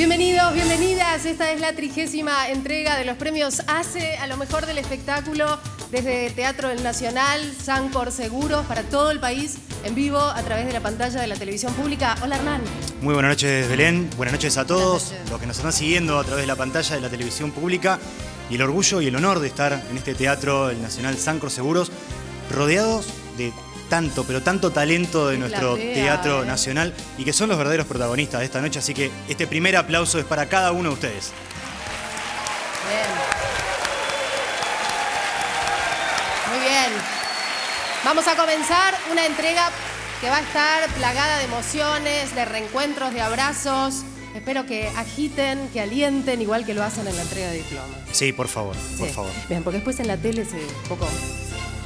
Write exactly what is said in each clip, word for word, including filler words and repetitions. Bienvenidos, bienvenidas. Esta es la trigésima entrega de los premios A C E a lo mejor del espectáculo desde Teatro del Nacional, Sancor Seguros, para todo el país, en vivo, a través de la pantalla de la televisión pública. Hola, Hernán. Muy buenas noches, Belén. Buenas noches a todos noches. Los que nos están siguiendo a través de la pantalla de la televisión pública. Y el orgullo y el honor de estar en este Teatro del Nacional, Sancor Seguros, rodeados de tanto, pero tanto talento de nuestro Teatro Nacional y que son los verdaderos protagonistas de esta noche, así que este primer aplauso es para cada uno de ustedes. Bien. Muy bien. Vamos a comenzar una entrega que va a estar plagada de emociones, de reencuentros, de abrazos. Espero que agiten, que alienten, igual que lo hacen en la entrega de diplomas. Sí, por favor, por sí. favor. Bien, porque después en la tele se un poco...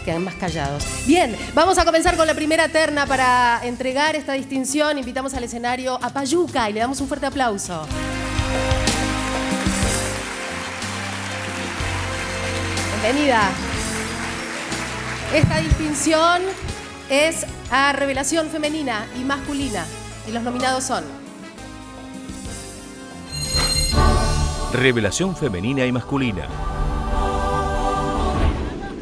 quedan más callados. Bien, vamos a comenzar con la primera terna para entregar esta distinción. Invitamos al escenario a Payuca y le damos un fuerte aplauso. Bienvenida. Esta distinción es a revelación femenina y masculina. Y los nominados son... Revelación femenina y masculina.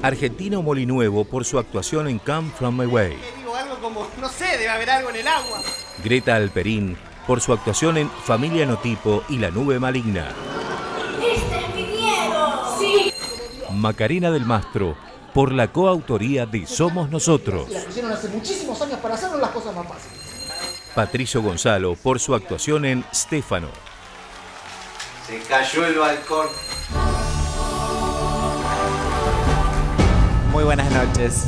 Argentino Molinuevo por su actuación en Come From My Way. Digo algo como, no sé, debe haber algo en el agua. Greta Alperín por su actuación en Familia Notipo y La Nube Maligna. ¡Este es mi miedo! ¡Sí! Macarena del Mastro por la coautoría de Somos Nosotros. La pusieron hace muchísimos años para hacernos las cosas más fáciles. Patricio Gonzalo por su actuación en Stefano. Se cayó el balcón. Muy buenas noches.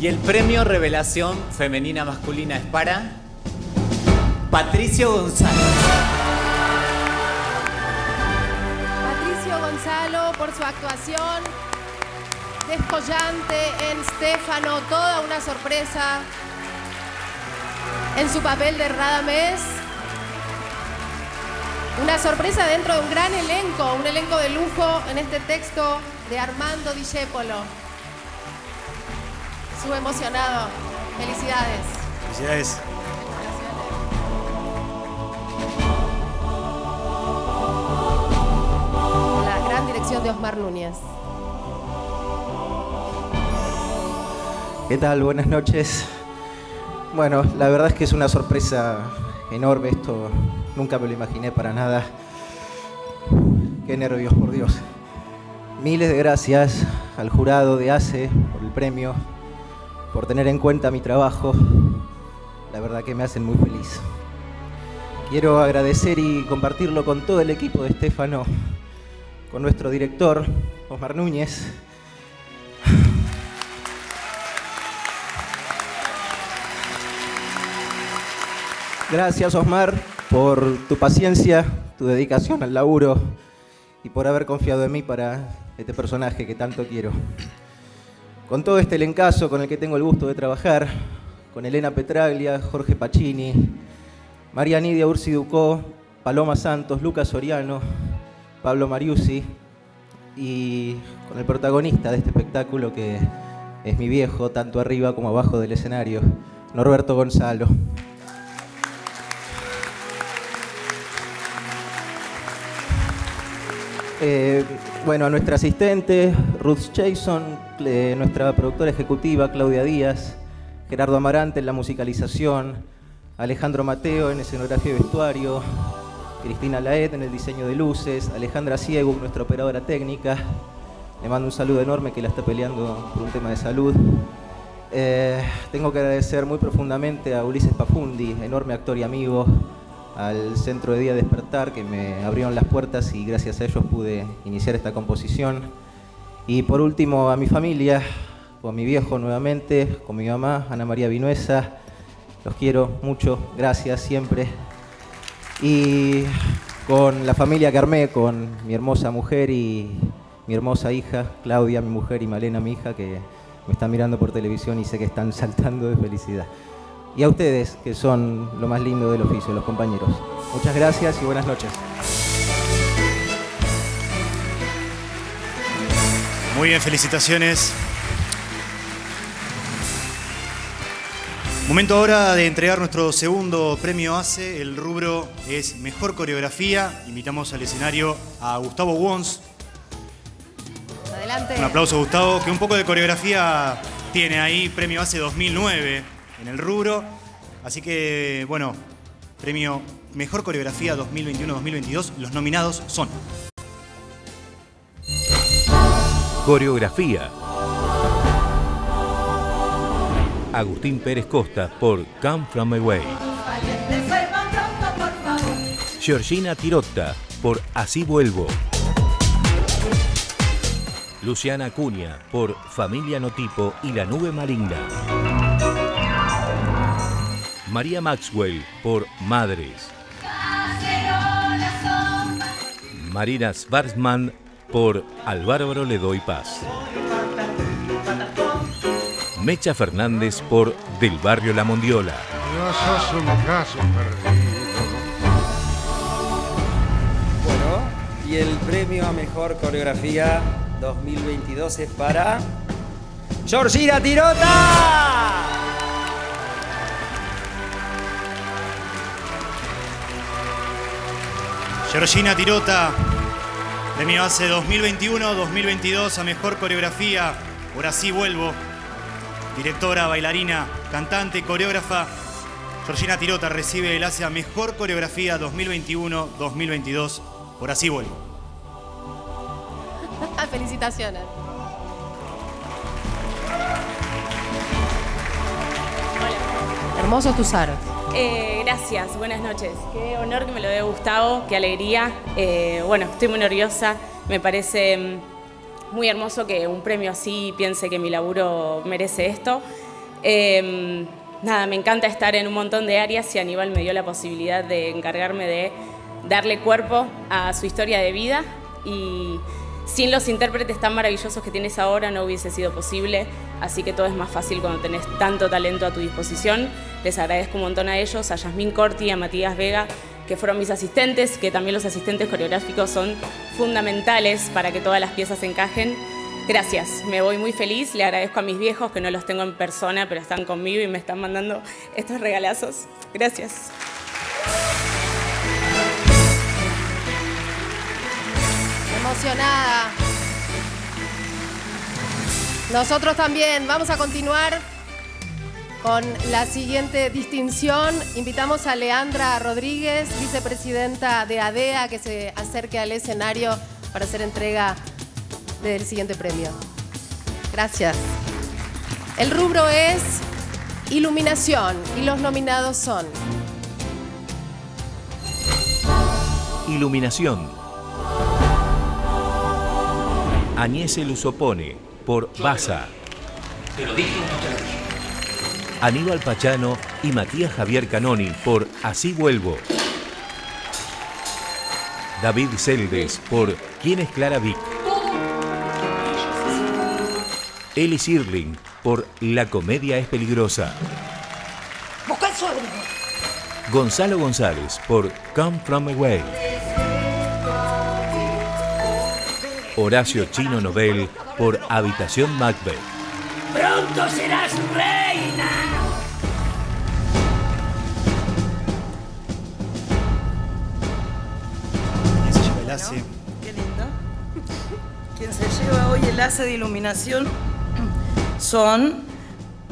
Y el premio Revelación Femenina Masculina es para... Patricio Gonzalo. Patricio Gonzalo por su actuación descollante en Stefano, toda una sorpresa en su papel de Radamés. Una sorpresa dentro de un gran elenco, un elenco de lujo en este texto de Armando Discepolo. Su emocionado. Felicidades. Felicidades. La gran dirección de Osmar Núñez. ¿Qué tal? Buenas noches. Bueno, la verdad es que es una sorpresa enorme esto. Nunca me lo imaginé para nada. Qué nervios, por Dios. Miles de gracias al jurado de A C E por el premio, por tener en cuenta mi trabajo. La verdad que me hacen muy feliz. Quiero agradecer y compartirlo con todo el equipo de Stefano, con nuestro director, Osmar Núñez. Gracias, Osmar, por tu paciencia, tu dedicación al laburo y por haber confiado en mí para este personaje que tanto quiero. Con todo este elencazo con el que tengo el gusto de trabajar, con Elena Petraglia, Jorge Pacini, María Nidia Ursi Ducó, Paloma Santos, Lucas Soriano, Pablo Mariusi y con el protagonista de este espectáculo que es mi viejo, tanto arriba como abajo del escenario, Norberto Gonzalo. Eh, bueno, a nuestra asistente, Ruth Jason, eh, nuestra productora ejecutiva, Claudia Díaz, Gerardo Amarante en la musicalización, Alejandro Mateo en escenografía y vestuario, Cristina Laet en el diseño de luces, Alejandra Cieguk, nuestra operadora técnica. Le mando un saludo enorme que la está peleando por un tema de salud. Eh, tengo que agradecer muy profundamente a Ulises Pafundi, enorme actor y amigo, al Centro de Día Despertar, que me abrieron las puertas y gracias a ellos pude iniciar esta composición. Y por último, a mi familia, con mi viejo nuevamente, con mi mamá, Ana María Vinuesa. Los quiero mucho, gracias siempre. Y con la familia Carmé, con mi hermosa mujer y mi hermosa hija, Claudia, mi mujer, y Malena, mi hija, que me están mirando por televisión y sé que están saltando de felicidad. Y a ustedes, que son lo más lindo del oficio, los compañeros. Muchas gracias y buenas noches. Muy bien, felicitaciones. Momento ahora de entregar nuestro segundo premio ACE. El rubro es Mejor Coreografía. Invitamos al escenario a Gustavo Wons. Adelante. Un aplauso a Gustavo, que un poco de coreografía tiene ahí. Premio ACE dos mil nueve en el rubro. Así que, bueno, premio Mejor Coreografía dos mil veintiuno dos mil veintidós. Los nominados son... Coreografía. Agustín Pérez Costa por Come From Away. Georgina Tirotta por Así Vuelvo. Luciana Acuña por Familia Notipo y La Nube Maligna. María Maxwell por Madres. Marina Schwarzman por Al Bárbaro le doy paz. Mecha Fernández por Del Barrio La Mondiola. No sos un caso perdido. Bueno, y el premio a Mejor Coreografía dos mil veintidós es para... ¡Georgina Tirotta! Georgina Tirotta, premio ACE dos mil veintiuno dos mil veintidós a Mejor Coreografía. Por Así Vuelvo. Directora, bailarina, cantante, coreógrafa, Georgina Tirotta recibe el ACE a Mejor Coreografía dos mil veintiuno dos mil veintidós por Así Vuelvo. Felicitaciones. Hola. Hermosos tus aros. Eh, gracias, buenas noches. Qué honor que me lo dé Gustavo, qué alegría. Eh, bueno, estoy muy nerviosa, me parece... muy hermoso que un premio así piense que mi laburo merece esto. Eh, nada, me encanta estar en un montón de áreas y Aníbal me dio la posibilidad de encargarme de darle cuerpo a su historia de vida, y sin los intérpretes tan maravillosos que tienes ahora no hubiese sido posible, así que todo es más fácil cuando tenés tanto talento a tu disposición. Les agradezco un montón a ellos, a Yasmín Corti, a Matías Vega, que fueron mis asistentes, que también los asistentes coreográficos son fundamentales para que todas las piezas encajen. Gracias, me voy muy feliz, le agradezco a mis viejos, que no los tengo en persona, pero están conmigo y me están mandando estos regalazos. Gracias. Emocionada. Nosotros también vamos a continuar con la siguiente distinción. Invitamos a Leandra Rodríguez, vicepresidenta de ADEA, que se acerque al escenario para hacer entrega del siguiente premio. Gracias. El rubro es Iluminación y los nominados son... Iluminación. Agnese Lusopone por Baza. Te lo dije, no te lo dije. Aníbal Pachano y Matías Javier Canoni por Así Vuelvo. David Selves por ¿Quién es Clara Vick? Eli Sirling por La Comedia es Peligrosa. Gonzalo González por Come From Away. Horacio Chino Novel por Habitación Macbeth. ¡Pronto serás reina! ¿Quién se lleva el ACE? Bueno, qué lindo. Quien se lleva hoy el ACE de Iluminación son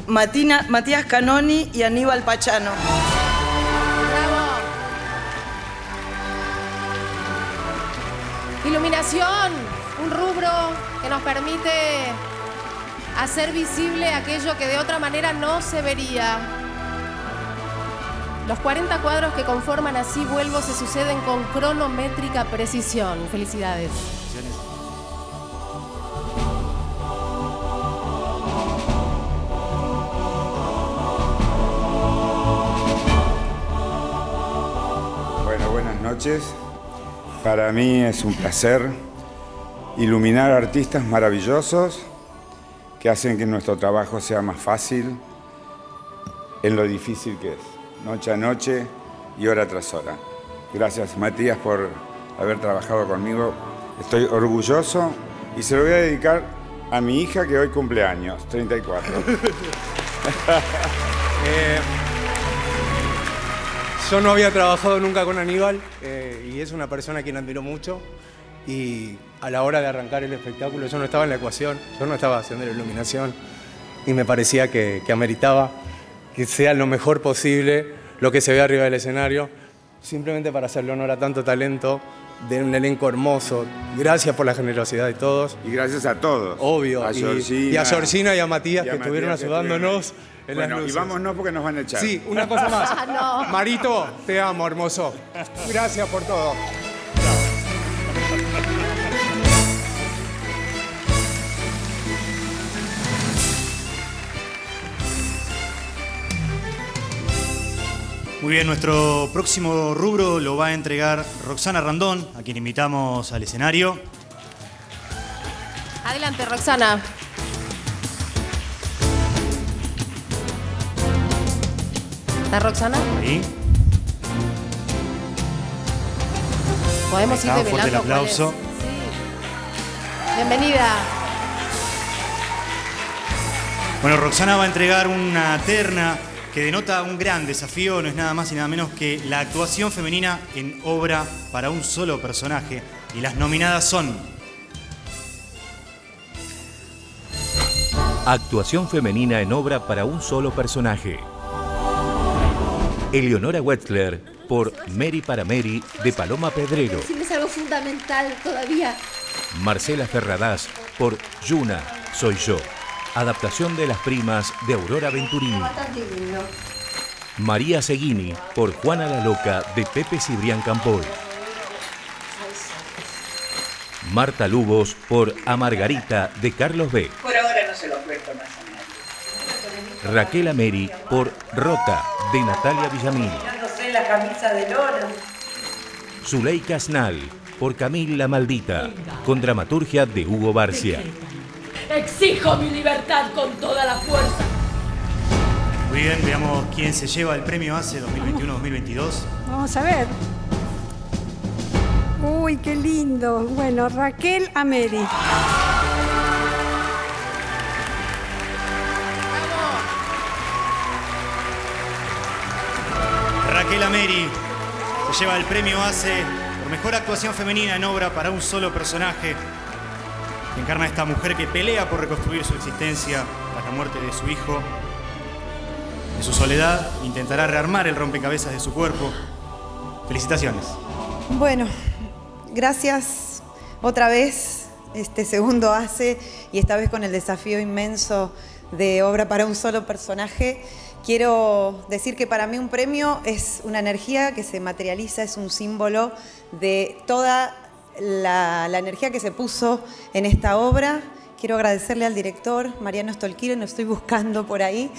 Matina, Matías Canoni y Aníbal Pachano. ¡Bravo! Iluminación, un rubro que nos permite hacer visible aquello que de otra manera no se vería. Los cuarenta cuadros que conforman Así Vuelvo se suceden con cronométrica precisión. Felicidades. Felicidades. Bueno, buenas noches. Para mí es un placer iluminar artistas maravillosos que hacen que nuestro trabajo sea más fácil en lo difícil que es, noche a noche y hora tras hora. Gracias, Matías, por haber trabajado conmigo. Estoy orgulloso y se lo voy a dedicar a mi hija, que hoy cumple años, treinta y cuatro. Eh, yo no había trabajado nunca con Aníbal eh, y es una persona a quien admiro mucho. Y a la hora de arrancar el espectáculo yo no estaba en la ecuación, yo no estaba haciendo la iluminación y me parecía que, que ameritaba que sea lo mejor posible lo que se ve arriba del escenario, simplemente para hacerle honor a tanto talento de un elenco hermoso. Gracias por la generosidad de todos. Y gracias a todos. Obvio. A Georgina, y a Georgina y a Matías y a que Matías estuvieron ayudándonos. En bueno, las y vámonos porque nos van a echar. Sí, una cosa más. No. Marito, te amo, hermoso. Gracias por todo. Muy bien, nuestro próximo rubro lo va a entregar Roxana Randón, a quien invitamos al escenario. Adelante, Roxana. ¿Está Roxana? Ahí. Podemos ir develando. Fuerte el aplauso. Sí. Bienvenida. Bueno, Roxana va a entregar una terna que denota un gran desafío, no es nada más y nada menos que la actuación femenina en obra para un solo personaje. Y las nominadas son... Actuación femenina en obra para un solo personaje. Eleonora Wetzler por Mary para Mary de Paloma Pedrero. Sí, es algo fundamental todavía. Marcela Ferradas por Yuna, soy yo. Adaptación de Las primas de Aurora Venturini. María Seguini por Juana la Loca de Pepe Cibrián Campoy. Marta Lubos por A Margarita de Carlos B. Por ahora no se lo cuento más a nadie. Raquel Ameri por Rota de Natalia Villamil. La camisa de Lora. Zuleika Asnal por Camil la Maldita con dramaturgia de Hugo Barcia. Exijo mi libertad con toda la fuerza. Muy bien, veamos quién se lleva el premio ACE dos mil veintiuno dos mil veintidós. Vamos a ver. Uy, qué lindo. Bueno, Raquel Ameri. ¡Bravo! Raquel Ameri se lleva el premio ACE por mejor actuación femenina en obra para un solo personaje. Encarna a esta mujer que pelea por reconstruir su existencia tras la muerte de su hijo. De su soledad, intentará rearmar el rompecabezas de su cuerpo. Felicitaciones. Bueno, gracias otra vez, este segundo ACE, y esta vez con el desafío inmenso de obra para un solo personaje. Quiero decir que para mí un premio es una energía que se materializa, es un símbolo de toda La, la energía que se puso en esta obra. Quiero agradecerle al director Mariano Stolquiro, lo estoy buscando por ahí,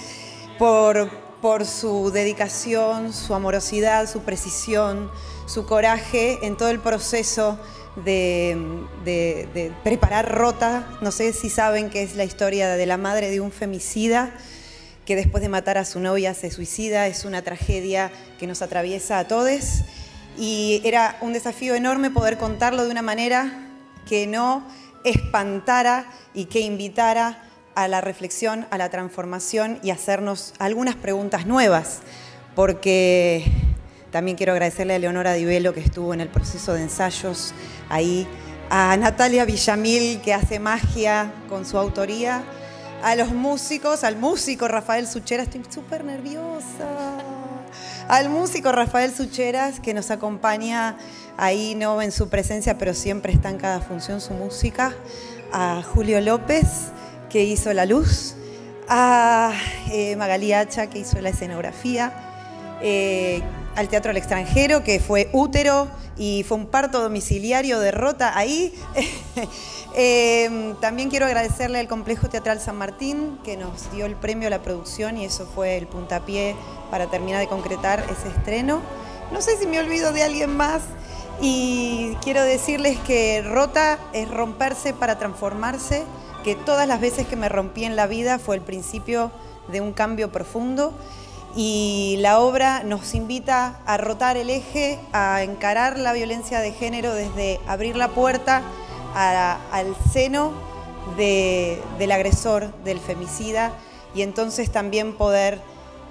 por, por su dedicación, su amorosidad, su precisión, su coraje en todo el proceso de, de, de preparar Rota. No sé si saben que es la historia de la madre de un femicida que después de matar a su novia se suicida. Es una tragedia que nos atraviesa a todos. Y era un desafío enorme poder contarlo de una manera que no espantara y que invitara a la reflexión, a la transformación y hacernos algunas preguntas nuevas. Porque también quiero agradecerle a Leonora Di Velo, que estuvo en el proceso de ensayos ahí, a Natalia Villamil, que hace magia con su autoría, a los músicos, al músico Rafael Suchera, estoy súper nerviosa. Al músico Rafael Sucheras, que nos acompaña ahí, no en su presencia, pero siempre está en cada función su música. A Julio López, que hizo la luz. A eh, Magalí Hacha, que hizo la escenografía. Eh, al Teatro del Extranjero, que fue útero y fue un parto domiciliario de Rota ahí. eh, también quiero agradecerle al Complejo Teatral San Martín, que nos dio el premio a la producción y eso fue el puntapié para terminar de concretar ese estreno. No sé si me olvido de alguien más y quiero decirles que Rota es romperse para transformarse, que todas las veces que me rompí en la vida fue el principio de un cambio profundo y la obra nos invita a rotar el eje, a encarar la violencia de género desde abrir la puerta a, al seno de, del agresor, del femicida, y entonces también poder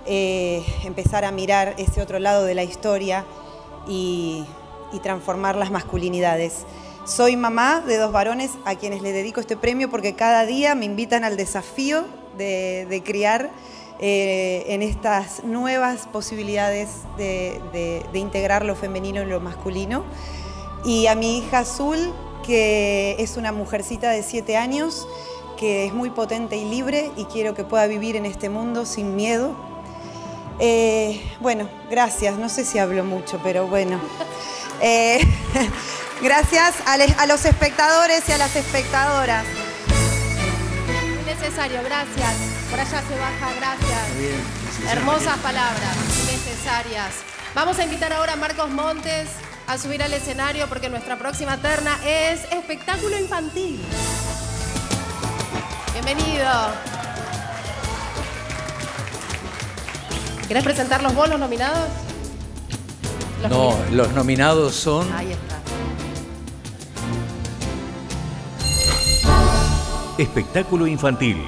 eh, empezar a mirar ese otro lado de la historia y, y transformar las masculinidades. Soy mamá de dos varones a quienes les dedico este premio porque cada día me invitan al desafío de, de criar eh, en estas nuevas posibilidades de, de, de integrar lo femenino en lo masculino. Y a mi hija Azul, que es una mujercita de siete años, que es muy potente y libre y quiero que pueda vivir en este mundo sin miedo. Eh, bueno, gracias, no sé si hablo mucho, pero bueno. Eh, gracias a, les, a los espectadores y a las espectadoras. Innecesario, gracias. Por allá se baja, gracias. Muy bien, hermosas palabras, innecesarias. Vamos a invitar ahora a Marcos Montes a subir al escenario porque nuestra próxima terna es espectáculo infantil. Bienvenido. ¿Querés presentarlos vos, los nominados? Los no, nominados. Los nominados son... Ahí está. Espectáculo infantil.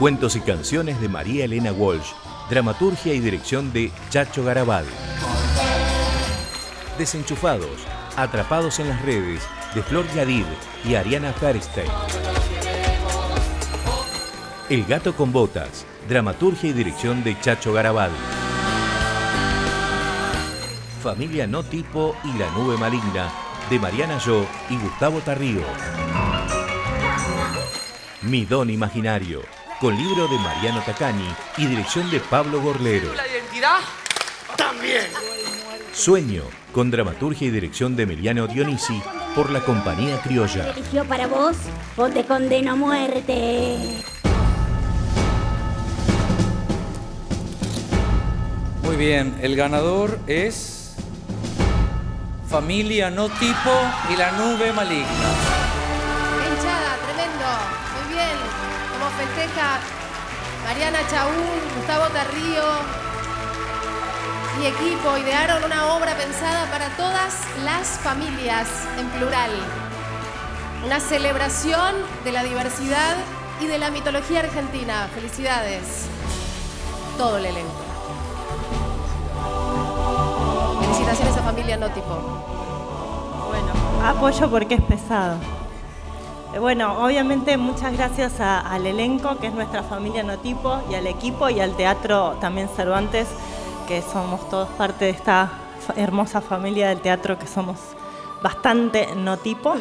Cuentos y canciones de María Elena Walsh. Dramaturgia y dirección de Chacho Garabal. Desenchufados, Atrapados en las redes, de Flor Yadid y Ariana Farstein. El gato con botas, dramaturgia y dirección de Chacho Garabal. Familia no tipo y la nube maligna, de Mariana Yo y Gustavo Tarrío. Mi don imaginario, con libro de Mariano Tacani y dirección de Pablo Gorlero. La identidad también. Sueño, con dramaturgia y dirección de Emiliano Dionisi por la Compañía Criolla. Eligió para vos o te condeno a muerte. Muy bien, el ganador es Familia no tipo y la nube maligna. Festeja Mariana Chaún, Gustavo Tarrío y equipo idearon una obra pensada para todas las familias, en plural. Una celebración de la diversidad y de la mitología argentina. Felicidades. Todo el elenco. Felicitaciones a Familia No Tipo. Bueno, apoyo porque es pesado. Bueno, obviamente muchas gracias a, al elenco, que es nuestra familia No Tipo, y al equipo y al teatro también Cervantes, que somos todos parte de esta hermosa familia del teatro, que somos bastante No Tipo.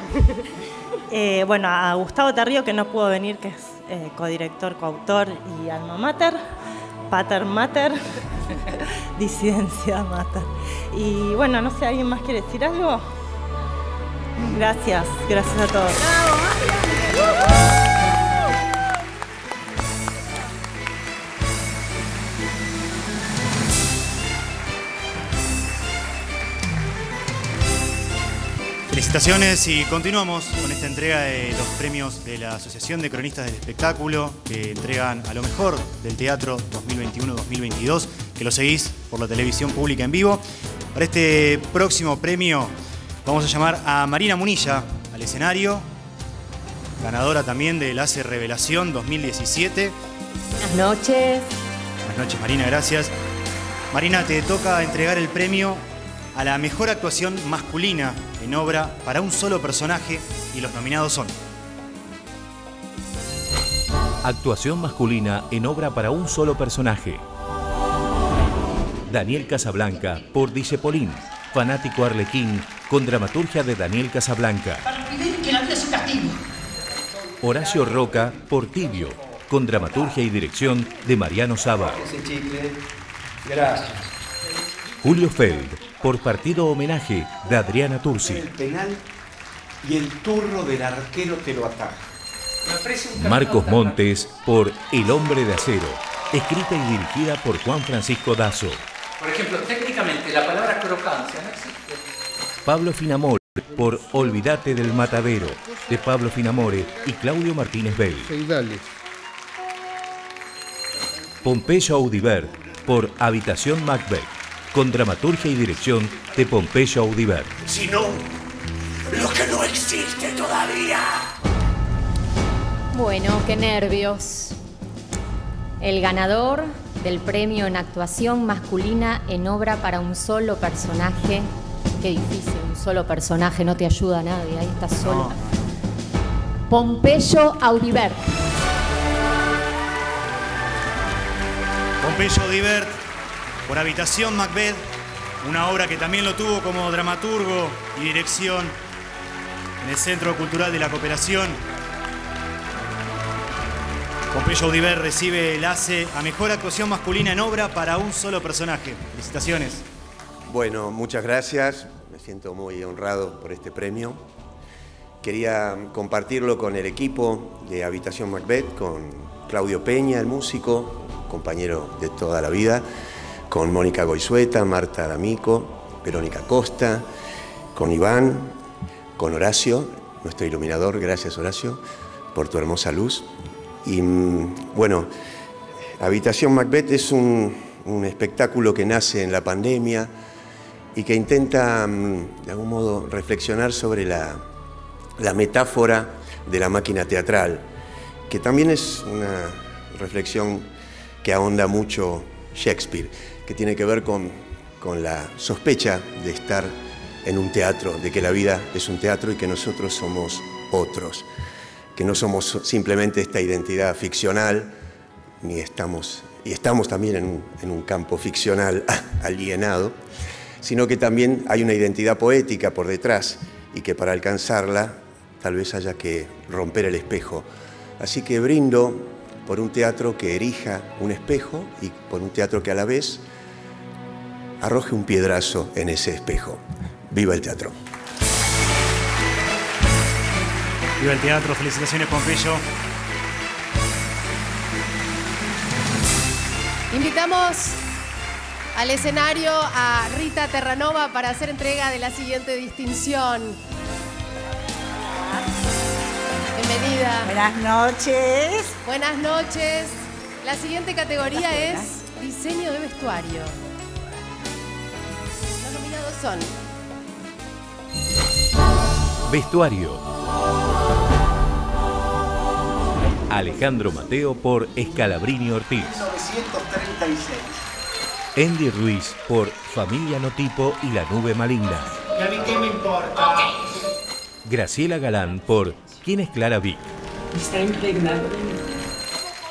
eh, bueno, a Gustavo Tarrío, que no pudo venir, que es eh, codirector, coautor y alma mater, pater mater, disidencia mater. Y bueno, no sé, ¿alguien más quiere decir algo? Gracias, gracias a todos. Felicitaciones y continuamos con esta entrega de los premios de la Asociación de Cronistas del Espectáculo que entregan a lo mejor del teatro dos mil veintiuno dos mil veintidós, que lo seguís por la televisión pública en vivo. Para este próximo premio vamos a llamar a Marina Munilla al escenario, ganadora también del Hace Revelación dos mil diecisiete. Buenas noches. Buenas noches, Marina, gracias. Marina, te toca entregar el premio a la mejor actuación masculina en obra para un solo personaje y los nominados son... Actuación masculina en obra para un solo personaje. Daniel Casablanca por Dicepolín, fanático arlequín, con dramaturgia de Daniel Casablanca. Para olvidar que la vida es un castigo. Horacio Roca por Tibio, con dramaturgia y dirección de Mariano Saba. Gracias. Julio Feld por Partido Homenaje, de Adriana Tursi. El penal y el turno del arquero te lo ataja. Marcos Montes por El Hombre de Acero, escrita y dirigida por Juan Francisco Dazo. Por ejemplo, técnicamente la palabra crocancia no existe. Pablo Finamore por Olvídate del Matadero, de Pablo Finamore y Claudio Martínez Bell. Pompeyo Audibert por Habitación Macbeth, con dramaturgia y dirección de Pompeyo Audibert. Si no, lo que no existe todavía. Bueno, qué nervios. el ganador del premio en actuación masculina en obra para un solo personaje. Qué difícil, un solo personaje, no te ayuda a nadie, ahí estás solo. No. Pompeyo Auribert. Pompeyo Auribert, por Habitación Macbeth, una obra que también lo tuvo como dramaturgo y dirección en el Centro Cultural de la Cooperación. Pompeyo Auribert recibe el A C E a Mejor Actuación Masculina en Obra para un Solo Personaje. Felicitaciones. Bueno, muchas gracias. Me siento muy honrado por este premio. Quería compartirlo con el equipo de Habitación Macbeth, con Claudio Peña, el músico, compañero de toda la vida, con Mónica Goizueta, Marta D'Amico, Verónica Costa, con Iván, con Horacio, nuestro iluminador. Gracias, Horacio, por tu hermosa luz. Y bueno, Habitación Macbeth es un, un espectáculo que nace en la pandemia y que intenta, de algún modo, reflexionar sobre la, la metáfora de la máquina teatral, que también es una reflexión que ahonda mucho Shakespeare, que tiene que ver con, con la sospecha de estar en un teatro, de que la vida es un teatro y que nosotros somos otros, que no somos simplemente esta identidad ficcional, ni estamos, y estamos también en un, en un campo ficcional alienado, sino que también hay una identidad poética por detrás y que para alcanzarla tal vez haya que romper el espejo. Así que brindo por un teatro que erija un espejo y por un teatro que a la vez arroje un piedrazo en ese espejo. ¡Viva el teatro! ¡Viva el teatro! Felicitaciones, Pompeyo. Invitamos al escenario a Rita Terranova para hacer entrega de la siguiente distinción. Bienvenida. Buenas noches. Buenas noches. La siguiente categoría Buenas. es diseño de vestuario. Los nominados son... Vestuario. Alejandro Mateo por Scalabrini Ortiz. mil novecientos treinta y seis. Andy Ruiz por Familia Notipo y la Nube Maligna. ¿Y a mí qué me importa? Okay. Graciela Galán por ¿Quién es Clara Vick? Está impregnado.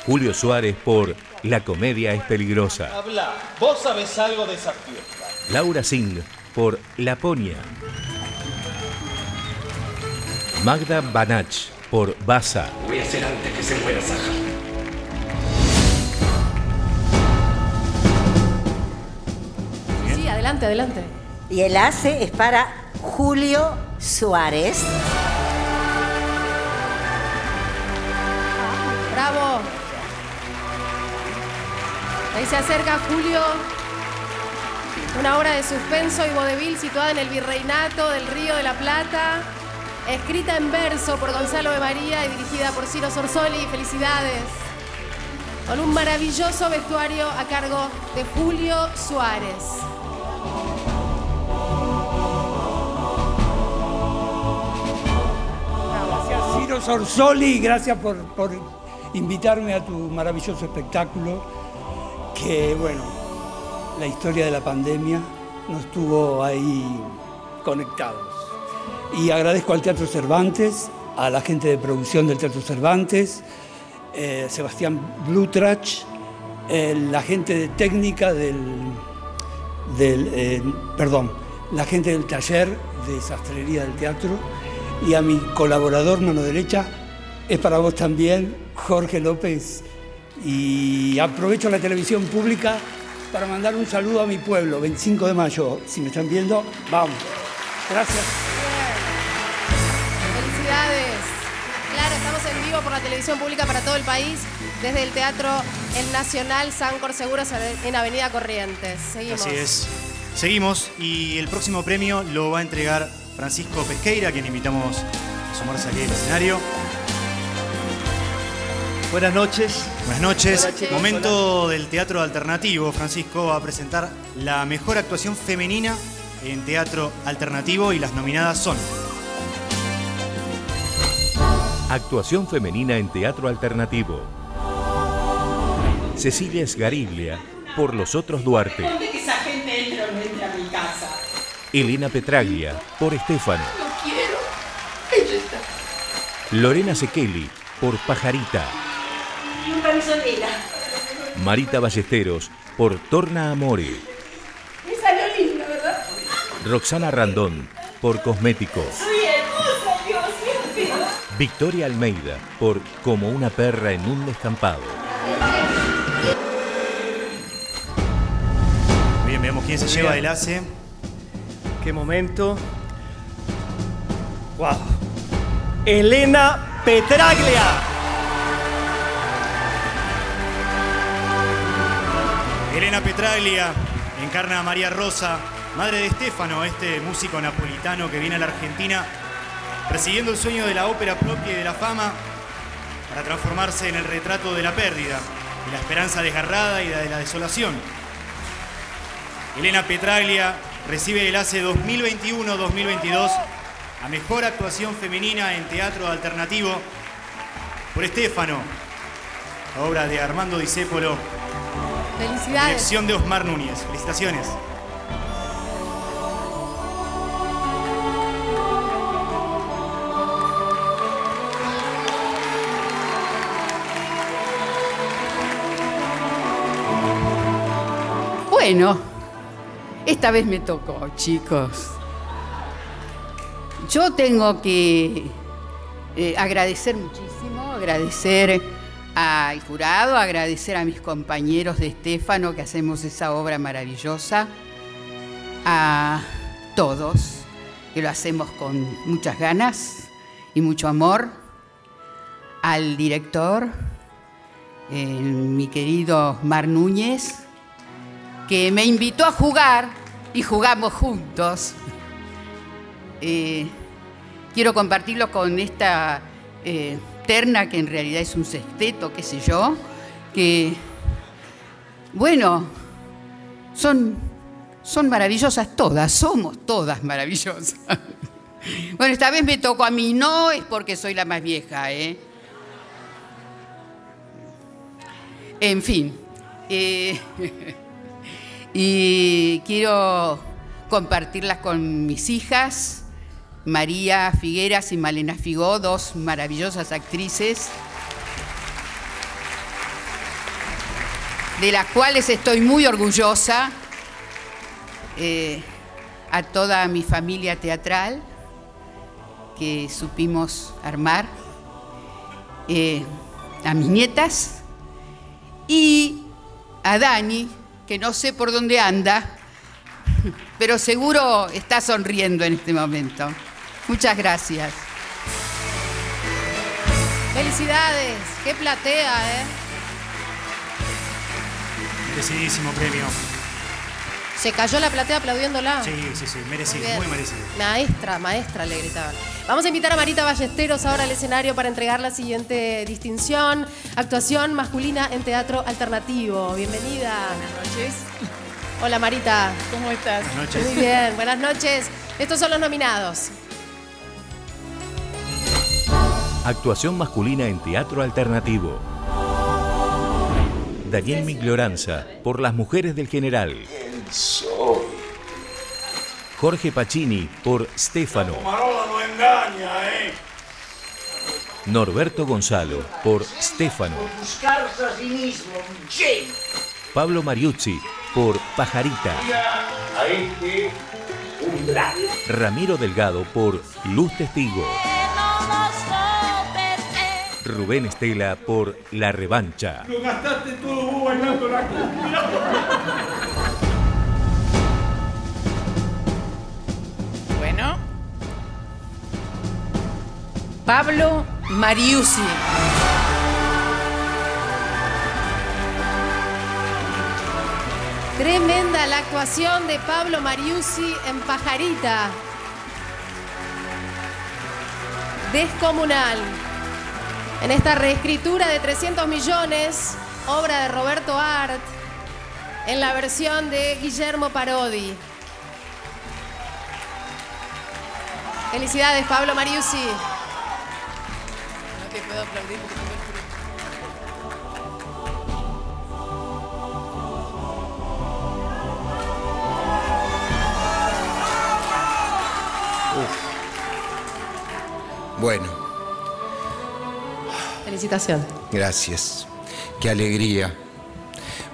Julio Suárez por La comedia es peligrosa. Habla, vos sabés algo de esa fiesta. Laura Singh por Laponia. Magda Banach por Baza. Voy a hacer antes que se muera Saja. Sí, adelante, adelante. Y el A C E es para Julio Suárez. Bravo. Ahí se acerca Julio. Una obra de suspenso y vodevil situada en el Virreinato del Río de la Plata. Escrita en verso por Gonzalo de María y dirigida por Ciro Sorsoli. Felicidades. Con un maravilloso vestuario a cargo de Julio Suárez. Gracias, Ciro Sorsoli. Gracias por... por... invitarme a tu maravilloso espectáculo, que bueno, la historia de la pandemia nos tuvo ahí conectados. Y agradezco al Teatro Cervantes, a la gente de producción del Teatro Cervantes, eh, Sebastián Blutrach, eh, la gente de técnica del, del eh, perdón, la gente del taller de sastrería del teatro, y a mi colaborador mano derecha, es para vos también, Jorge López. Y aprovecho la televisión pública para mandar un saludo a mi pueblo, veinticinco de mayo. Si me están viendo, vamos. Gracias. Bien. Felicidades. Claro, estamos en vivo por la televisión pública para todo el país, desde el Teatro El Nacional Sancor Seguros en Avenida Corrientes. Seguimos. Así es. Seguimos y el próximo premio lo va a entregar Francisco Pesqueira, a quien invitamos a asomarse aquí al escenario. Buenas noches. Buenas noches. Buenas noches. Momento del teatro alternativo. Francisco va a presentar la mejor actuación femenina en teatro alternativo y las nominadas son... Actuación femenina en teatro alternativo. Cecilia Esgaribia, por los otros Duarte. ¿Por qué esa gente entra o no entra a mi casa? Elena Petraglia, por Estefano. No quiero. Ella está. Lorena Sekeli, por Pajarita. Y un panzonera. Marita Ballesteros, por Torna Amore. Me salió lindo, ¿verdad? Roxana Randón, por Cosméticos. Soy hermosa, Dios mío. Victoria Almeida, por Como una perra en un descampado. Bien, veamos quién se Bien. lleva el ace. Qué momento. Wow. Elena Petraglia. Elena Petraglia encarna a María Rosa, madre de Stefano, este músico napolitano que viene a la Argentina persiguiendo el sueño de la ópera propia y de la fama para transformarse en el retrato de la pérdida, de la esperanza desgarrada y de la desolación. Elena Petraglia recibe el ace dos mil veintiuno dos mil veintidós a Mejor Actuación Femenina en Teatro Alternativo por Stefano, la obra de Armando Discépolo. Felicidades. Dirección de Osmar Núñez. Felicitaciones. Bueno, esta vez me tocó, chicos. Yo tengo que eh, agradecer muchísimo, agradecer al jurado, agradecer a mis compañeros de Stefano que hacemos esa obra maravillosa, a todos que lo hacemos con muchas ganas y mucho amor, al director, eh, mi querido Mar Núñez, que me invitó a jugar y jugamos juntos. Eh, quiero compartirlo con esta... Eh, terna, que en realidad es un sexteto, qué sé yo, que, bueno, son, son maravillosas todas, somos todas maravillosas. Bueno, esta vez me tocó a mí, no es porque soy la más vieja, ¿eh? En fin, eh, y quiero compartirlas con mis hijas, María Figueras y Malena Figó, dos maravillosas actrices, de las cuales estoy muy orgullosa, eh, a toda mi familia teatral que supimos armar, eh, a mis nietas y a Dani, que no sé por dónde anda, pero seguro está sonriendo en este momento. Muchas gracias. Felicidades, qué platea, ¿eh? Merecidísimo premio. Se cayó la platea aplaudiéndola. Sí, sí, sí, merecido, muy, muy merecido. Maestra, maestra, le gritaban. Vamos a invitar a Marita Ballesteros ahora al escenario para entregar la siguiente distinción: actuación masculina en teatro alternativo. Bienvenida. Buenas noches. Hola Marita. ¿Cómo estás? Buenas noches. Muy bien, buenas noches. Estos son los nominados. Actuación masculina en teatro alternativo. Daniel Migloranza, por Las Mujeres del General. ¿Quién soy? Jorge Pacini, por Stefano. La marola no engaña, ¿eh? Norberto Gonzalo, por Stefano. Buscarse a sí mismo, Jane. Pablo Mariuzzi, por Pajarita. Ramiro Delgado, por Luz Testigo. Rubén Estela, por La Revancha. Lo gastaste todo vos bailando la cumbia. Bueno. Pablo Mariuzzi. Tremenda la actuación de Pablo Mariuzzi en Pajarita. Descomunal. En esta reescritura de trescientos millones, obra de Roberto Art, en la versión de Guillermo Parodi. Felicidades, Pablo Mariuzzi. No te puedo aplaudir porque no me... Bueno. Felicitaciones. Gracias. Qué alegría.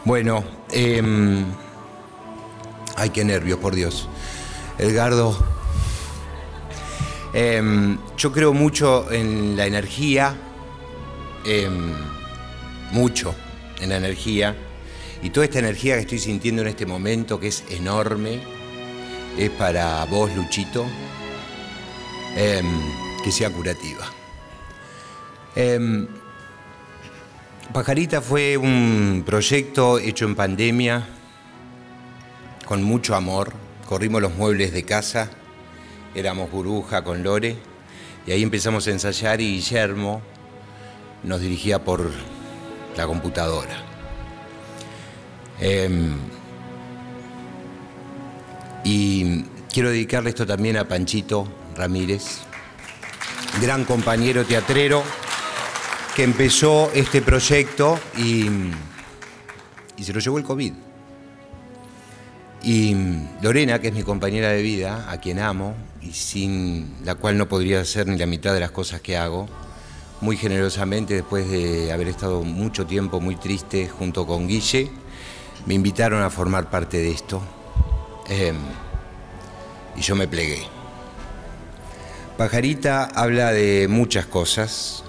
Bueno, eh, ay, qué nervios, por Dios. Edgardo, eh, yo creo mucho en la energía, eh, mucho en la energía, y toda esta energía que estoy sintiendo en este momento, que es enorme, es para vos, Luchito, eh, que sea curativa. Eh, Pajarita fue un proyecto hecho en pandemia, con mucho amor. Corrimos los muebles de casa, éramos Buruja con Lore, y ahí empezamos a ensayar y Guillermo nos dirigía por la computadora. Eh, y quiero dedicarle esto también a Panchito Ramírez, gran compañero teatrero que empezó este proyecto y, y se lo llevó el COVID. Y Lorena, que es mi compañera de vida, a quien amo y sin la cual no podría hacer ni la mitad de las cosas que hago, muy generosamente, después de haber estado mucho tiempo muy triste junto con Guille, me invitaron a formar parte de esto, eh, y yo me plegué. Pajarita habla de muchas cosas.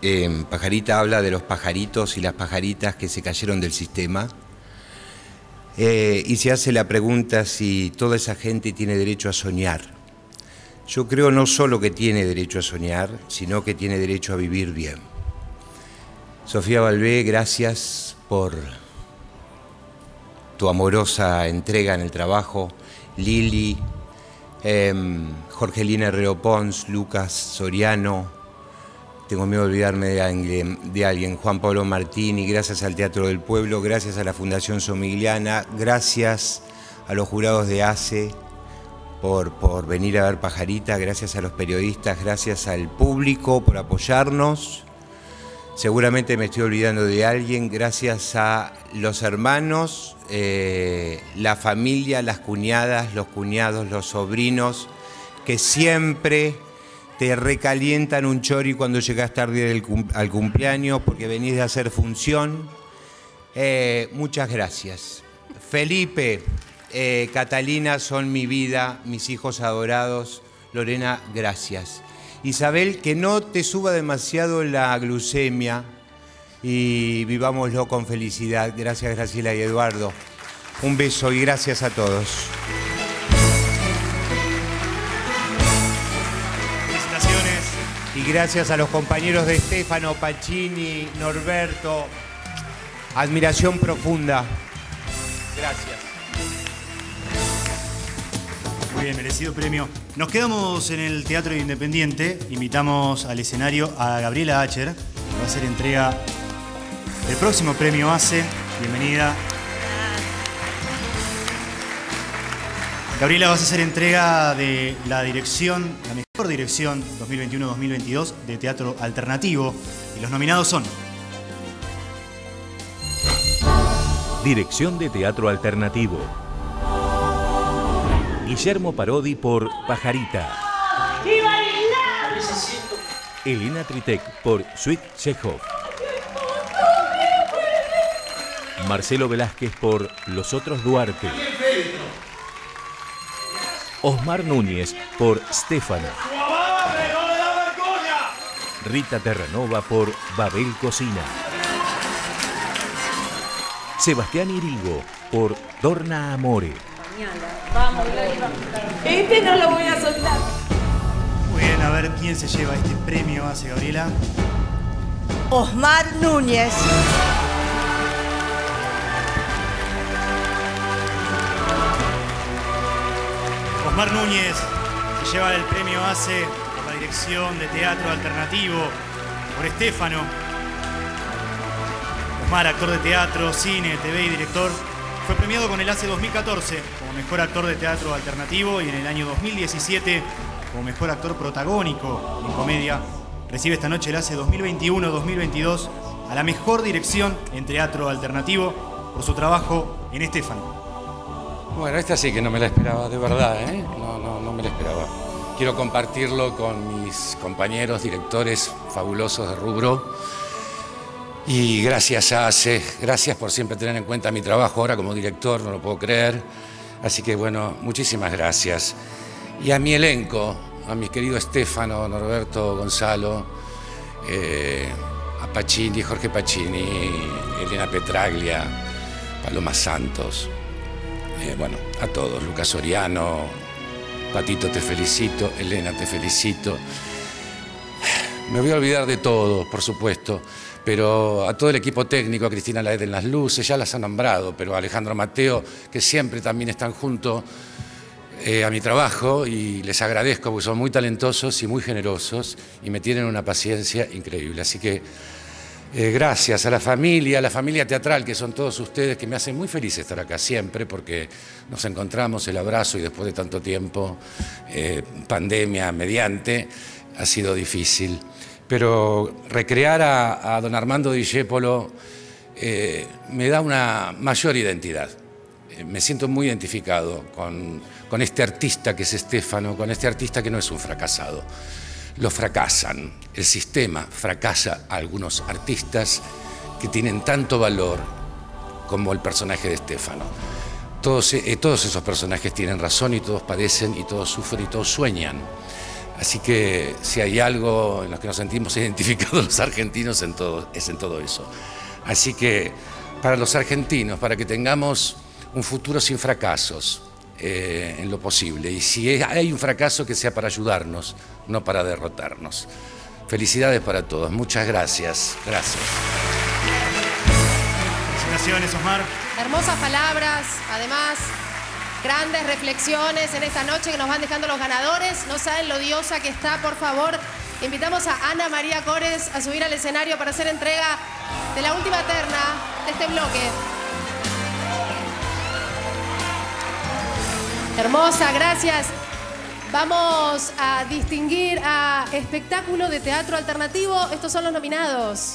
Eh, Pajarita habla de los pajaritos y las pajaritas que se cayeron del sistema, eh, y se hace la pregunta si toda esa gente tiene derecho a soñar. Yo creo no solo que tiene derecho a soñar, sino que tiene derecho a vivir bien. Sofía Balbé, gracias por tu amorosa entrega en el trabajo. Lili, eh, Jorgelina Herrero Pons, Lucas Soriano, tengo miedo de olvidarme de alguien, de alguien, Juan Pablo Martini, gracias al Teatro del Pueblo, gracias a la Fundación Somigliana, gracias a los jurados de A C E por, por venir a ver Pajarita, gracias a los periodistas, gracias al público por apoyarnos. Seguramente me estoy olvidando de alguien, gracias a los hermanos, eh, la familia, las cuñadas, los cuñados, los sobrinos, que siempre te recalientan un chori cuando llegás tarde del cum al cumpleaños porque venís de hacer función. Eh, muchas gracias. Felipe, eh, Catalina son mi vida, mis hijos adorados. Lorena, gracias. Isabel, que no te suba demasiado la glucemia y vivámoslo con felicidad. Gracias, Graciela y Eduardo. Un beso y gracias a todos. Y gracias a los compañeros de Stefano, Pacini, Norberto. Admiración profunda. Gracias. Muy bien, merecido premio. Nos quedamos en el Teatro Independiente. Invitamos al escenario a Gabriela Acher. Va a hacer entrega del próximo premio A C E. Bienvenida. Gabriela, vas a hacer entrega de la dirección, la mejor dirección dos mil veintiuno dos mil veintidós de Teatro Alternativo. Y los nominados son... Dirección de Teatro Alternativo. Guillermo Parodi por Pajarita. ¡Y bailar! Elena Tritek por Sweet Chekhov. Marcelo Velázquez por Los Otros Duarte. Osmar Núñez por Stefano. Rita Terranova por Babel Cocina. Sebastián Irigo por Torna Amore. Este no lo voy a soltar. Muy bien, a ver quién se lleva este premio, hace Gabriela. Osmar Núñez. Osmar Núñez se lleva el premio A C E por la dirección de Teatro Alternativo, por Stefano. Osmar, actor de teatro, cine, T V y director, fue premiado con el A C E dos mil catorce como mejor actor de teatro alternativo y en el año dos mil diecisiete como mejor actor protagónico en comedia. Recibe esta noche el A C E dos mil veintiuno dos mil veintidós a la mejor dirección en teatro alternativo por su trabajo en Stefano. Bueno, esta sí que no me la esperaba, de verdad, ¿eh? No, no, no me la esperaba. Quiero compartirlo con mis compañeros, directores fabulosos de rubro. Y gracias a ACE, gracias por siempre tener en cuenta mi trabajo ahora como director, no lo puedo creer. Así que bueno, muchísimas gracias. Y a mi elenco, a mi querido Estefano, Norberto, Gonzalo, eh, a Pacini, Jorge Pacini, Elena Petraglia, Paloma Santos, eh, bueno, a todos, Lucas Soriano. Patito, te felicito. Elena, te felicito. Me voy a olvidar de todos, por supuesto, pero a todo el equipo técnico, a Cristina Laed en las luces, ya las han nombrado, pero a Alejandro Mateo, que siempre también están junto eh, a mi trabajo, y les agradezco porque son muy talentosos y muy generosos y me tienen una paciencia increíble. Así que eh, gracias a la familia, a la familia teatral, que son todos ustedes, que me hacen muy feliz estar acá siempre, porque nos encontramos, el abrazo, y después de tanto tiempo, eh, pandemia mediante, ha sido difícil. Pero recrear a, a don Armando Discépolo eh, me da una mayor identidad. Eh, me siento muy identificado con, con este artista que es Estefano, con este artista que no es un fracasado. Los fracasan, el sistema fracasa a algunos artistas que tienen tanto valor como el personaje de Estefano. Todos, eh, todos esos personajes tienen razón y todos padecen y todos sufren y todos sueñan. Así que si hay algo en lo que nos sentimos identificados los argentinos, en todo, es en todo eso. Así que para los argentinos, para que tengamos un futuro sin fracasos, Eh, en lo posible, y si hay un fracaso que sea para ayudarnos, no para derrotarnos. Felicidades para todos, muchas gracias. Gracias. Felicitaciones, Osmar. Hermosas palabras, además, grandes reflexiones en esta noche que nos van dejando los ganadores. No saben lo diosa que está, por favor. Invitamos a Ana María Cores a subir al escenario para hacer entrega de la última terna de este bloque. Hermosa, gracias. Vamos a distinguir a espectáculo de teatro alternativo. Estos son los nominados.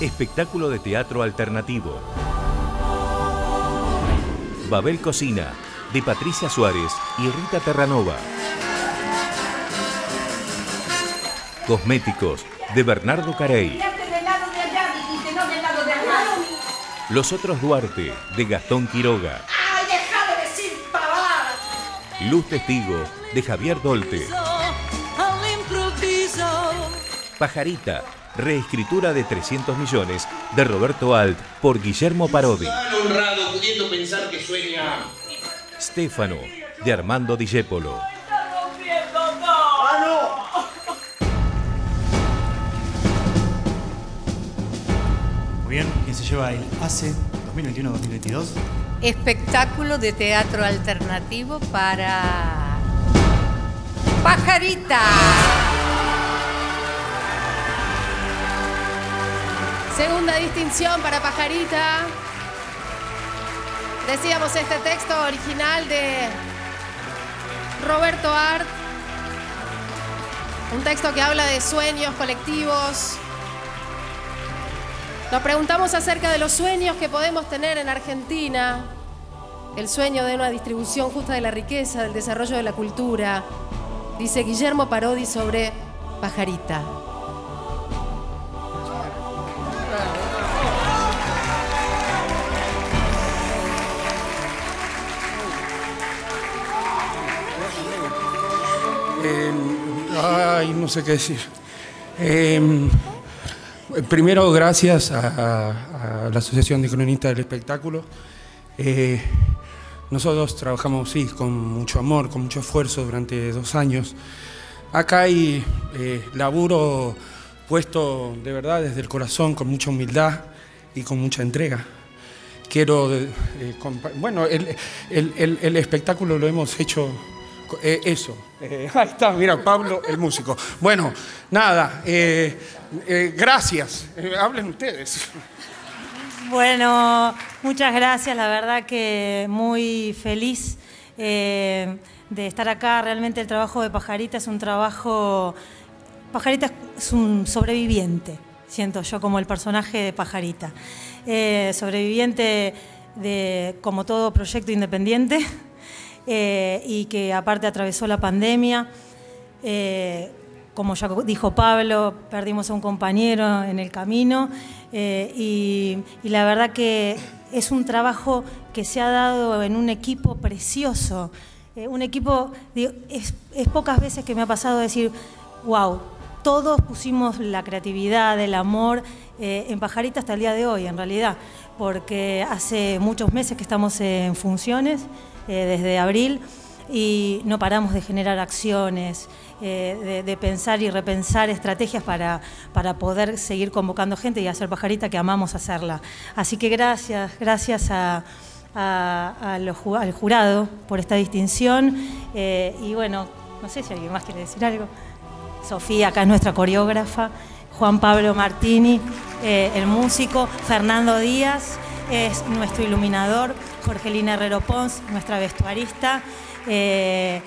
Espectáculo de teatro alternativo. Babel Cocina, de Patricia Suárez y Rita Terranova. Cosméticos, de Bernardo Carey. Los Otros Duarte, de Gastón Quiroga. Luz Testigo, de Javier Dolte. Pajarita, reescritura de trescientos millones, de Roberto Alt, por Guillermo Parodi. Honrado, pudiendo pensar que sueña. Stefano, de Armando Discépolo. Muy bien, ¿quién se lleva el ACE dos mil veintiuno dos mil veintidós? Espectáculo de teatro alternativo para Pajarita. Segunda distinción para Pajarita. Decíamos, este texto original de Roberto Art. Un texto que habla de sueños colectivos. Nos preguntamos acerca de los sueños que podemos tener en Argentina. El sueño de una distribución justa de la riqueza, del desarrollo de la cultura, dice Guillermo Parodi sobre Pajarita. Eh, ay, no sé qué decir. Eh, primero, gracias a, a, a la Asociación de Cronistas del Espectáculo. Eh, nosotros trabajamos, sí, con mucho amor, con mucho esfuerzo durante dos años. Acá hay eh, laburo puesto de verdad desde el corazón, con mucha humildad y con mucha entrega. Quiero, eh, bueno, el, el, el, el espectáculo lo hemos hecho eh, eso. Eh, ahí está, mira, Pablo, el músico. Bueno, nada, eh, eh, gracias. Eh, hablen ustedes. Bueno, muchas gracias, la verdad que muy feliz eh, de estar acá. Realmente el trabajo de Pajarita es un trabajo... Pajarita es un sobreviviente, siento yo, como el personaje de Pajarita. Eh, sobreviviente de, como todo proyecto independiente, eh, y que aparte atravesó la pandemia. Eh, como ya dijo Pablo, perdimos a un compañero en el camino eh, y, y la verdad que es un trabajo que se ha dado en un equipo precioso. Eh, un equipo, digo, es, es pocas veces que me ha pasado decir, wow, todos pusimos la creatividad, el amor eh, en Pajarita hasta el día de hoy, en realidad, porque hace muchos meses que estamos en funciones, eh, desde abril, y no paramos de generar acciones, eh, de, de pensar y repensar estrategias para, para poder seguir convocando gente y hacer Pajarita, que amamos hacerla. Así que gracias, gracias a... A, a lo, al jurado por esta distinción eh, y bueno, no sé si alguien más quiere decir algo. Sofía, acá es nuestra coreógrafa, Juan Pablo Martini, eh, el músico, Fernando Díaz es nuestro iluminador, Jorgelina Herrero Pons, nuestra vestuarista, eh,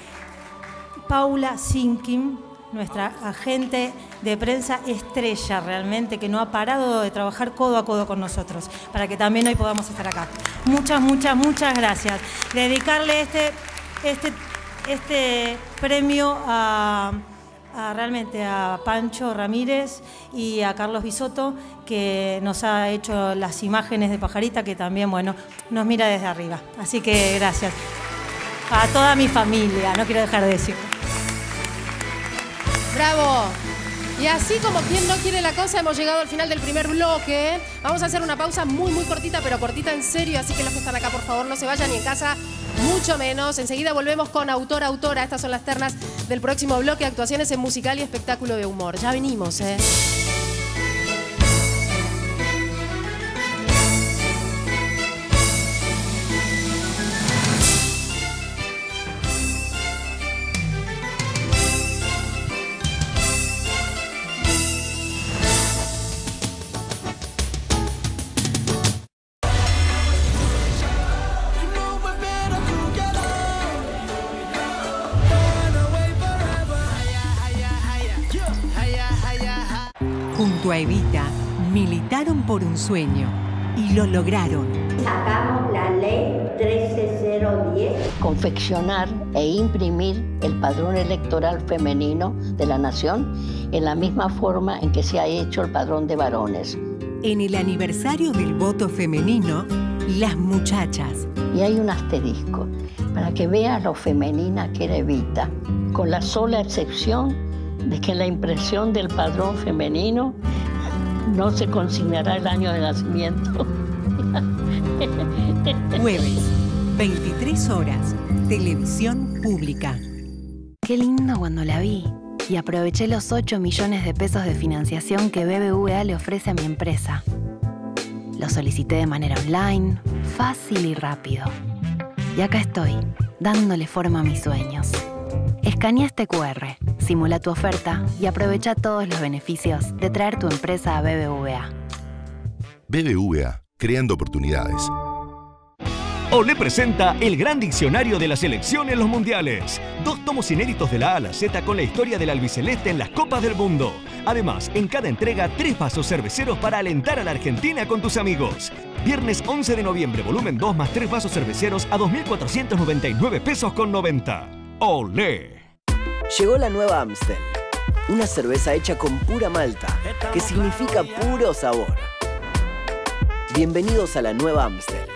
Paula Sinkin, nuestra agente de prensa estrella realmente, que no ha parado de trabajar codo a codo con nosotros, para que también hoy podamos estar acá. Muchas, muchas, muchas gracias. Dedicarle este, este, este premio a, a realmente a Pancho Ramírez y a Carlos Bisotto, que nos ha hecho las imágenes de Pajarita, que también, bueno, nos mira desde arriba. Así que gracias. A toda mi familia, no quiero dejar de decirlo. ¡Bravo! Y así como quien no quiere la cosa, hemos llegado al final del primer bloque. Vamos a hacer una pausa muy, muy cortita, pero cortita en serio. Así que los que están acá, por favor, no se vayan, ni en casa, mucho menos. Enseguida volvemos con Autor, Autora. Estas son las ternas del próximo bloque. Actuaciones en musical y espectáculo de humor. Ya venimos, ¿eh? Evita, militaron por un sueño y lo lograron. Sacamos la ley trece mil diez. Confeccionar e imprimir el padrón electoral femenino de la nación en la misma forma en que se ha hecho el padrón de varones. En el aniversario del voto femenino, las muchachas. Y hay un asterisco para que veas lo femenina que era Evita, con la sola excepción de que la impresión del padrón femenino no se consignará el año de nacimiento. Jueves, veintitrés horas, televisión pública. Qué lindo cuando la vi. Y aproveché los ocho millones de pesos de financiación que B B V A le ofrece a mi empresa. Lo solicité de manera online, fácil y rápido. Y acá estoy, dándole forma a mis sueños. Escanea este cu erre, simula tu oferta y aprovecha todos los beneficios de traer tu empresa a B B V A. B B V A, creando oportunidades. Olé presenta el gran diccionario de la selección en los mundiales. Dos tomos inéditos de la A a la Z con la historia del albiceleste en las copas del mundo. Además, en cada entrega, tres vasos cerveceros para alentar a la Argentina con tus amigos. Viernes once de noviembre, volumen dos, más tres vasos cerveceros a dos mil cuatrocientos noventa y nueve pesos con noventa. ¡Olé! Llegó la nueva Amstel, una cerveza hecha con pura malta, que significa puro sabor. Bienvenidos a la nueva Amstel.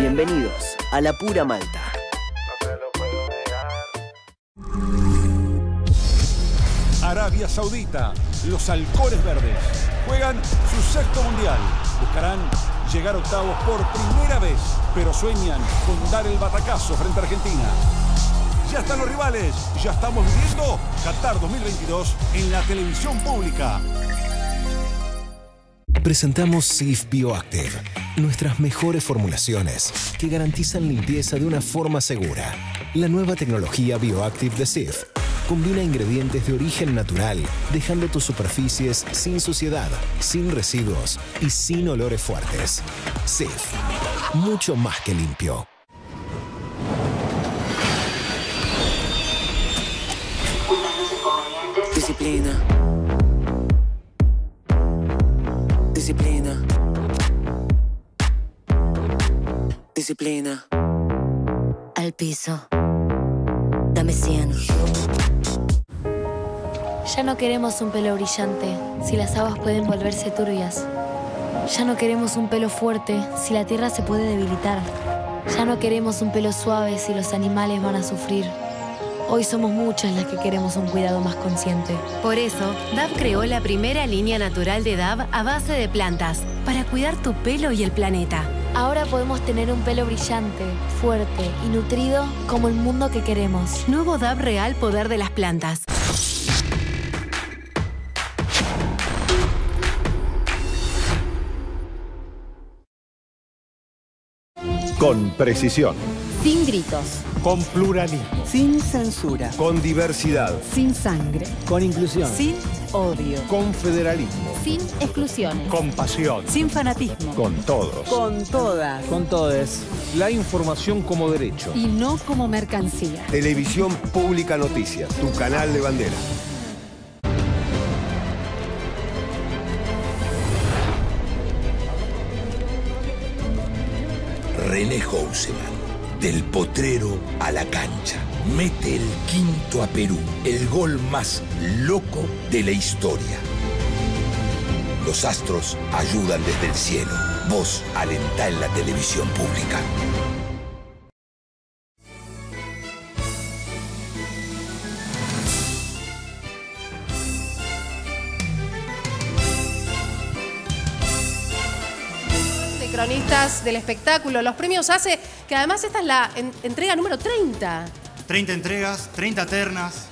Bienvenidos a la pura malta. Arabia Saudita, los halcones verdes, juegan su sexto mundial. Buscarán llegar a octavos por primera vez, pero sueñan con dar el batacazo frente a Argentina. Ya están los rivales, ya estamos viviendo Qatar dos mil veintidós en la televisión pública. Presentamos Cif BioActive, nuestras mejores formulaciones que garantizan limpieza de una forma segura. La nueva tecnología BioActive de Cif combina ingredientes de origen natural, dejando tus superficies sin suciedad, sin residuos y sin olores fuertes. Cif, mucho más que limpio. Disciplina. Disciplina. Disciplina. Al al piso. Dame cien. Ya no queremos un pelo brillante, si las habas pueden volverse turbias. Ya no queremos un pelo fuerte, si la tierra se puede debilitar. Ya no queremos un pelo suave, si los animales van a sufrir. Hoy somos muchas las que queremos un cuidado más consciente. Por eso, D A V creó la primera línea natural de D A V a base de plantas, para cuidar tu pelo y el planeta. Ahora podemos tener un pelo brillante, fuerte y nutrido como el mundo que queremos. Nuevo D A V Real Poder de las Plantas. Con precisión. Sin gritos. Con pluralismo. Sin censura. Con diversidad. Sin sangre. Con inclusión. Sin odio. Con federalismo. Sin exclusiones. Con pasión. Sin fanatismo. Con todos. Con todas. Con todes. La información como derecho. Y no como mercancía. Televisión Pública Noticias, tu canal de bandera. René Houseman. Del potrero a la cancha. Mete el quinto a Perú. El gol más loco de la historia. Los astros ayudan desde el cielo. Vos alentá en la televisión pública. Cronistas del espectáculo, los premios A C E, que además esta es la en entrega número treinta. treinta entregas, treinta ternas.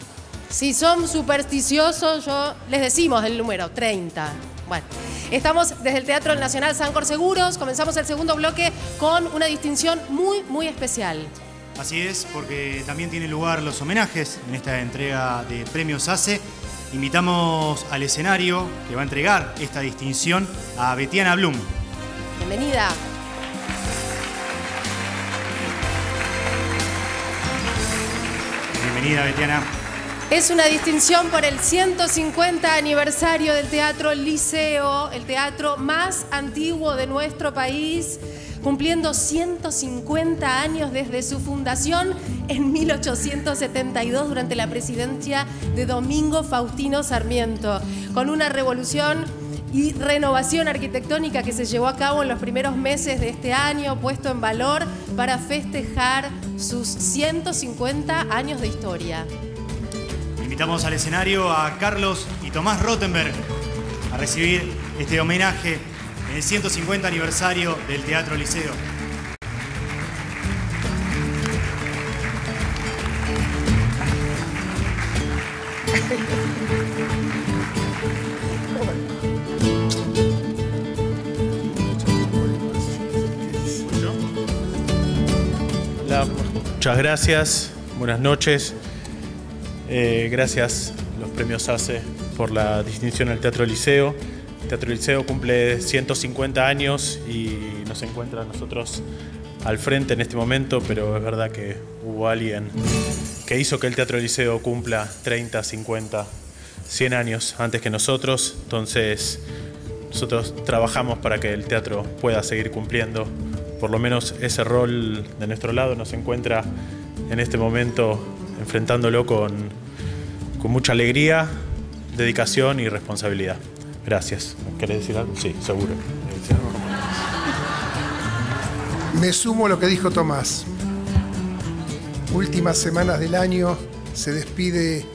Si son supersticiosos, yo les decimos el número treinta. Bueno, estamos desde el Teatro Nacional Sancor Seguros, comenzamos el segundo bloque con una distinción muy, muy especial. Así es, porque también tienen lugar los homenajes en esta entrega de premios A C E. Invitamos al escenario que va a entregar esta distinción a Betiana Blum. Bienvenida. Bienvenida, Betiana. Es una distinción por el ciento cincuenta aniversario del Teatro Liceo, el teatro más antiguo de nuestro país, cumpliendo ciento cincuenta años desde su fundación en mil ochocientos setenta y dos durante la presidencia de Domingo Faustino Sarmiento, con una revolución y renovación arquitectónica que se llevó a cabo en los primeros meses de este año, puesto en valor para festejar sus ciento cincuenta años de historia. Invitamos al escenario a Carlos y Tomás Rothenberg a recibir este homenaje en el ciento cincuenta aniversario del Teatro Liceo. Muchas gracias, buenas noches. Eh, gracias a los premios A C E por la distinción al Teatro Liceo. El Teatro Liceo cumple ciento cincuenta años y nos encuentra a nosotros al frente en este momento, pero es verdad que hubo alguien que hizo que el Teatro Liceo cumpla treinta, cincuenta, cien años antes que nosotros. Entonces, nosotros trabajamos para que el teatro pueda seguir cumpliendo. Por lo menos ese rol de nuestro lado nos encuentra en este momento enfrentándolo con, con mucha alegría, dedicación y responsabilidad. Gracias. ¿Querés decir algo? Sí, seguro. Me sumo a lo que dijo Tomás. Últimas semanas del año, se despide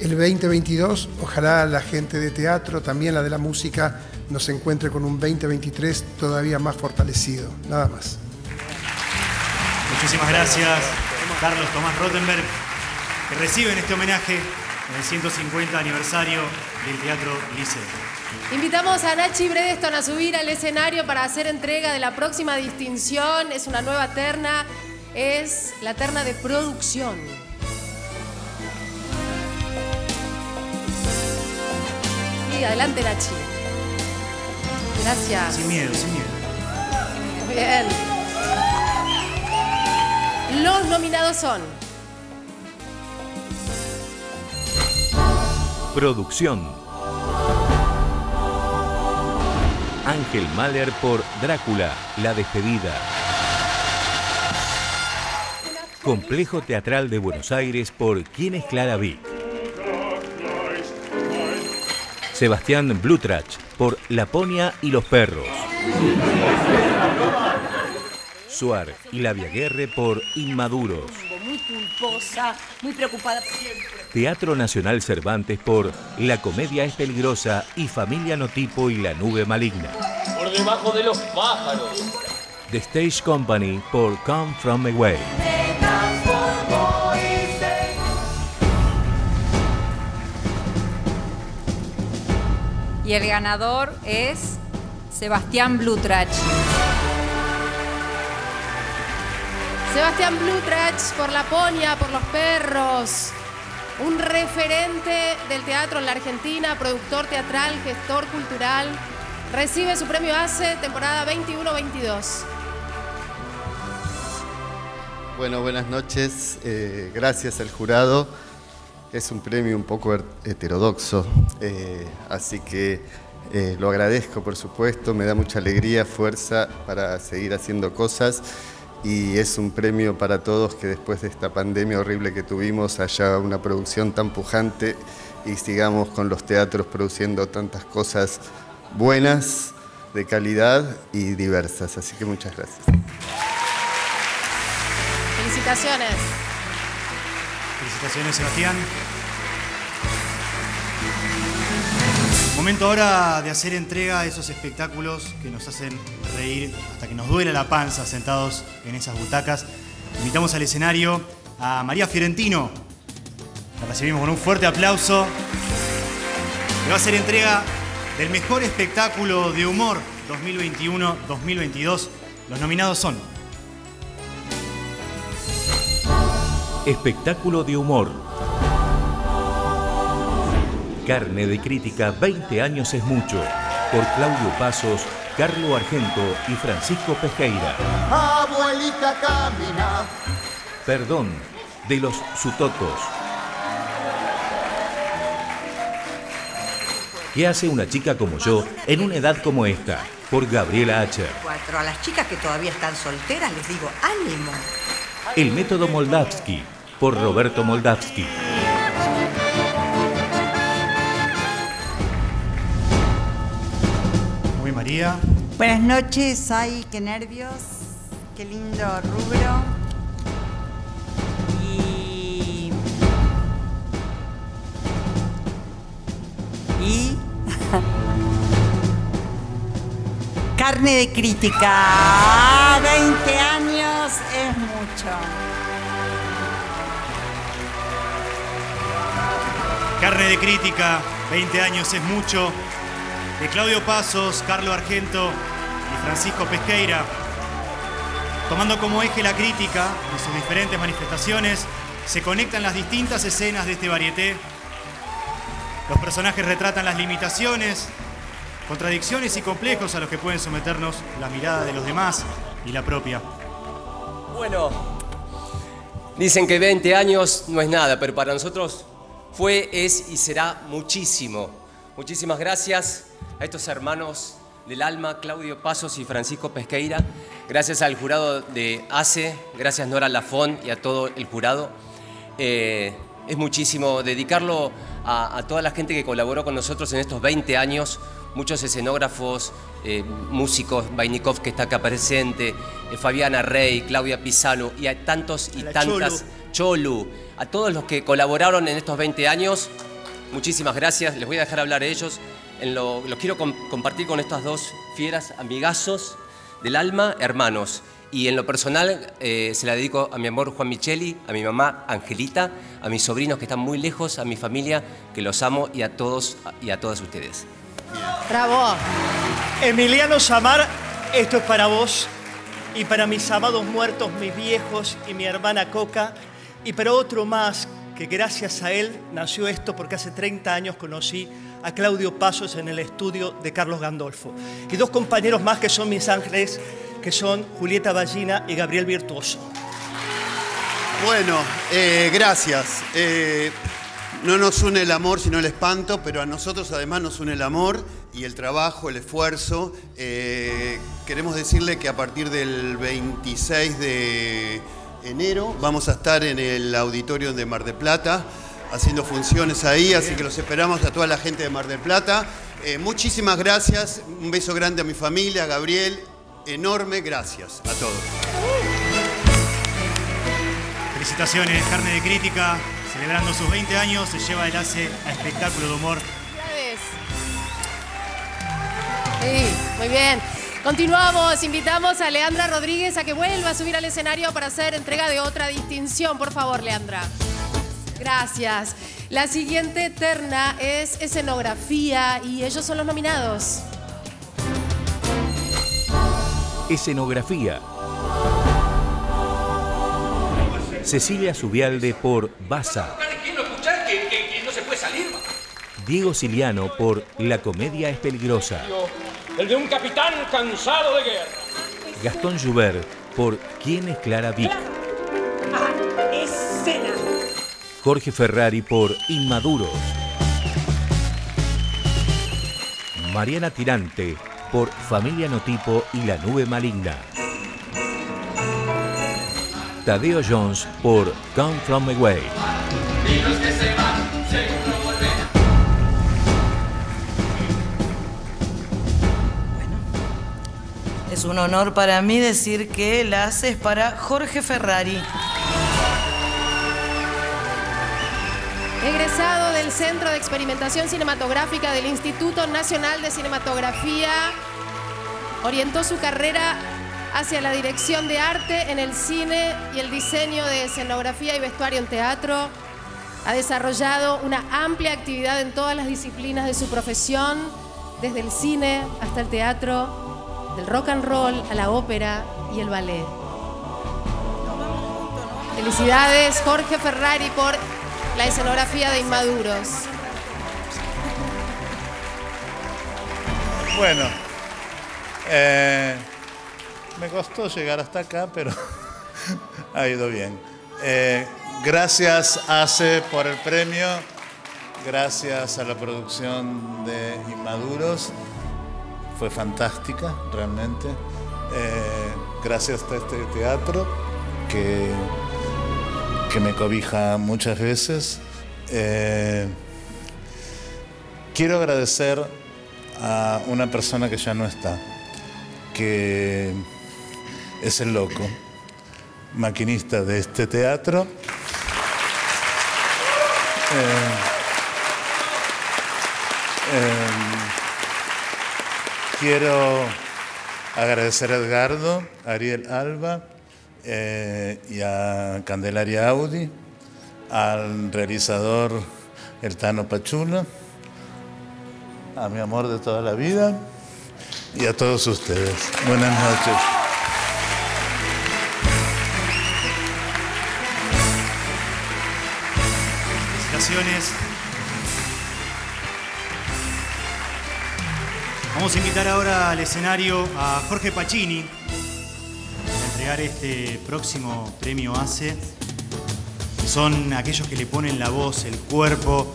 el veinte veintidós. Ojalá la gente de teatro, también la de la música, nos encuentre con un veinte veintitrés todavía más fortalecido. Nada más. Muchísimas gracias, Carlos Tomás Rothenberg, que reciben este homenaje en el ciento cincuenta aniversario del Teatro Liceo. Invitamos a Nachi Bredeston a subir al escenario para hacer entrega de la próxima distinción. Es una nueva terna, es la terna de producción. Y adelante, Nachi. Gracias. Sin miedo, sin miedo. Bien. Los nominados son... Producción. Ángel Mahler por Drácula, La Despedida. Complejo Teatral de Buenos Aires por ¿Quién es Clara Wieck? Sebastián Blutrach por Laponia y los perros. Suar y la Viaguerre por Inmaduros. Muy culposa, muy preocupada siempre. Teatro Nacional Cervantes por La comedia es peligrosa y Familia Notipo y la nube maligna. Por debajo de los pájaros. The Stage Company por Come From Away. Y el ganador es Sebastián Blutrach. Sebastián Blutrach por Laponia, por los perros, un referente del teatro en la Argentina, productor teatral, gestor cultural, recibe su premio ACE, temporada veintiuno veintidós. Bueno, buenas noches, eh, gracias al jurado, es un premio un poco heterodoxo, eh, así que eh, lo agradezco por supuesto, me da mucha alegría, fuerza para seguir haciendo cosas. Y es un premio para todos que después de esta pandemia horrible que tuvimos haya una producción tan pujante y sigamos con los teatros produciendo tantas cosas buenas, de calidad y diversas. Así que muchas gracias. Felicitaciones. Felicitaciones, Sebastián. Momento ahora de hacer entrega a esos espectáculos que nos hacen reír hasta que nos duela la panza sentados en esas butacas. Invitamos al escenario a María Fiorentino. La recibimos con un fuerte aplauso. Que va a hacer entrega del mejor espectáculo de humor dos mil veintiuno dos mil veintidós. Los nominados son... Espectáculo de humor. Carne de crítica, veinte años es mucho, por Claudio Pasos, Carlo Argento y Francisco Pesqueira. Abuelita camina. Perdón, de los Sutotos. ¿Qué hace una chica como yo en una edad como esta? Por Gabriela Acher. A las chicas que todavía están solteras les digo, ánimo. El método Moldavsky, por Roberto Moldavsky. María. Buenas noches, ay, qué nervios, qué lindo rubro. Y. Y. Carne de crítica, veinte años es mucho. Carne de crítica, veinte años es mucho. De Claudio Pasos, Carlo Argento y Francisco Pesqueira, tomando como eje la crítica en sus diferentes manifestaciones, se conectan las distintas escenas de este varieté. Los personajes retratan las limitaciones, contradicciones y complejos a los que pueden someternos la mirada de los demás y la propia. Bueno, dicen que veinte años no es nada, pero para nosotros fue, es y será muchísimo. Muchísimas gracias a estos hermanos del alma, Claudio Pasos y Francisco Pesqueira. Gracias al jurado de ACE, gracias Nora Lafón y a todo el jurado. Eh, es muchísimo dedicarlo a, a toda la gente que colaboró con nosotros en estos veinte años, muchos escenógrafos, eh, músicos, Vainikov que está acá presente, eh, Fabiana Rey, Claudia Pizano y a tantos y a tantas, Cholu. Cholu, a todos los que colaboraron en estos veinte años, muchísimas gracias. Les voy a dejar hablar a ellos. En lo, lo quiero com- compartir con estas dos fieras, amigazos del alma, hermanos. Y en lo personal eh, se la dedico a mi amor Juan Micheli, a mi mamá Angelita, a mis sobrinos que están muy lejos, a mi familia que los amo y a todos y a todas ustedes. ¡Bravo! Emiliano Samar, esto es para vos y para mis amados muertos, mis viejos y mi hermana Coca y para otro más que gracias a él nació esto porque hace treinta años conocí a Claudio Pasos en el estudio de Carlos Gandolfo. Y dos compañeros más que son mis ángeles, que son Julieta Ballina y Gabriel Virtuoso. Bueno, eh, gracias. Eh, no nos une el amor sino el espanto, pero a nosotros además nos une el amor y el trabajo, el esfuerzo. Eh, queremos decirle que a partir del veintiséis de... enero. Vamos a estar en el auditorio de Mar del Plata, haciendo funciones ahí, así que los esperamos a toda la gente de Mar del Plata. Eh, muchísimas gracias, un beso grande a mi familia, a Gabriel, enorme gracias a todos. Felicitaciones, Carne de Crítica, celebrando sus veinte años, se lleva el A C E a espectáculo de humor. Sí, muy bien. Continuamos, invitamos a Leandra Rodríguez a que vuelva a subir al escenario para hacer entrega de otra distinción. Por favor, Leandra. Gracias. La siguiente terna es escenografía y ellos son los nominados. Escenografía. Cecilia Zubialde por Baza. Diego Siliano por La comedia es peligrosa. El de un capitán cansado de guerra. Gastón Joubert por ¿Quién es Clara Vick? Ah, escena. Jorge Ferrari por Inmaduros. Mariana Tirante por Familia Notipo y la nube maligna. Tadeo Jones por Come From Away. Es un honor para mí decir que la haces es para Jorge Ferrari. Egresado del Centro de Experimentación Cinematográfica del Instituto Nacional de Cinematografía, orientó su carrera hacia la dirección de arte en el cine y el diseño de escenografía y vestuario en teatro. Ha desarrollado una amplia actividad en todas las disciplinas de su profesión, desde el cine hasta el teatro, del rock and roll a la ópera y el ballet. Felicidades, Jorge Ferrari, por la escenografía de Inmaduros. Bueno, eh, me costó llegar hasta acá, pero ha ido bien. Eh, gracias, A C E, por el premio. Gracias a la producción de Inmaduros. Fue fantástica, realmente. Eh, gracias a este teatro que, que me cobija muchas veces. Eh, quiero agradecer a una persona que ya no está, que es el Loco, maquinista de este teatro. Eh, eh, Quiero agradecer a Edgardo, a Ariel Alba eh, y a Candelaria Audi, al realizador el Tano Pachula, a mi amor de toda la vida y a todos ustedes. Buenas noches. Felicitaciones. Vamos a invitar ahora al escenario a Jorge Pacini para entregar este próximo premio A C E. Son aquellos que le ponen la voz, el cuerpo.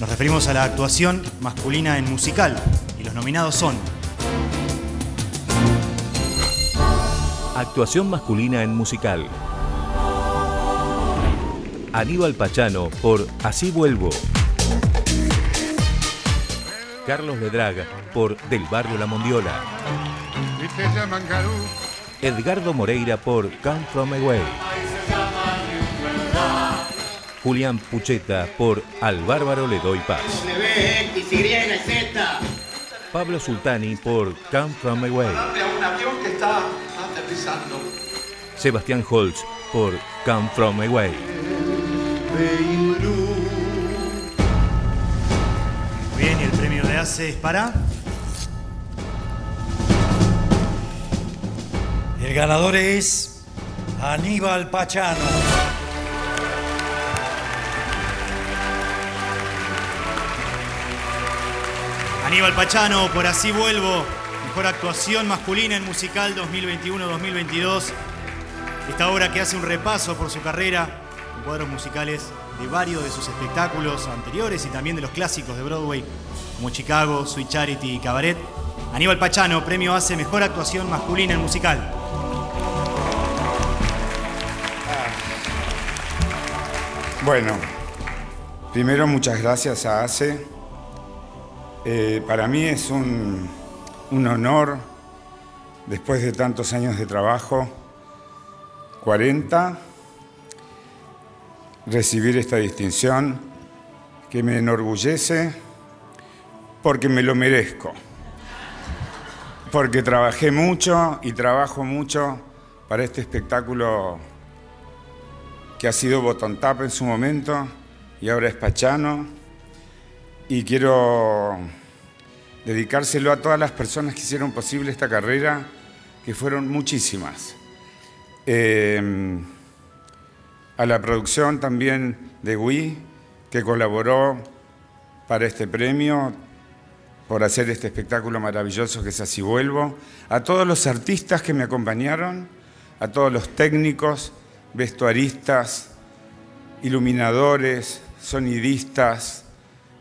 Nos referimos a la actuación masculina en musical y los nominados son... Actuación masculina en musical. Aníbal Pachano por Así vuelvo. Carlos Ledraga por Del barrio La Mondiola. Edgardo Moreira por Come From Away. Julián Pucheta por Al bárbaro le doy paz. Pablo Sultani por Come From Away. Sebastián Holtz por Come From Away. Bien, y el premio de A C E es para... El ganador es Aníbal Pachano. Aníbal Pachano, por Así vuelvo, mejor actuación masculina en musical dos mil veintiuno dos mil veintidós. Esta obra que hace un repaso por su carrera en cuadros musicales de varios de sus espectáculos anteriores y también de los clásicos de Broadway, como Chicago, Sweet Charity y Cabaret. Aníbal Pachano, premio A C E, mejor actuación masculina en musical. Bueno, primero muchas gracias a A C E. Eh, para mí es un, un honor, después de tantos años de trabajo, cuarenta, recibir esta distinción que me enorgullece porque me lo merezco. Porque trabajé mucho y trabajo mucho para este espectáculo que ha sido Botontap en su momento y ahora es Pachano. Y quiero dedicárselo a todas las personas que hicieron posible esta carrera, que fueron muchísimas. Eh, a la producción también de Wii, que colaboró para este premio, por hacer este espectáculo maravilloso que es Así Vuelvo. A todos los artistas que me acompañaron, a todos los técnicos, vestuaristas, iluminadores, sonidistas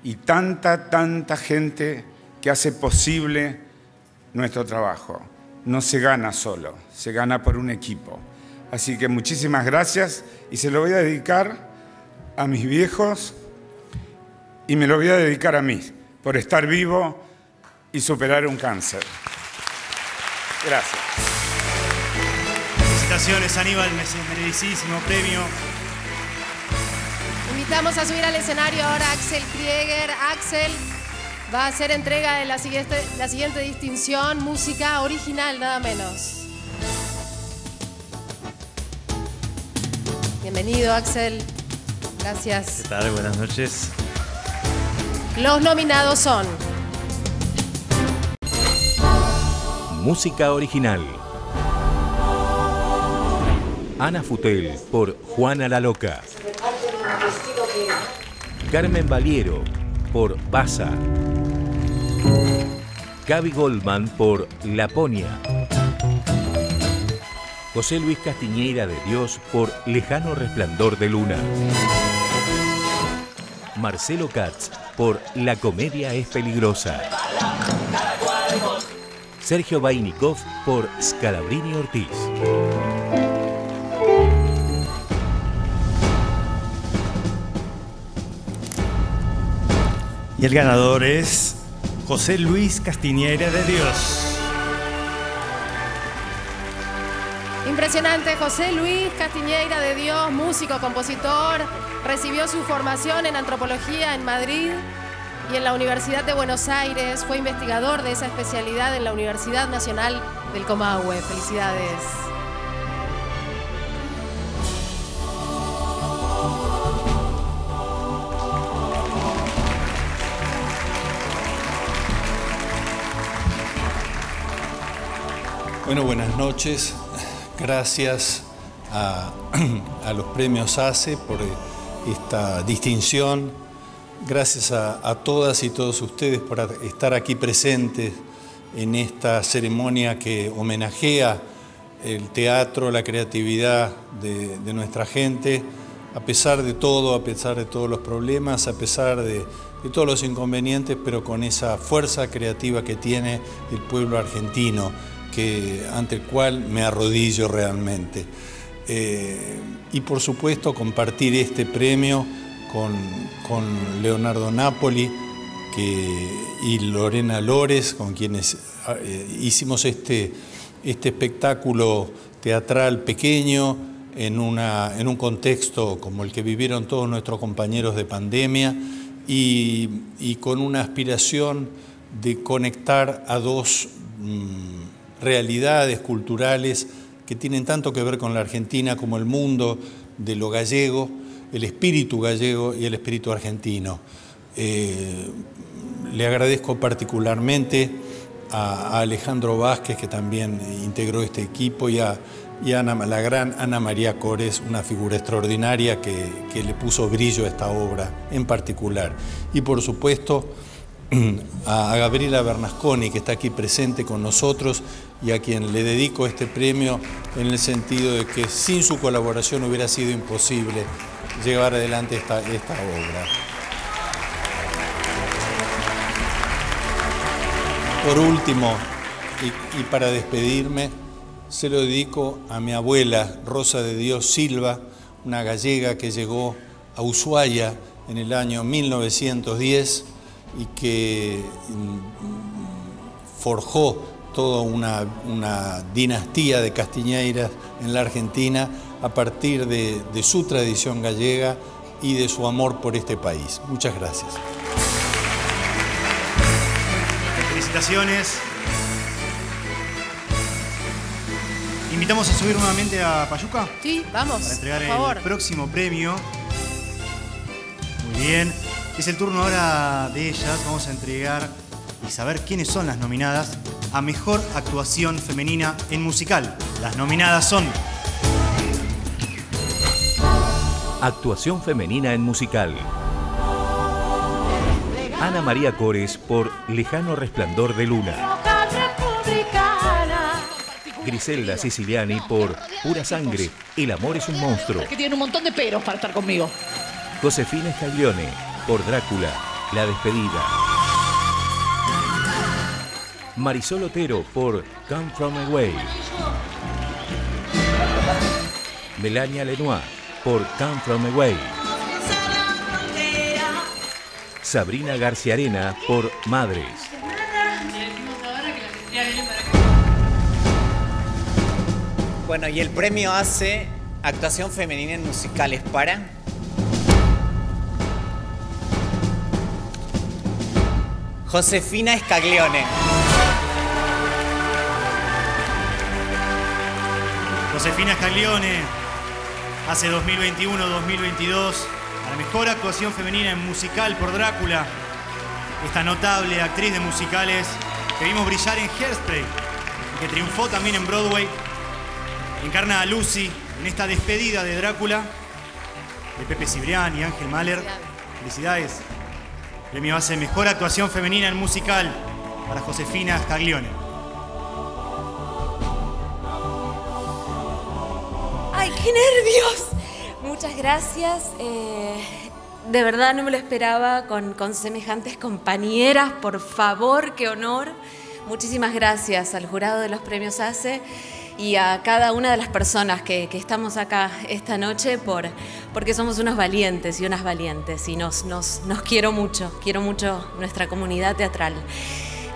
y tanta, tanta gente que hace posible nuestro trabajo. No se gana solo, se gana por un equipo. Así que muchísimas gracias y se lo voy a dedicar a mis viejos y me lo voy a dedicar a mí, por estar vivo y superar un cáncer. Gracias. Felicitaciones, Aníbal, merecidísimo premio. Invitamos a subir al escenario ahora a Axel Krieger. Axel va a hacer entrega de la siguiente, la siguiente distinción, música original, nada menos. Bienvenido, Axel. Gracias. ¿Qué tal? Buenas noches. Los nominados son... Música original. Ana Futel por Juana la Loca. Carmen Valiero por Baza. Gaby Goldman por Laponia. José Luis Castiñeira de Dios por Lejano Resplandor de Luna. Marcelo Katz por La comedia es peligrosa. Sergio Vainikov por Scalabrini Ortiz. Y el ganador es José Luis Castiñeira de Dios. Impresionante, José Luis Castiñeira de Dios, músico, compositor. Recibió su formación en antropología en Madrid y en la Universidad de Buenos Aires. Fue investigador de esa especialidad en la Universidad Nacional del Comahue. Felicidades. Bueno, buenas noches. Gracias a, a los premios A C E por esta distinción. Gracias a, a todas y todos ustedes por estar aquí presentes en esta ceremonia que homenajea el teatro, la creatividad de, de nuestra gente, a pesar de todo, a pesar de todos los problemas, a pesar de, de todos los inconvenientes, pero con esa fuerza creativa que tiene el pueblo argentino, que, ante el cual me arrodillo realmente. Eh, y por supuesto compartir este premio con, con Leonardo Napoli que, y Lorena Lores, con quienes eh, hicimos este, este espectáculo teatral pequeño en, una, en un contexto como el que vivieron todos nuestros compañeros de pandemia y, y con una aspiración de conectar a dos mmm, realidades culturales que tienen tanto que ver con la Argentina como el mundo de lo gallego, el espíritu gallego y el espíritu argentino. Eh, le agradezco particularmente a, a Alejandro Vázquez, que también integró este equipo, y a, y a Ana, la gran Ana María Cores, una figura extraordinaria que, que le puso brillo a esta obra en particular. Y por supuesto a Gabriela Bernasconi, que está aquí presente con nosotros y a quien le dedico este premio en el sentido de que sin su colaboración hubiera sido imposible llevar adelante esta, esta obra. Por último, y, y para despedirme, se lo dedico a mi abuela Rosa de Dios Silva, una gallega que llegó a Ushuaia en el año mil novecientos diez y que forjó toda una, una dinastía de castiñeiras en la Argentina a partir de, de su tradición gallega y de su amor por este país. Muchas gracias. Felicitaciones. ¿Invitamos a subir nuevamente a Payuca? Sí, vamos, para entregar por favor. El próximo premio. Muy bien. Es el turno ahora de ellas. Vamos a entregar y saber quiénes son las nominadas a Mejor Actuación Femenina en Musical. Las nominadas son... Actuación Femenina en Musical. Ana María Cores por Lejano Resplandor de Luna. Griselda Siciliani por Pura Sangre, El Amor es un Monstruo. Que tienen un montón de peros para estar conmigo. Josefina Scaglione por Drácula, La Despedida. Marisol Otero por Come From Away. Melania Lenoir por Come From Away. Sabrina García Arena por Madres. Bueno, y el premio hace Actuación Femenina en Musicales para... Josefina Scaglione. Josefina Scaglione hace dos mil veintiuno dos mil veintidós a la Mejor Actuación Femenina en Musical por Drácula. Esta notable actriz de musicales que vimos brillar en Hairspray y que triunfó también en Broadway. Encarna a Lucy en esta Despedida de Drácula, de Pepe Cibrián y Ángel Mahler. Felicidades. Premio hace Mejor Actuación Femenina en Musical para Josefina Scaglione. ¡Ay, qué nervios! Muchas gracias. Eh, de verdad no me lo esperaba con, con semejantes compañeras. Por favor, qué honor. Muchísimas gracias al jurado de los premios ACE. Y a cada una de las personas que, que estamos acá esta noche por, porque somos unos valientes y unas valientes y nos, nos, nos quiero mucho, quiero mucho nuestra comunidad teatral.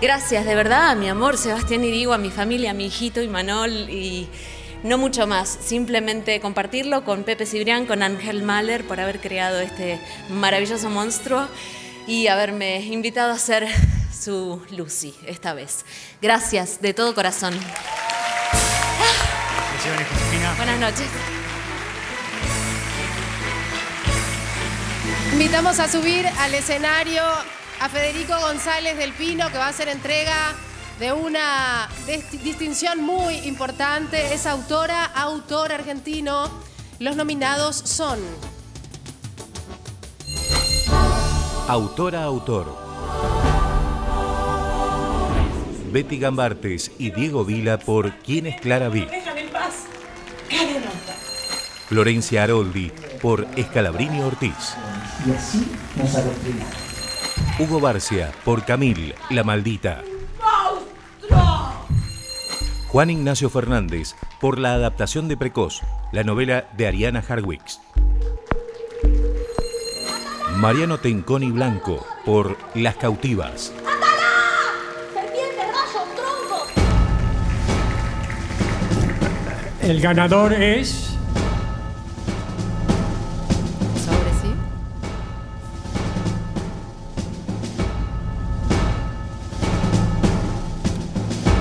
Gracias de verdad a mi amor Sebastián Irigo, a mi familia, a mi hijito Imanol y no mucho más, simplemente compartirlo con Pepe Cibrián, con Ángel Mahler por haber creado este maravilloso monstruo y haberme invitado a ser su Lucy esta vez. Gracias de todo corazón. Buenas noches. Invitamos a subir al escenario a Federico González del Pino, que va a hacer entrega de una distinción muy importante. Es autora, autor argentino. Los nominados son... Autora, autor. Betty Gambartes y Diego Vila por ¿Quién es Clara Vick? Florencia Aroldi por Escalabrini Ortiz. Y así nos adoctrinaron. Hugo Barcia por Camil, La Maldita. ¡Monstruo! Juan Ignacio Fernández por la adaptación de Precoz, la novela de Ariana Harwicks. Mariano Tenconi Blanco por Las Cautivas. El ganador es... Sobre sí.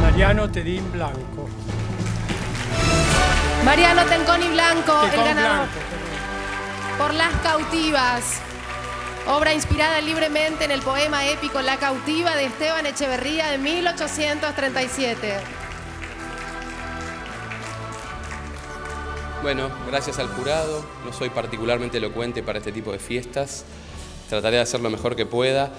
Mariano Tenconi Blanco. Mariano Tenconi Blanco, el ganador. Por Las Cautivas. Obra inspirada libremente en el poema épico La Cautiva de Esteban Echeverría de mil ochocientos treinta y siete. Bueno, gracias al jurado. No soy particularmente elocuente para este tipo de fiestas. Trataré de hacer lo mejor que pueda.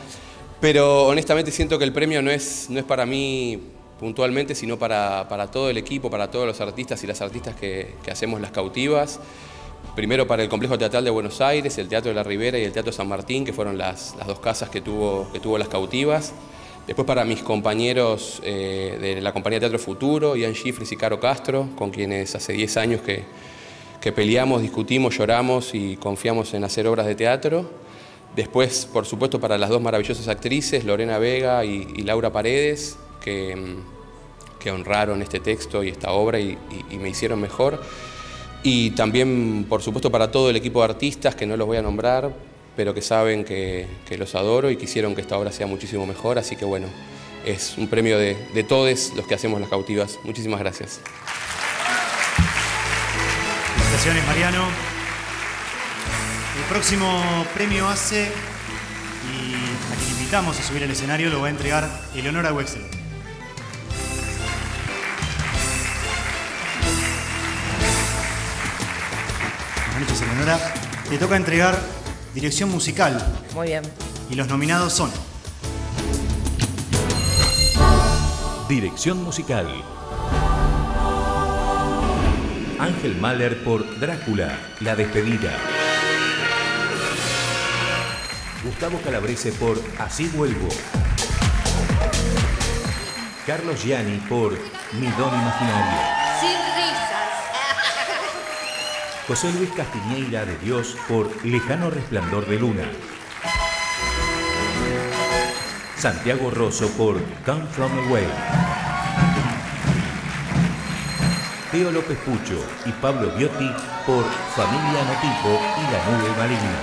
Pero honestamente siento que el premio no es, no es para mí puntualmente, sino para, para todo el equipo, para todos los artistas y las artistas que, que hacemos Las Cautivas. Primero para el Complejo Teatral de Buenos Aires, el Teatro de la Ribera y el Teatro San Martín, que fueron las, las dos casas que tuvo, que tuvo Las Cautivas. Después para mis compañeros eh, de la Compañía Teatro Futuro, Ian Gifris y Caro Castro, con quienes hace diez años que, que peleamos, discutimos, lloramos y confiamos en hacer obras de teatro. Después, por supuesto, para las dos maravillosas actrices, Lorena Vega y, y Laura Paredes, que, que honraron este texto y esta obra y, y, y me hicieron mejor. Y también, por supuesto, para todo el equipo de artistas, que no los voy a nombrar, pero que saben que, que los adoro y quisieron que esta obra sea muchísimo mejor. Así que, bueno, es un premio de, de todos los que hacemos Las Cautivas. Muchísimas gracias. Felicitaciones, Mariano. El próximo premio hace, y a quien invitamos a subir al escenario, lo va a entregar Eleonora Wexler. Buenas noches, Eleonora. Le toca entregar dirección musical. Muy bien. Y los nominados son... Dirección musical. Ángel Mahler por Drácula, La despedida. Gustavo Calabrese por Así vuelvo. Carlos Gianni por Mi don imaginario. Sin risas. José Luis Castiñeira de Dios por Lejano resplandor de luna. Santiago Rosso por Come From Away. Teo López Pucho y Pablo Biotti por Familia Anotipo y La nube maligna.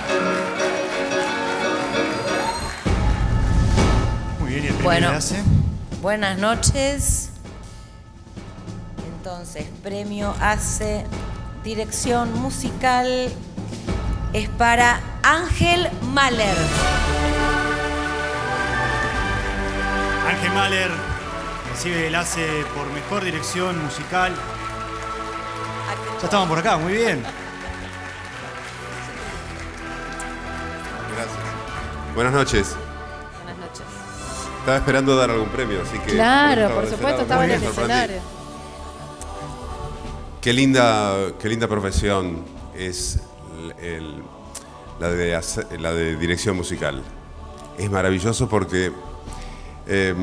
Bueno, buenas noches. Entonces, premio hace dirección musical es para Ángel Mahler. Ángel Mahler recibe el hace por mejor dirección musical. Ya estamos por acá, muy bien. Gracias. Buenas noches. Estaba esperando dar algún premio, así que... Claro, por supuesto, estaba en el escenario. Qué linda, qué linda profesión es el, el, la, de, la de dirección musical. Es maravilloso porque eh,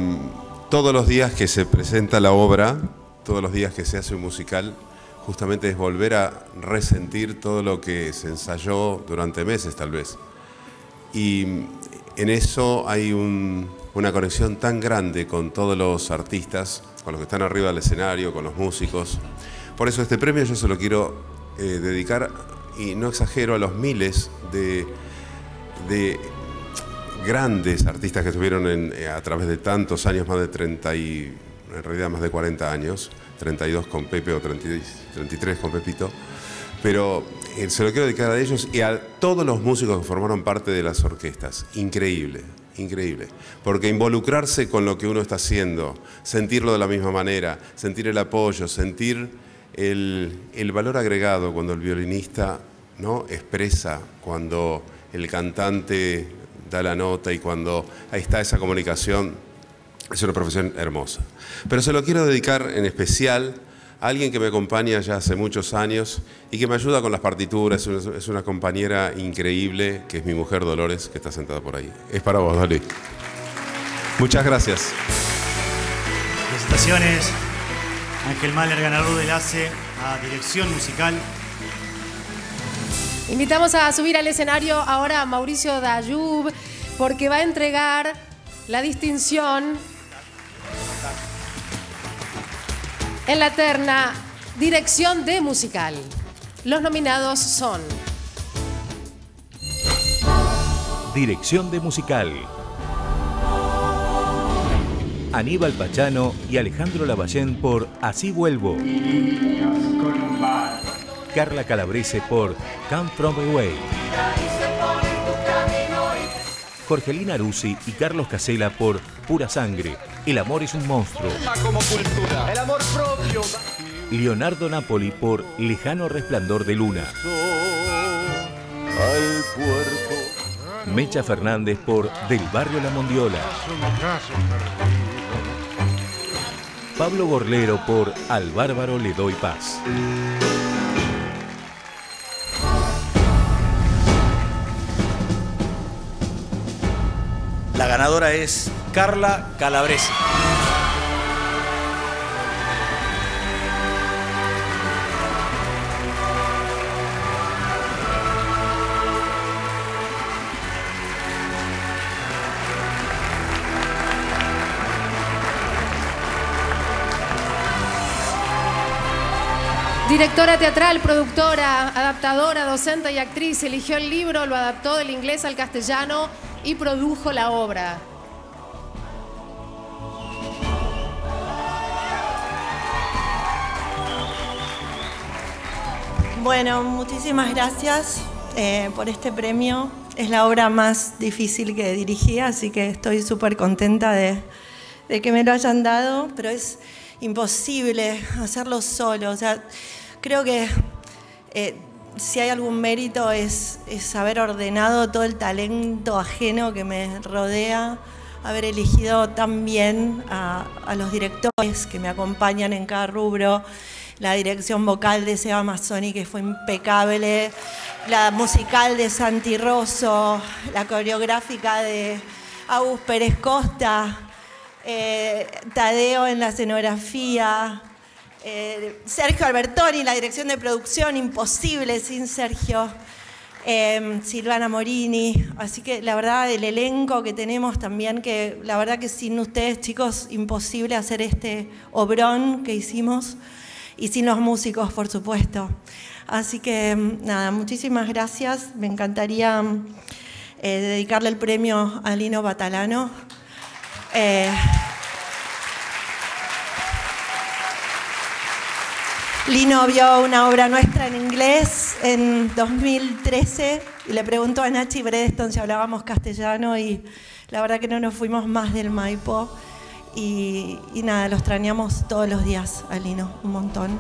todos los días que se presenta la obra, todos los días que se hace un musical, justamente es volver a resentir todo lo que se ensayó durante meses, tal vez. Y en eso hay un... una conexión tan grande con todos los artistas, con los que están arriba del escenario, con los músicos. Por eso este premio yo se lo quiero eh, dedicar, y no exagero, a los miles de, de grandes artistas que estuvieron en, eh, a través de tantos años, más de treinta y, en realidad más de cuarenta años, treinta y dos con Pepe o treinta y tres con Pepito, pero eh, se lo quiero dedicar a ellos y a todos los músicos que formaron parte de las orquestas. Increíble. Increíble, porque involucrarse con lo que uno está haciendo, sentirlo de la misma manera, sentir el apoyo, sentir el, el valor agregado cuando el violinista, ¿no?, expresa, cuando el cantante da la nota y cuando ahí está esa comunicación, es una profesión hermosa. Pero se lo quiero dedicar en especial a alguien que me acompaña ya hace muchos años y que me ayuda con las partituras, es una, es una compañera increíble, que es mi mujer Dolores, que está sentada por ahí. Es para vos, Dolly. Muchas gracias. Felicitaciones. Ángel Mahler, ganador del hace a dirección musical. Invitamos a subir al escenario ahora a Mauricio Dayub, porque va a entregar la distinción en la terna dirección de musical. Los nominados son... Dirección de musical. Aníbal Pachano y Alejandro Lavallén por Así vuelvo. Carla Calabrese por Come From Away. Jorgelina Aruzzi y Carlos Casella por Pura Sangre, El amor es un monstruo. Como cultura, el amor propio. Leonardo Napoli por Lejano resplandor de luna. Al cuerpo. Mecha Fernández por Del barrio La Mondiola. Pablo Borlero por Al bárbaro le doy paz. La ganadora es Carla Calabrese. Directora teatral, productora, adaptadora, docente y actriz, eligió el libro, lo adaptó del inglés al castellano y produjo la obra. Bueno, muchísimas gracias eh, por este premio. Es la obra más difícil que dirigí, así que estoy súper contenta de, de que me lo hayan dado, pero es imposible hacerlo solo. O sea, creo que eh, si hay algún mérito es, es haber ordenado todo el talento ajeno que me rodea, haber elegido tan bien a, a los directores que me acompañan en cada rubro, la dirección vocal de Seba Mazzoni, que fue impecable, la musical de Santi Rosso, la coreográfica de Agus Pérez Costa, Eh, Tadeo en la escenografía, eh, Sergio Albertoni, la dirección de producción, imposible sin Sergio, eh, Silvana Morini, así que la verdad el elenco que tenemos también, que la verdad que sin ustedes, chicos, imposible hacer este obrón que hicimos, y sin los músicos, por supuesto. Así que nada, muchísimas gracias, me encantaría eh, dedicarle el premio a Lino Batalano. Eh... Lino vio una obra nuestra en inglés en dos mil trece y le preguntó a Nachi Bredeston si hablábamos castellano, y la verdad que no nos fuimos más del Maipo, y, y nada, lo extrañamos todos los días a Lino, un montón.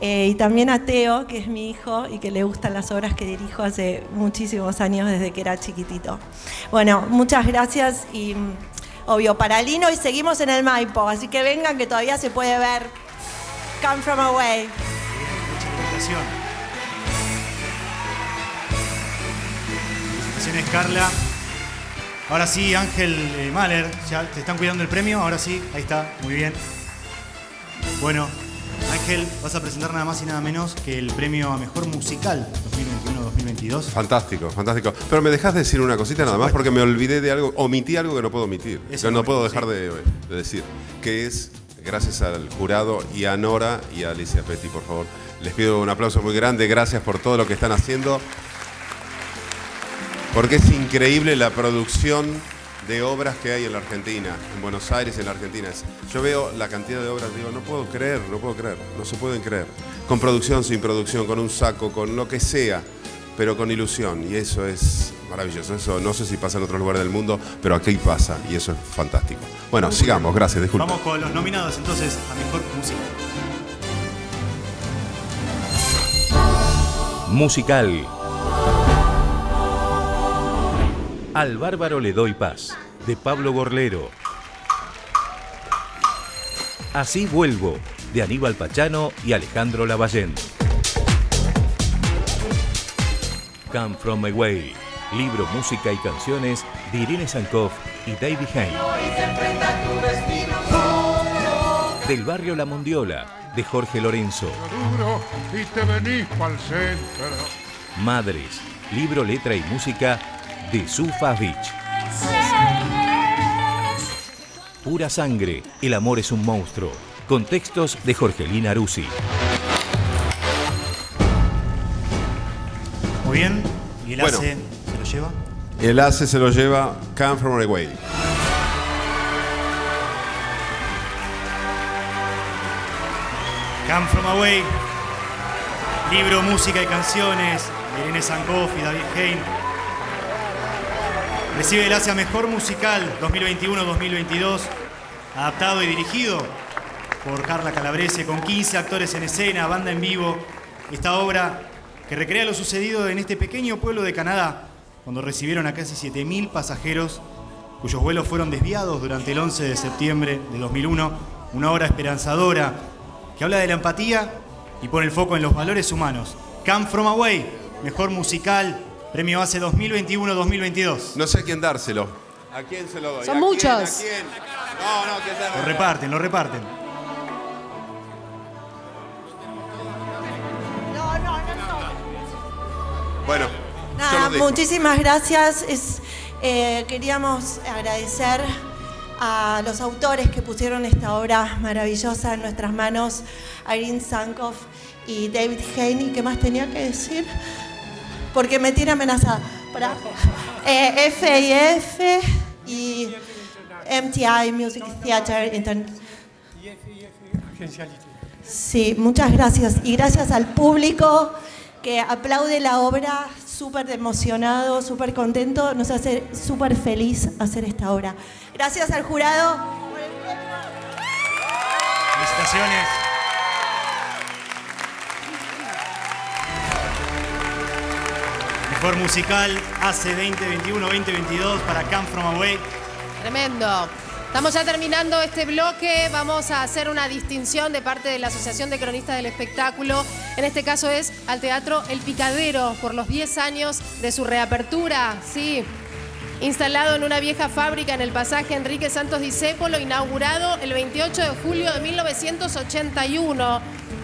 Eh, y también a Teo, que es mi hijo y que le gustan las obras que dirijo hace muchísimos años, desde que era chiquitito. Bueno, muchas gracias y... obvio, para Lino, y seguimos en el Maipo, así que vengan que todavía se puede ver Come From Away. Felicitaciones, Carla. Ahora sí, Ángel Mahler, ya te están cuidando el premio, ahora sí, ahí está, muy bien. Bueno, Ángel, vas a presentar nada más y nada menos que el premio a Mejor Musical dos mil veintiuno dos mil veintidós. Fantástico, fantástico. Pero me dejás decir una cosita nada más, porque me olvidé de algo, omití algo que no puedo omitir, que no puedo dejar de, de decir, que es, gracias al jurado y a Nora y a Alicia Petty, por favor. Les pido un aplauso muy grande, gracias por todo lo que están haciendo, porque es increíble la producción de obras que hay en la Argentina, en Buenos Aires, en la Argentina. Yo veo la cantidad de obras, digo, no puedo creer, no puedo creer, no se pueden creer. Con producción, sin producción, con un saco, con lo que sea, pero con ilusión. Y eso es maravilloso. Eso no sé si pasa en otros lugares del mundo, pero aquí pasa y eso es fantástico. Bueno, muy sigamos, bien. Gracias, disculpen. Vamos con los nominados entonces a Mejor Música. Musical. Al bárbaro le doy paz, de Pablo Gorlero. Así vuelvo, de Aníbal Pachano y Alejandro Lavallén. Come From Away, libro, música y canciones de Irene Sankoff y David Hayne. Del barrio La Mondiola, de Jorge Lorenzo. Madres, libro, letra y música de Sufa Beach. Pura sangre, el amor es un monstruo, con textos de Jorgelina Aruzzi. Muy bien, ¿y el bueno, ACE se lo lleva? El ACE se lo lleva Come From Away. Come From Away, libro, música y canciones de Irene Sankoff y David Hayne. Recibe el ACE a Mejor Musical dos mil veintiuno dos mil veintidós, adaptado y dirigido por Carla Calabrese, con quince actores en escena, banda en vivo. Esta obra que recrea lo sucedido en este pequeño pueblo de Canadá, cuando recibieron a casi siete mil pasajeros cuyos vuelos fueron desviados durante el once de septiembre de dos mil uno. Una obra esperanzadora que habla de la empatía y pone el foco en los valores humanos. Come From Away, Mejor Musical, premio ACE dos mil veintiuno dos mil veintidós. No sé a quién dárselo. ¿A quién se lo doy? Son ¿A muchos. ¿A quién? No, no, ¿quién se lo, lo reparten, lo reparten. No, no, no, no. Bueno, nada, yo lo digo. Muchísimas gracias. Es, eh, queríamos agradecer a los autores que pusieron esta obra maravillosa en nuestras manos, Irene Sankoff y David Heaney. ¿Qué más tenía que decir? Porque me tiene amenazada. Para eh, F I F y M T I, Music Theatre International. Sí, muchas gracias. Y gracias al público que aplaude la obra, súper emocionado, súper contento. Nos hace súper feliz hacer esta obra. Gracias al jurado. Felicitaciones. Mejor musical hace veinte veintiuno veinte veintidós para Come From Away. Tremendo. Estamos ya terminando este bloque, vamos a hacer una distinción de parte de la Asociación de Cronistas del Espectáculo. En este caso es al Teatro El Picadero, por los diez años de su reapertura, sí. Instalado en una vieja fábrica en el pasaje Enrique Santos Discépolo, inaugurado el veintiocho de julio de mil novecientos ochenta y uno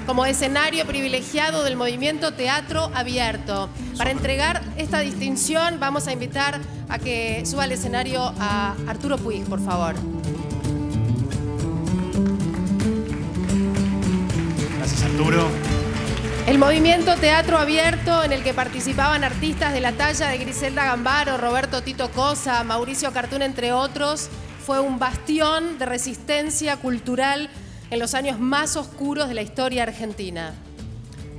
como escenario privilegiado del movimiento Teatro Abierto. Para entregar esta distinción vamos a invitar a que suba al escenario a Arturo Puig, por favor. Gracias, Arturo. El movimiento Teatro Abierto, en el que participaban artistas de la talla de Griselda Gambaro, Roberto Tito Cosa, Mauricio Cartún, entre otros, fue un bastión de resistencia cultural en los años más oscuros de la historia argentina.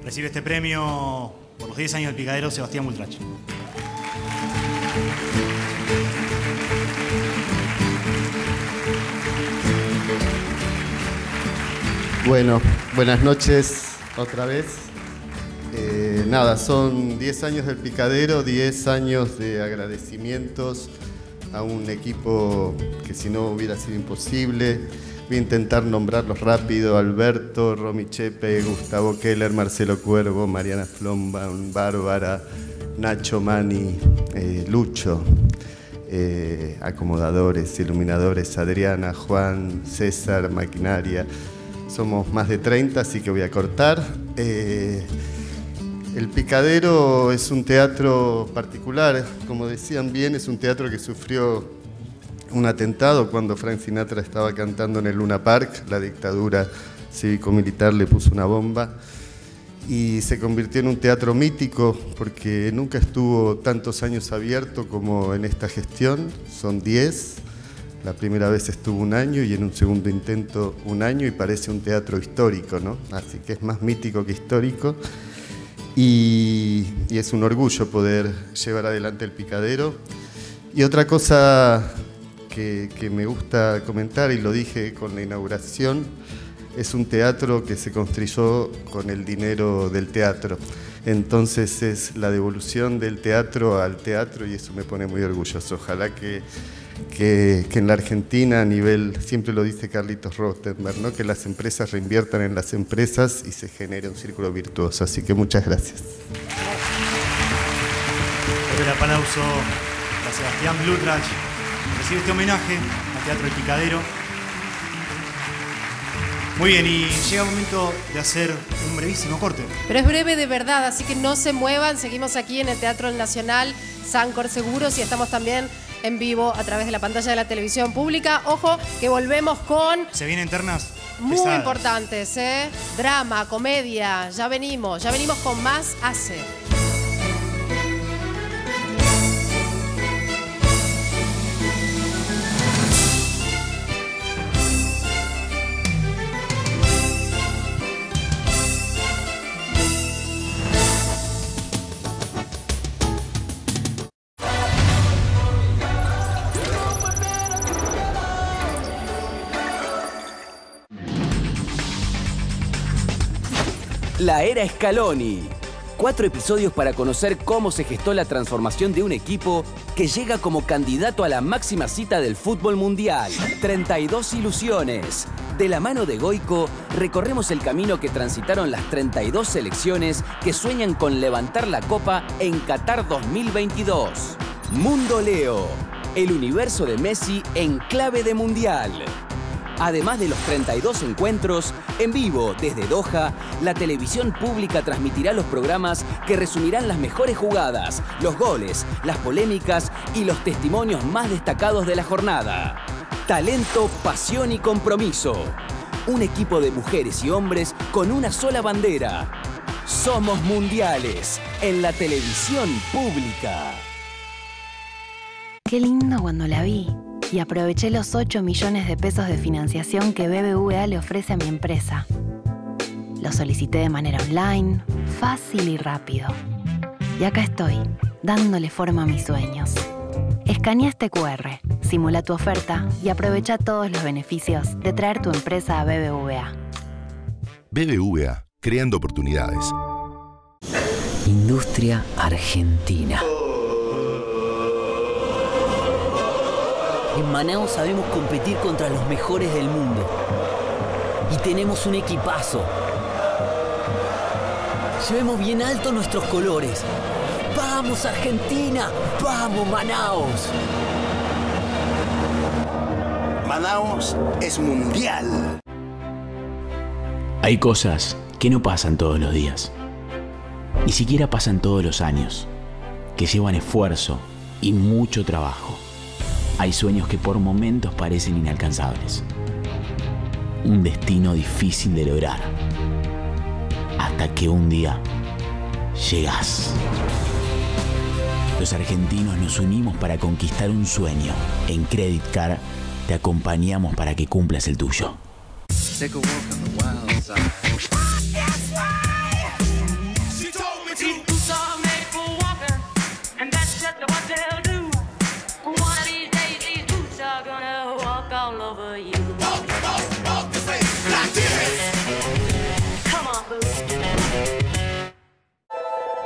Recibe este premio por los diez años del Picadero, Sebastián Bultrach. Bueno, buenas noches otra vez. Eh, nada, son diez años del Picadero, diez años de agradecimientos a un equipo que si no hubiera sido imposible. Voy a intentar nombrarlos rápido: Alberto, Romy Chepe, Gustavo Keller, Marcelo Cuervo, Mariana Flomban, Bárbara, Nacho Mani, eh, Lucho, eh, acomodadores, iluminadores, Adriana, Juan, César, maquinaria. Somos más de treinta, así que voy a cortar. Eh, El Picadero es un teatro particular, como decían bien, es un teatro que sufrió un atentado cuando Frank Sinatra estaba cantando en el Luna Park. La dictadura cívico-militar le puso una bomba y se convirtió en un teatro mítico porque nunca estuvo tantos años abierto como en esta gestión, son diez. La primera vez estuvo un año y en un segundo intento un año, y parece un teatro histórico, ¿no? Así que es más mítico que histórico. Y, y es un orgullo poder llevar adelante El Picadero. Y otra cosa que, que me gusta comentar, y lo dije con la inauguración, es un teatro que se construyó con el dinero del teatro. Entonces es la devolución del teatro al teatro, y eso me pone muy orgulloso. Ojalá que, que, que en la Argentina a nivel, siempre lo dice Carlitos Rostenberg, ¿no?, que las empresas reinviertan en las empresas y se genere un círculo virtuoso. Así que muchas gracias. Por el aplauso a Sebastián Bultrach. Recibe este homenaje al Teatro El Picadero. Muy bien, y llega el momento de hacer un brevísimo corte. Pero es breve de verdad, así que no se muevan. Seguimos aquí en el Teatro Nacional Sancor Seguros y estamos también en vivo a través de la pantalla de la televisión pública. Ojo, que volvemos con... Se vienen ternas muy pesadas, importantes, ¿eh? Drama, comedia, ya venimos. Ya venimos con más A C E. La Era Scaloni. Cuatro episodios para conocer cómo se gestó la transformación de un equipo que llega como candidato a la máxima cita del fútbol mundial. treinta y dos ilusiones. De la mano de Goico, recorremos el camino que transitaron las treinta y dos selecciones que sueñan con levantar la copa en Qatar dos mil veintidós. Mundo Leo. El universo de Messi en clave de mundial. Además de los treinta y dos encuentros, en vivo desde Doha, la televisión pública transmitirá los programas que resumirán las mejores jugadas, los goles, las polémicas y los testimonios más destacados de la jornada. Talento, pasión y compromiso. Un equipo de mujeres y hombres con una sola bandera. Somos mundiales en la televisión pública. Qué lindo cuando la vi. Y aproveché los ocho millones de pesos de financiación que B B V A le ofrece a mi empresa. Lo solicité de manera online, fácil y rápido. Y acá estoy, dándole forma a mis sueños. Escanea este cu erre, simula tu oferta y aprovecha todos los beneficios de traer tu empresa a B B V A. B B V A, creando oportunidades. Industria argentina. En Manaus sabemos competir contra los mejores del mundo. Y tenemos un equipazo. Llevemos bien alto nuestros colores. ¡Vamos, Argentina! ¡Vamos, Manaus! Manaus es mundial. Hay cosas que no pasan todos los días. Ni siquiera pasan todos los años. Que llevan esfuerzo y mucho trabajo. Hay sueños que por momentos parecen inalcanzables. Un destino difícil de lograr. Hasta que un día llegás. Los argentinos nos unimos para conquistar un sueño. En Credit Card te acompañamos para que cumplas el tuyo.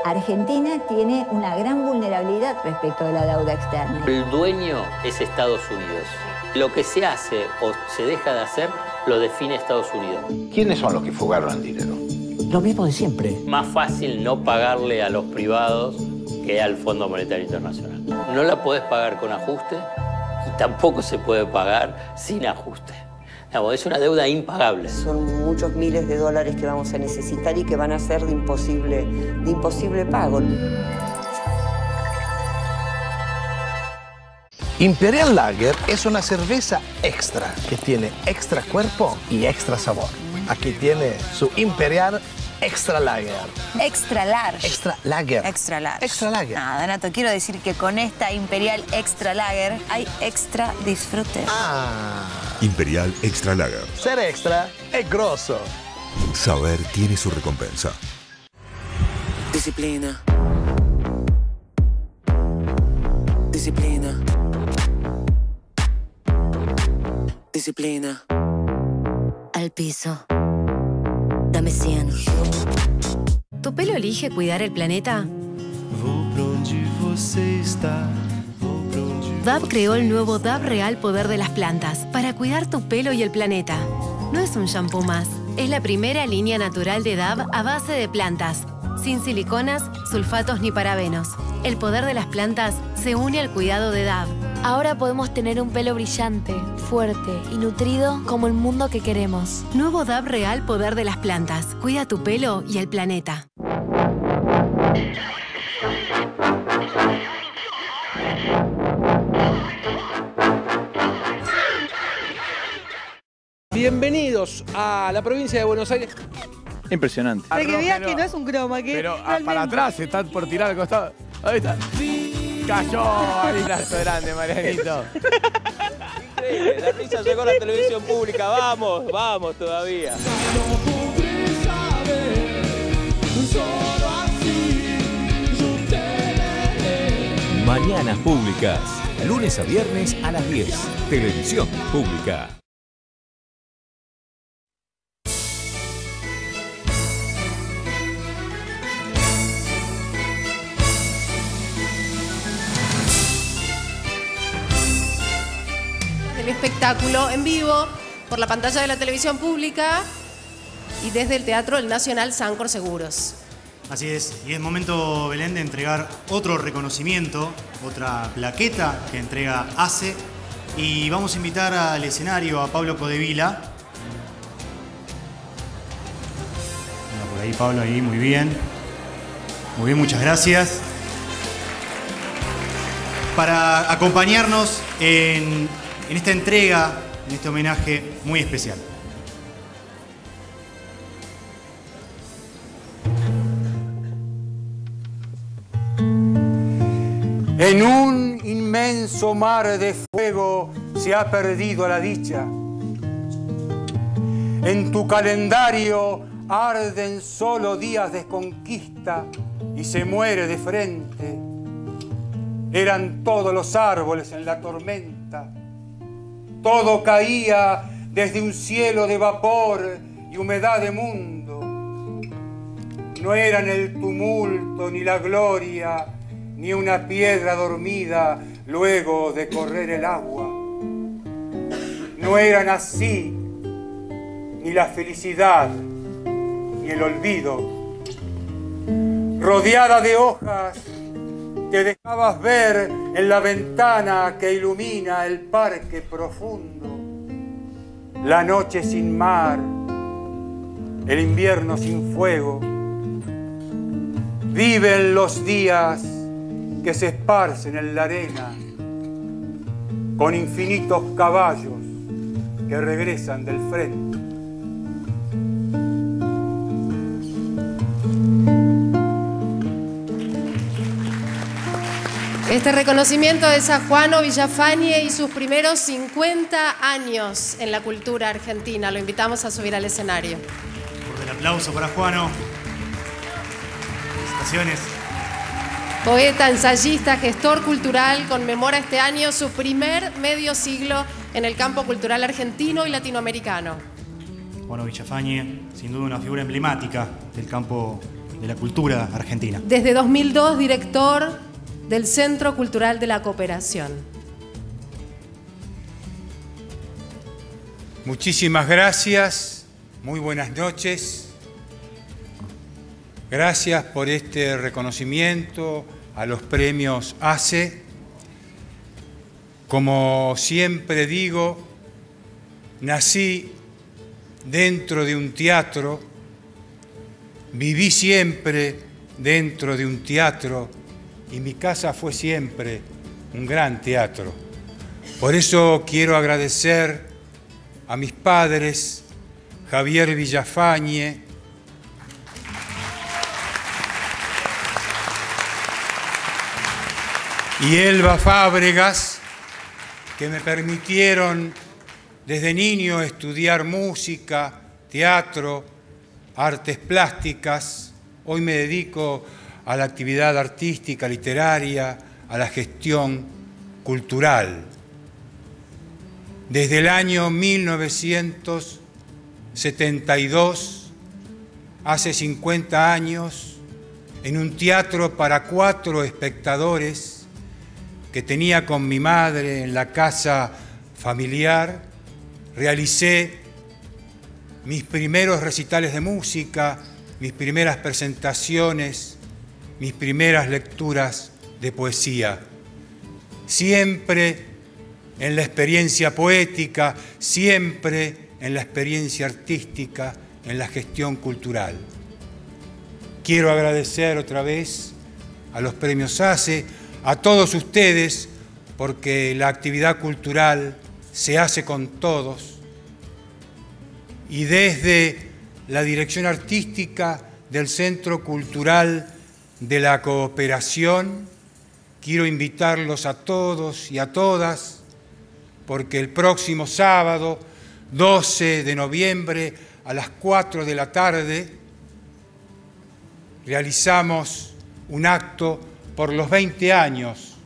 Argentina tiene una gran vulnerabilidad respecto de la deuda externa. El dueño es Estados Unidos. Lo que se hace o se deja de hacer lo define Estados Unidos. ¿Quiénes son los que fugaron dinero? Lo mismo de siempre. Más fácil no pagarle a los privados que al Fondo Monetario Internacional. No la podés pagar con ajuste y tampoco se puede pagar sin ajuste. Es una deuda impagable. Son muchos miles de dólares que vamos a necesitar y que van a ser de imposible, de imposible pago. Imperial Lager es una cerveza extra, que tiene extra cuerpo y extra sabor. Aquí tiene su Imperial Extra Lager. Extra large. Extra lager. Extra large. Extra lager. Ah, Donato, quiero decir que con esta Imperial Extra Lager hay extra disfrute. Ah. Imperial Extra Lager. Ser extra es grosso. Saber tiene su recompensa. Disciplina. Disciplina. Disciplina. Al piso. Dame cien. ¿Tu pelo elige cuidar el planeta? D A B creó el nuevo D A B Real Poder de las Plantas para cuidar tu pelo y el planeta. No es un shampoo más, es la primera línea natural de D A B a base de plantas, sin siliconas, sulfatos ni parabenos. El poder de las plantas se une al cuidado de D A B. Ahora podemos tener un pelo brillante, fuerte y nutrido como el mundo que queremos. Nuevo D A B Real Poder de las Plantas. Cuida tu pelo y el planeta. Bienvenidos a la provincia de Buenos Aires. Impresionante. Para que veas que no es un croma, que pero realmente... para atrás están por tirar al costado. Ahí está. Sí. Cayó. Un abrazo grande, Marianito. Increíble. La risa llegó a la televisión pública. Vamos, vamos todavía. Mañanas Públicas. Lunes a viernes a las diez. Televisión Pública. El espectáculo en vivo por la pantalla de la televisión pública y desde el Teatro El Nacional Sancor Seguros. Así es, y es momento, Belén, de entregar otro reconocimiento, otra plaqueta que entrega A C E, y vamos a invitar al escenario a Pablo Codevila. Anda por ahí, Pablo, ahí, muy bien. Muy bien, muchas gracias. Para acompañarnos en... en esta entrega, en este homenaje muy especial. En un inmenso mar de fuego se ha perdido la dicha. En tu calendario arden solo días de conquista y se muere de frente. Eran todos los árboles en la tormenta. Todo caía desde un cielo de vapor y humedad de mundo. No eran el tumulto ni la gloria, ni una piedra dormida luego de correr el agua. No eran así ni la felicidad ni el olvido. Rodeada de hojas, te dejabas ver en la ventana que ilumina el parque profundo. La noche sin mar, el invierno sin fuego. Viven los días que se esparcen en la arena, con infinitos caballos que regresan del frente. Este reconocimiento es a Juano Villafañe y sus primeros cincuenta años en la cultura argentina. Lo invitamos a subir al escenario. Por el aplauso para Juano. Felicitaciones. Poeta, ensayista, gestor cultural, conmemora este año su primer medio siglo en el campo cultural argentino y latinoamericano. Juano Villafañe, sin duda una figura emblemática del campo de la cultura argentina. Desde dos mil dos, director del Centro Cultural de la Cooperación. Muchísimas gracias, muy buenas noches. Gracias por este reconocimiento a los premios A C E. Como siempre digo, nací dentro de un teatro, viví siempre dentro de un teatro, y mi casa fue siempre un gran teatro. Por eso quiero agradecer a mis padres, Javier Villafañe, y Elba Fábregas, que me permitieron desde niño estudiar música, teatro, artes plásticas. Hoy me dedico a la actividad artística, literaria, a la gestión cultural. Desde el año mil novecientos setenta y dos, hace cincuenta años, en un teatro para cuatro espectadores que tenía con mi madre en la casa familiar, realicé mis primeros recitales de música, mis primeras presentaciones, mis primeras lecturas de poesía, siempre en la experiencia poética, siempre en la experiencia artística, en la gestión cultural. Quiero agradecer otra vez a los premios A C E, a todos ustedes, porque la actividad cultural se hace con todos, y desde la dirección artística del Centro Cultural de la Cooperación, quiero invitarlos a todos y a todas, porque el próximo sábado, doce de noviembre, a las cuatro de la tarde, realizamos un acto por los veinte años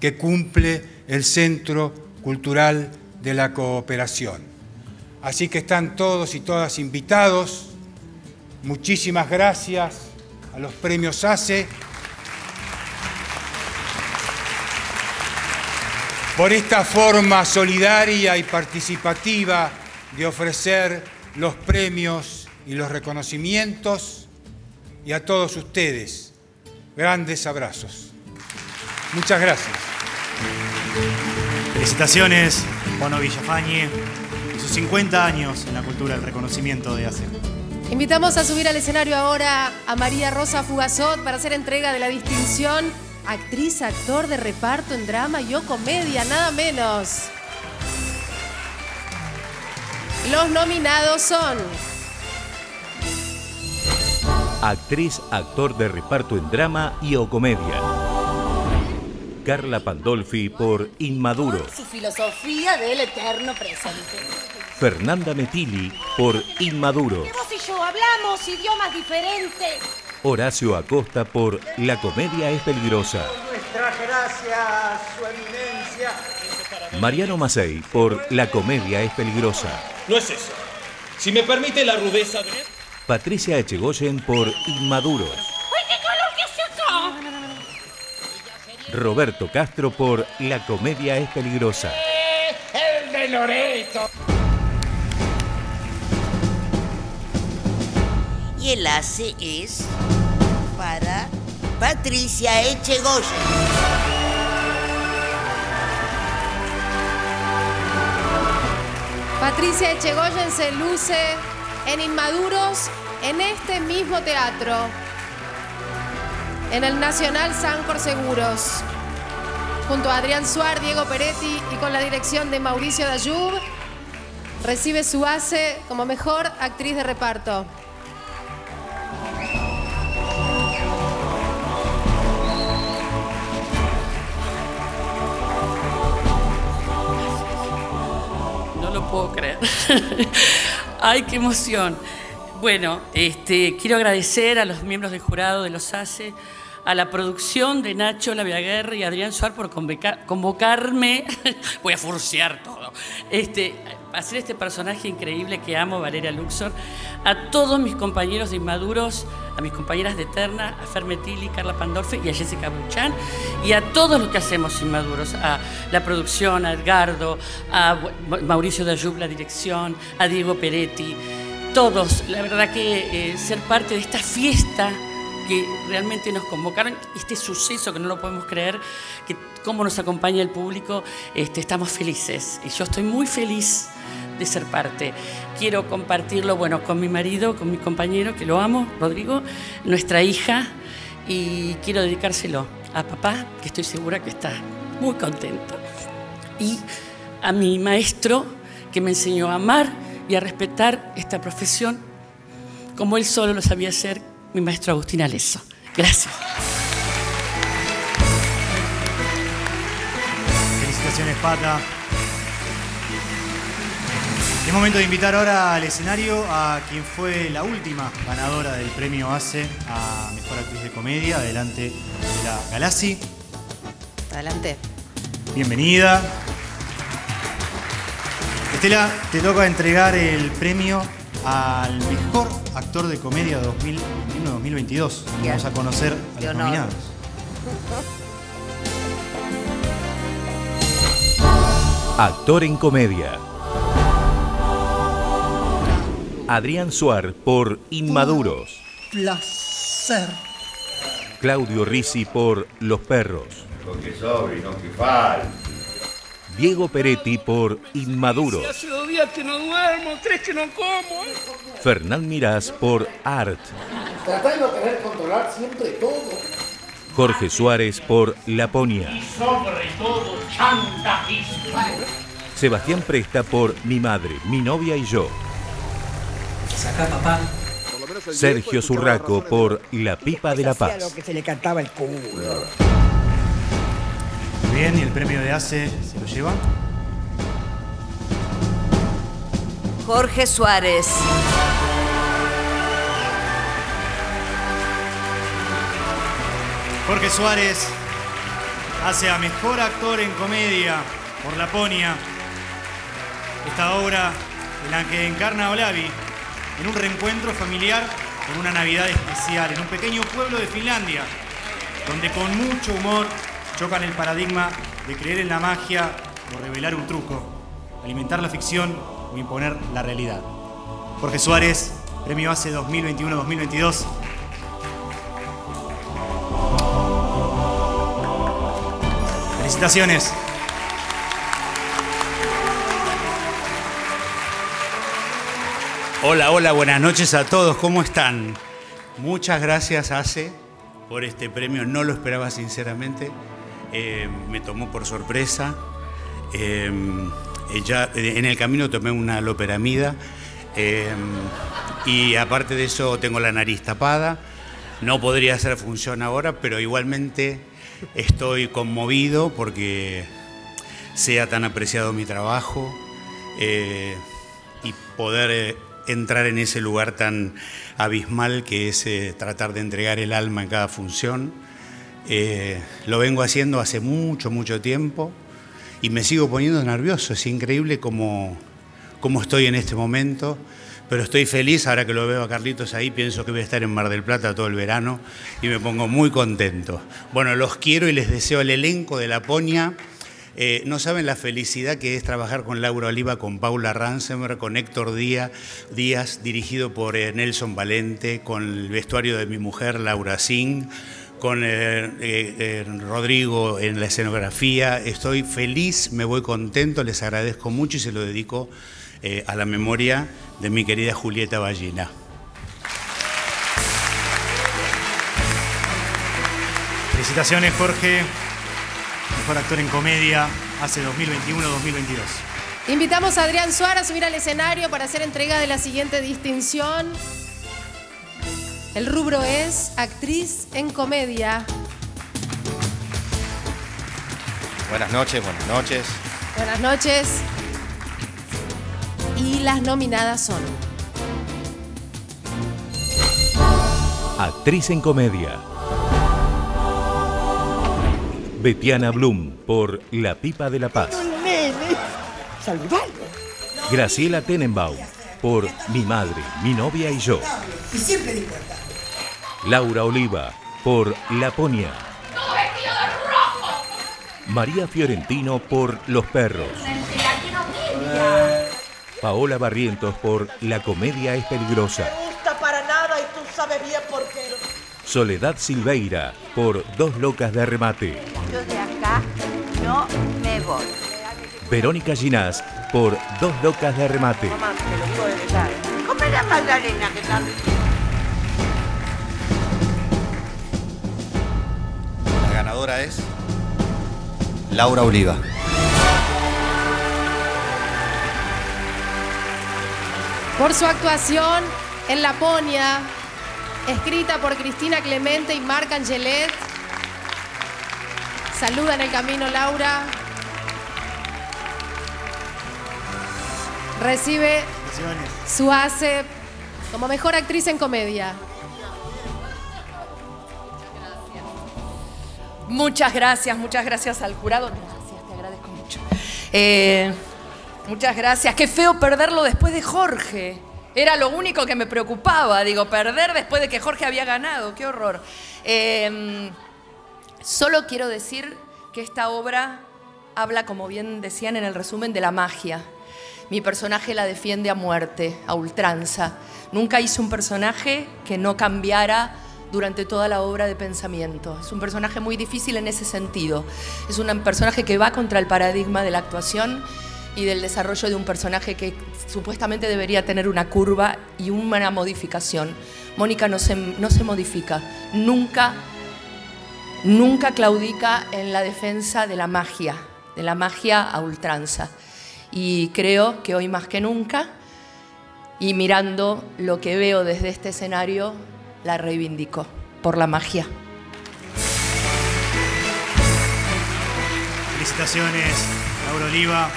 que cumple el Centro Cultural de la Cooperación. Así que están todos y todas invitados. Muchísimas gracias a los premios A C E por esta forma solidaria y participativa de ofrecer los premios y los reconocimientos, y a todos ustedes, grandes abrazos. Muchas gracias. Felicitaciones, Juano Villafañe, y sus cincuenta años en la cultura del reconocimiento de A C E. Invitamos a subir al escenario ahora a María Rosa Fugazot para hacer entrega de la distinción actriz, actor de reparto en drama y o comedia, nada menos. Los nominados son... Actriz, actor de reparto en drama y o comedia. Carla Pandolfi por Inmaduro. Por su filosofía del eterno presente. Fernanda Metilli por Inmaduro. Vos y yo hablamos idiomas diferentes. Horacio Acosta por La comedia es peligrosa. Nuestras gracias, su eminencia. Mariano Macei por La comedia es peligrosa. No es eso. Si me permite la rudeza de... Patricia Echegoyen por Inmaduros. ¡Ay, qué color que es esto! Roberto Castro por La comedia es peligrosa. Eh, ¡El de Loreto! Y el hace es para Patricia Echegoyen. Patricia Echegoyen se luce en Inmaduros, en este mismo teatro, en el Nacional Sancor Seguros, junto a Adrián Suar, Diego Peretti y con la dirección de Mauricio Dayub. Recibe su A C E como mejor actriz de reparto. Puedo creer. ¡Ay, qué emoción! Bueno, este, quiero agradecer a los miembros del jurado de los A C E, a la producción de Nacho Laviaguerre y Adrián Suárez por convocar, convocarme. Voy a furciar todo. Este, hacer este personaje increíble que amo, Valeria Luxor. A todos mis compañeros de Inmaduros, a mis compañeras de Eterna, a Fer Metilli, Carla Pandolfi y a Jessica Bruchán, y a todos los que hacemos Inmaduros, a la producción, a Edgardo, a Mauricio Dayub, la dirección, a Diego Peretti, todos. La verdad que eh, ser parte de esta fiesta que realmente nos convocaron, este suceso que no lo podemos creer, que cómo nos acompaña el público, este, estamos felices. Y yo estoy muy feliz de ser parte. Quiero compartirlo, bueno, con mi marido, con mi compañero, que lo amo, Rodrigo, nuestra hija, y quiero dedicárselo a papá, que estoy segura que está muy contento, y a mi maestro, que me enseñó a amar y a respetar esta profesión, como él solo lo sabía hacer, mi maestro Agustín Alesso. Gracias. Felicitaciones, Pata. Es momento de invitar ahora al escenario a quien fue la última ganadora del premio A C E a Mejor Actriz de Comedia. Adelante, de la Galassi. Adelante. Bienvenida. Estela, te toca entregar el premio al Mejor Actor de Comedia dos mil veintiuno dos mil veintidós. Vamos a conocer a los nominados. Actor en Comedia. Adrián Suar por Inmaduros. Placer. Claudio Risi por Los Perros. Lo que sobre, no que falte. Diego Peretti por Inmaduro. Si hace dos días que no duermo, tres que no como. Fernán Mirás por Art. Tratá de no querer controlar siempre todo. Jorge Suárez por Laponia. Y sobre todo, chantajista. Sebastián Presta por Mi Madre, Mi Novia y Yo. Sacá, papá. Sergio Zurraco por La Pipa de la Paz. Lo que se le cantaba el culo. Bien, y el premio de A C E se lo lleva Jorge Suárez. Jorge Suárez hace a Mejor Actor en Comedia por Laponia. Esta obra en la que encarna a Olavi en un reencuentro familiar en una Navidad especial, en un pequeño pueblo de Finlandia, donde con mucho humor chocan el paradigma de creer en la magia o revelar un truco, alimentar la ficción o imponer la realidad. Jorge Suárez, premio A C E dos mil veintiuno dos mil veintidós. Felicitaciones. Hola, hola, buenas noches a todos, ¿cómo están? Muchas gracias, A C E, por este premio, no lo esperaba sinceramente. Eh, me tomó por sorpresa, eh, ya en el camino tomé una loperamida eh, y aparte de eso tengo la nariz tapada. No podría hacer función ahora, pero igualmente estoy conmovido porque sea tan apreciado mi trabajo eh, y poder eh, entrar en ese lugar tan abismal que es eh, tratar de entregar el alma en cada función. Eh, lo vengo haciendo hace mucho, mucho tiempo y me sigo poniendo nervioso. Es increíble cómo, cómo estoy en este momento, pero estoy feliz. Ahora que lo veo a Carlitos ahí, pienso que voy a estar en Mar del Plata todo el verano y me pongo muy contento. Bueno, los quiero y les deseo al elenco de La Ponia. Eh, no saben la felicidad que es trabajar con Laura Oliva, con Paula Ransemer, con Héctor Díaz, Díaz dirigido por eh, Nelson Valente, con el vestuario de mi mujer, Laura Singh, con eh, eh, Rodrigo en la escenografía. Estoy feliz, me voy contento, les agradezco mucho y se lo dedico eh, a la memoria de mi querida Julieta Ballina. Felicitaciones, Jorge. Mejor actor en comedia hace dos mil veintiuno a dos mil veintidós. Invitamos a Adrián Suárez a subir al escenario para hacer entrega de la siguiente distinción. El rubro es actriz en comedia. Buenas noches, buenas noches. Buenas noches. Y las nominadas son... Actriz en comedia. Betiana Blum por La Pipa de la Paz. Graciela Tenenbaum por Mi Madre, Mi Novia y Yo. Laura Oliva por La Ponia. María Fiorentino por Los Perros. Paola Barrientos por La Comedia es Peligrosa. Soledad Silveira por Dos Locas de Arremate. Yo de acá no me voy. Verónica Ginás por Dos Locas de Arremate. Mamá, te lo puedo dejar. Come la magdalena que está. La ganadora es Laura Oliva. Por su actuación en La Ponia, escrita por Cristina Clemente y Marc Angelet. Saluda en el camino, Laura. Recibe su A C E como mejor actriz en comedia. Muchas gracias, muchas gracias al jurado. Gracias, te agradezco mucho. Eh, muchas gracias. Qué feo perderlo después de Jorge. Era lo único que me preocupaba, digo, perder después de que Jorge había ganado. ¡Qué horror! Eh, solo quiero decir que esta obra habla, como bien decían en el resumen, de la magia. Mi personaje la defiende a muerte, a ultranza. Nunca hice un personaje que no cambiara durante toda la obra de pensamiento. Es un personaje muy difícil en ese sentido. Es un personaje que va contra el paradigma de la actuación y del desarrollo de un personaje que supuestamente debería tener una curva y una modificación. Mónica no se, no se modifica, nunca, nunca claudica en la defensa de la magia, de la magia a ultranza. Y creo que hoy más que nunca, y mirando lo que veo desde este escenario, la reivindico por la magia. Felicitaciones, Laura Oliva.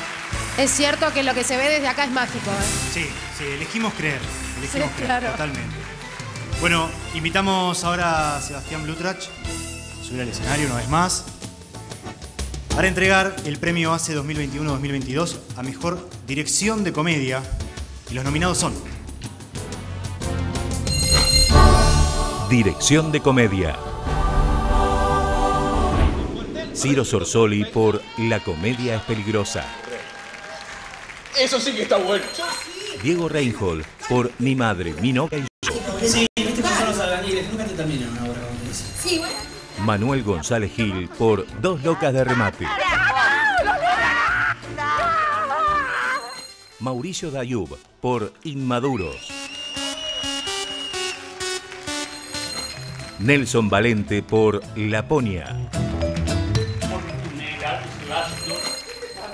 Es cierto que lo que se ve desde acá es mágico, ¿eh? Sí, sí, elegimos creer, elegimos sí, creer, claro. Totalmente. Bueno, invitamos ahora a Sebastián Blutrach a subir al escenario una vez más para entregar el premio A C E dos mil veintiuno dos mil veintidós a Mejor Dirección de Comedia, y los nominados son... Dirección de Comedia. Ciro Sorsoli por La Comedia es Peligrosa. Eso sí que está bueno. Diego Reinhold por Mi Madre, Mi Novia y Yo. Sí, viste que son los albañiles, nunca te terminan una obra como esa. Sí, bueno. Manuel González Gil por Dos Locas de Remate. Mauricio Dayub por Inmaduros. Nelson Valente por La Ponia.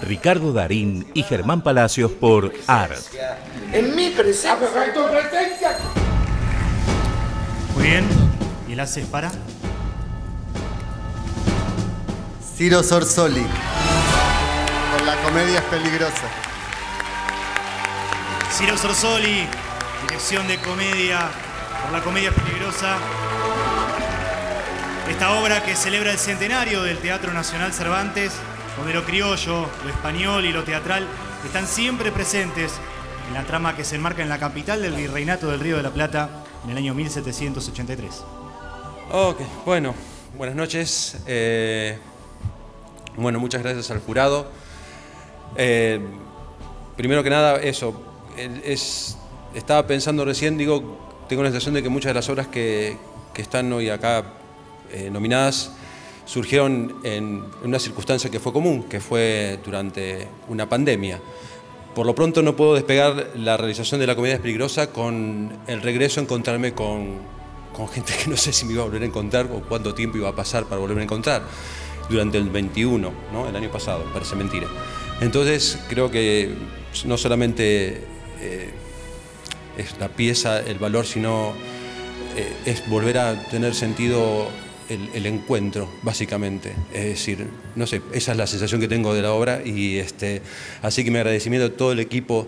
Ricardo Darín y Germán Palacios por A R T. En mi presencia. Muy bien. ¿Y la haces para? Ciro Sorsoli. Con La comedia es peligrosa. Ciro Sorsoli, dirección de comedia por La comedia es peligrosa. Esta obra que celebra el centenario del Teatro Nacional Cervantes, donde lo criollo, lo español y lo teatral están siempre presentes en la trama que se enmarca en la capital del Virreinato del Río de la Plata en el año mil setecientos ochenta y tres. Ok, bueno, buenas noches. Eh, bueno, muchas gracias al jurado. Eh, primero que nada, eso, es, estaba pensando recién, digo, tengo la sensación de que muchas de las obras que, que están hoy acá eh, nominadas surgieron en una circunstancia que fue común, que fue durante una pandemia. Por lo pronto no puedo despegar la realización de La comedia es peligrosa con el regreso a encontrarme con, con gente que no sé si me iba a volver a encontrar o cuánto tiempo iba a pasar para volverme a encontrar durante el veintiuno, ¿no? El año pasado, parece mentira. Entonces creo que no solamente eh, es la pieza, el valor, sino eh, es volver a tener sentido El, el encuentro, básicamente. Es decir, no sé, esa es la sensación que tengo de la obra y este, así que mi agradecimiento a todo el equipo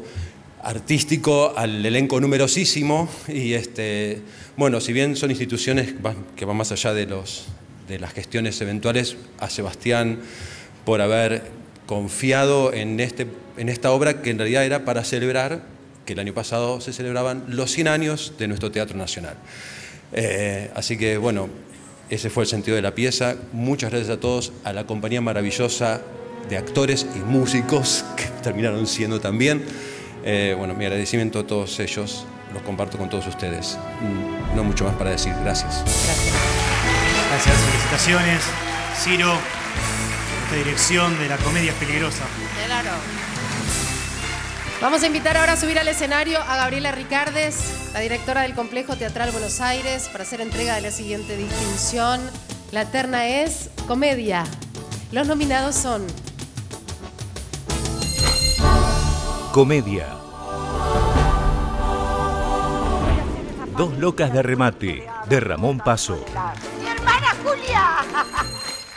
artístico, al elenco numerosísimo y este, bueno, si bien son instituciones que van más allá de, los, de las gestiones eventuales, a Sebastián por haber confiado en, este, en esta obra que en realidad era para celebrar, que el año pasado se celebraban los cien años de nuestro Teatro Nacional. Eh, así que bueno, ese fue el sentido de la pieza. Muchas gracias a todos, a la compañía maravillosa de actores y músicos que terminaron siendo también. Eh, bueno, mi agradecimiento a todos ellos, los comparto con todos ustedes. No mucho más para decir, gracias. Gracias, gracias, felicitaciones. Ciro, esta dirección de La comedia es peligrosa. Claro. Vamos a invitar ahora a subir al escenario a Gabriela Ricardes, la directora del Complejo Teatral Buenos Aires, para hacer entrega de la siguiente distinción. La terna es comedia. Los nominados son comedia, Dos locas de remate, de Ramón Paso, Mi hermana Julia,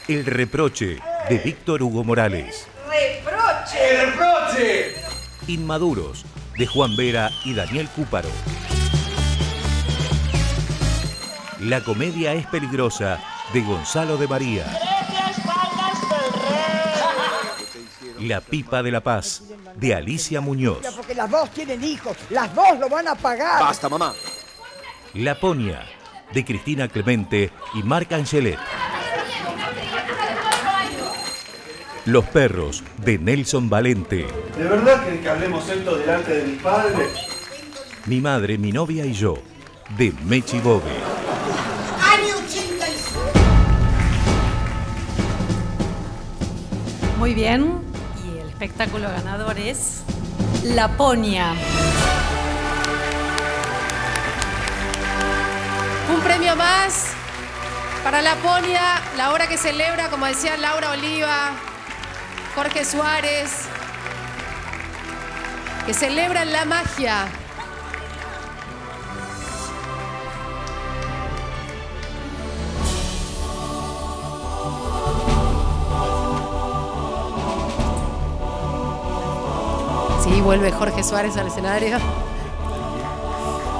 El reproche, de Víctor Hugo Morales, El reproche, El reproche, Inmaduros, de Juan Vera y Daniel Cúparo. La comedia es peligrosa, de Gonzalo de María. La pipa de la paz, de Alicia Muñoz. Porque las dos tienen hijos, las dos lo van a pagar. Basta, mamá. La Ponia, de Cristina Clemente y Marc Angelet. Los perros, de Nelson Valente. ¿De verdad creen que hablemos esto delante de mis padres? Mi madre, mi novia y yo, de Mechi Bove. Muy bien, y el espectáculo ganador es La Ponia. Un premio más para La Ponia, la obra que celebra, como decía Laura Oliva, Jorge Suárez, que celebran la magia. Sí, vuelve Jorge Suárez al escenario.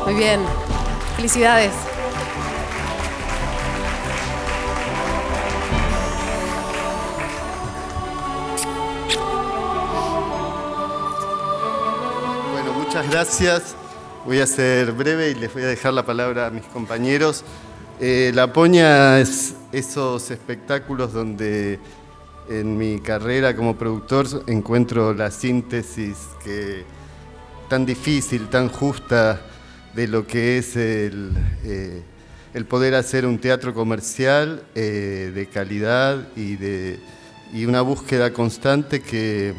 Muy bien, felicidades. Muchas gracias. Voy a ser breve y les voy a dejar la palabra a mis compañeros. Eh, La Ponia es esos espectáculos donde en mi carrera como productor encuentro la síntesis que, tan difícil, tan justa de lo que es el, eh, el poder hacer un teatro comercial eh, de calidad y, de, y una búsqueda constante que...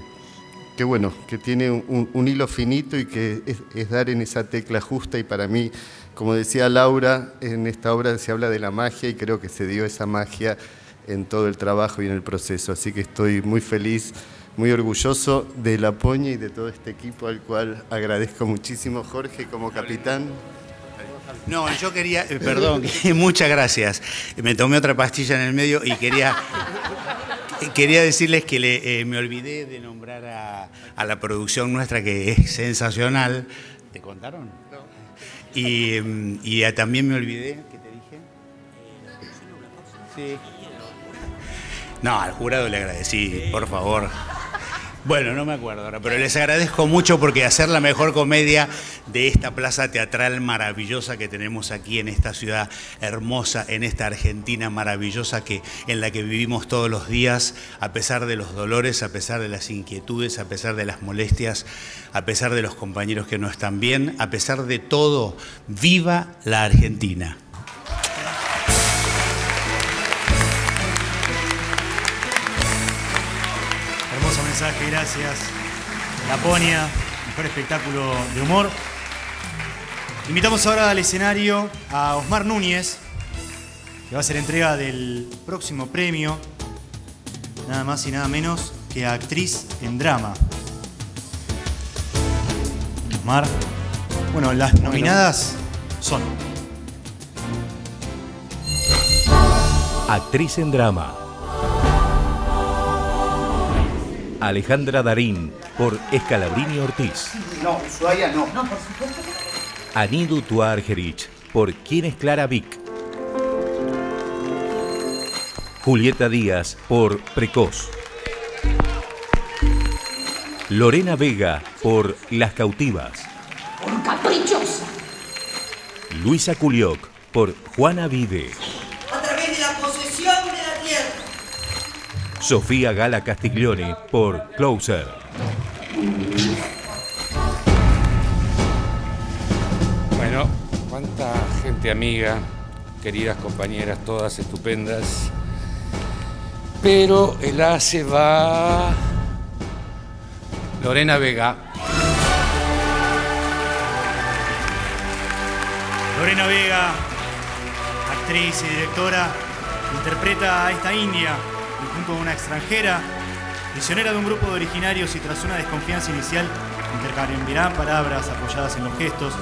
que bueno, que tiene un, un hilo finito y que es, es dar en esa tecla justa y para mí, como decía Laura, en esta obra se habla de la magia y creo que se dio esa magia en todo el trabajo y en el proceso, así que estoy muy feliz, muy orgulloso de La Poña y de todo este equipo al cual agradezco muchísimo. Jorge, como capitán. No, yo quería, eh, perdón, muchas gracias. Me tomé otra pastilla en el medio y quería, quería decirles que le, eh, me olvidé de nombrar a, a la producción nuestra, que es sensacional. ¿Te contaron? No. Y, y a, también me olvidé, ¿qué te dije? Sí. No, al jurado le agradecí, por favor. Bueno, no me acuerdo ahora, pero les agradezco mucho porque hacer la mejor comedia de esta plaza teatral maravillosa que tenemos aquí en esta ciudad hermosa, en esta Argentina maravillosa que, en la que vivimos todos los días, a pesar de los dolores, a pesar de las inquietudes, a pesar de las molestias, a pesar de los compañeros que no están bien, a pesar de todo, ¡viva la Argentina! Mensaje, gracias. La Poña, mejor espectáculo de humor. Invitamos ahora al escenario a Osmar Núñez, que va a ser entrega del próximo premio, nada más y nada menos que a actriz en drama. Osmar. Bueno, las nominadas son actriz en drama, Alejandra Darín, por Escalabrini Ortiz. No, Ushuaia no. No, por supuesto que no. Anidu Tuargerich, por ¿Quién es Clara Vick? Julieta Díaz, por Precoz. Lorena Vega, por Las Cautivas. Por Caprichosa. Luisa Culioc, por Juana Vive. A través de la posesión de la tierra. Sofía Gala Castiglione, por Closer. Bueno, cuánta gente amiga, queridas compañeras, todas estupendas. Pero el A se va... Lorena Vega. Lorena Vega, actriz y directora, interpreta a esta india, junto a una extranjera, prisionera de un grupo de originarios, y tras una desconfianza inicial intercambiarán palabras apoyadas en los gestos,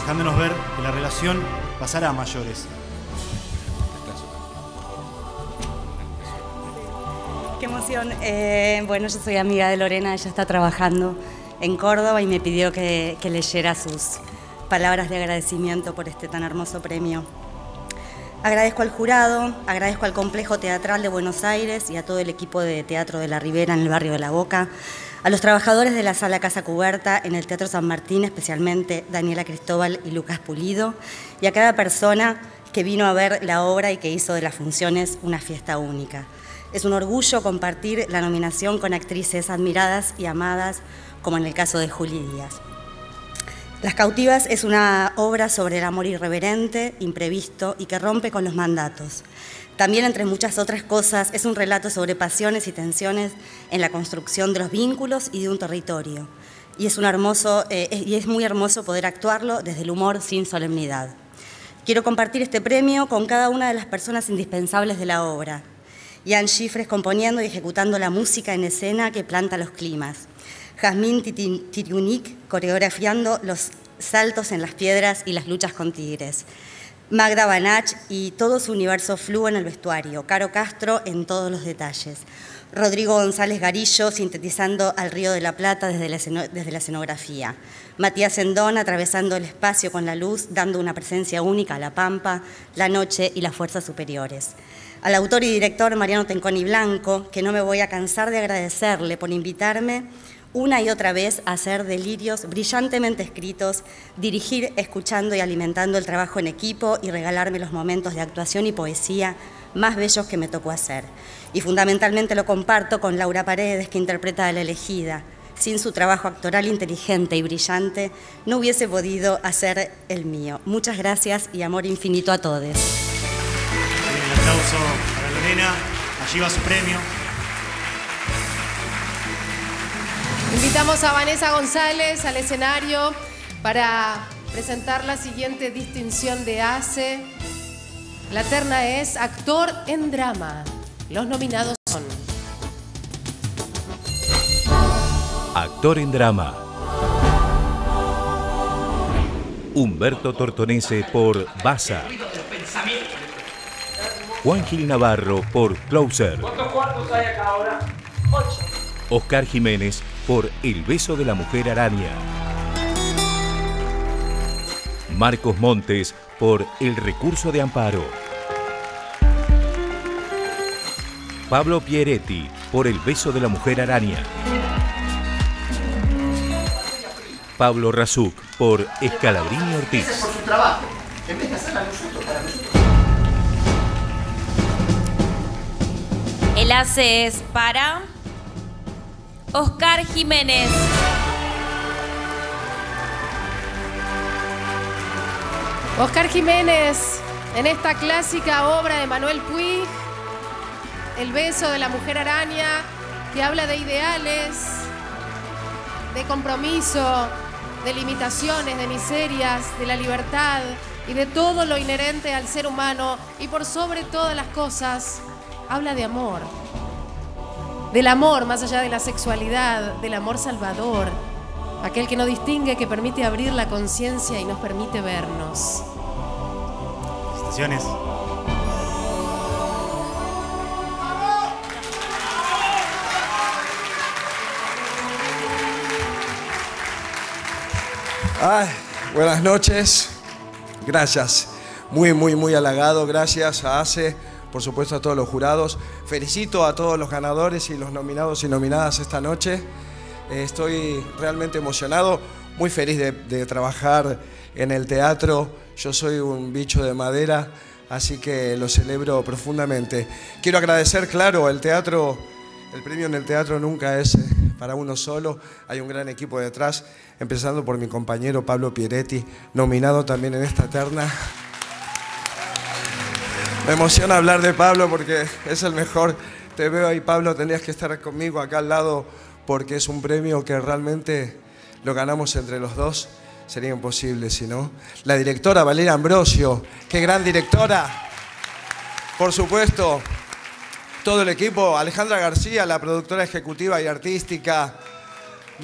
dejándonos ver que la relación pasará a mayores. Qué emoción. Eh, bueno, yo soy amiga de Lorena, ella está trabajando en Córdoba y me pidió que, que leyera sus palabras de agradecimiento por este tan hermoso premio. Agradezco al jurado, agradezco al Complejo Teatral de Buenos Aires y a todo el equipo de Teatro de la Ribera en el barrio de La Boca, a los trabajadores de la Sala Casa Cuberta en el Teatro San Martín, especialmente Daniela Cristóbal y Lucas Pulido, y a cada persona que vino a ver la obra y que hizo de las funciones una fiesta única. Es un orgullo compartir la nominación con actrices admiradas y amadas, como en el caso de Juli Díaz. Las Cautivas es una obra sobre el amor irreverente, imprevisto y que rompe con los mandatos. También, entre muchas otras cosas, es un relato sobre pasiones y tensiones en la construcción de los vínculos y de un territorio. Y es, un hermoso, eh, es, y es muy hermoso poder actuarlo desde el humor sin solemnidad. Quiero compartir este premio con cada una de las personas indispensables de la obra. Ian Schifres componiendo y ejecutando la música en escena que planta los climas. Jazmín Titiunic coreografiando los saltos en las piedras y las luchas con tigres. Magda Banach y todo su universo fluo en el vestuario. Caro Castro en todos los detalles. Rodrigo González Garillo sintetizando al Río de la Plata desde la, desde la escenografía. Matías Sendón atravesando el espacio con la luz, dando una presencia única a la pampa, la noche y las fuerzas superiores. Al autor y director Mariano Tenconi Blanco, que no me voy a cansar de agradecerle por invitarme una y otra vez a hacer delirios brillantemente escritos, dirigir escuchando y alimentando el trabajo en equipo y regalarme los momentos de actuación y poesía más bellos que me tocó hacer. Y fundamentalmente lo comparto con Laura Paredes, que interpreta a La Elegida. Sin su trabajo actoral inteligente y brillante, no hubiese podido hacer el mío. Muchas gracias y amor infinito a todos. Un aplauso para Lorena. Allí va su premio. Invitamos a Vanessa González al escenario para presentar la siguiente distinción de A C E. La terna es actor en drama. Los nominados son Actor en drama. Humberto Tortonese por Baza. Juan Gil Navarro por Closer. ¿Cuántos cuartos hay acá ahora? Ocho. Oscar Jiménez por El beso de la mujer araña. Marcos Montes por El recurso de amparo. Pablo Pieretti por El beso de la mujer araña. Pablo Razuc por Escalabrini Ortiz. Gracias por su trabajo. En vez de hacerla nosotros, para nosotros. El hace es para Oscar Jiménez. Oscar Jiménez, en esta clásica obra de Manuel Puig, El beso de la mujer araña, que habla de ideales, de compromiso, de limitaciones, de miserias, de la libertad y de todo lo inherente al ser humano, y por sobre todas las cosas, habla de amor, del amor más allá de la sexualidad, del amor salvador, aquel que no distingue, que permite abrir la conciencia y nos permite vernos. Felicitaciones. Ay, buenas noches, gracias, muy muy muy halagado, gracias a ACE, por supuesto a todos los jurados, felicito a todos los ganadores y los nominados y nominadas esta noche, estoy realmente emocionado, muy feliz de, de trabajar en el teatro, yo soy un bicho de madera, así que lo celebro profundamente. Quiero agradecer, claro, el teatro, el premio en el teatro nunca es para uno solo, hay un gran equipo detrás, empezando por mi compañero Pablo Pieretti, nominado también en esta terna. Me emociona hablar de Pablo porque es el mejor. Te veo ahí, Pablo, tenías que estar conmigo acá al lado porque es un premio que realmente lo ganamos entre los dos. Sería imposible si no. La directora Valeria Ambrosio, qué gran directora. Por supuesto, todo el equipo, Alejandra García, la productora ejecutiva y artística,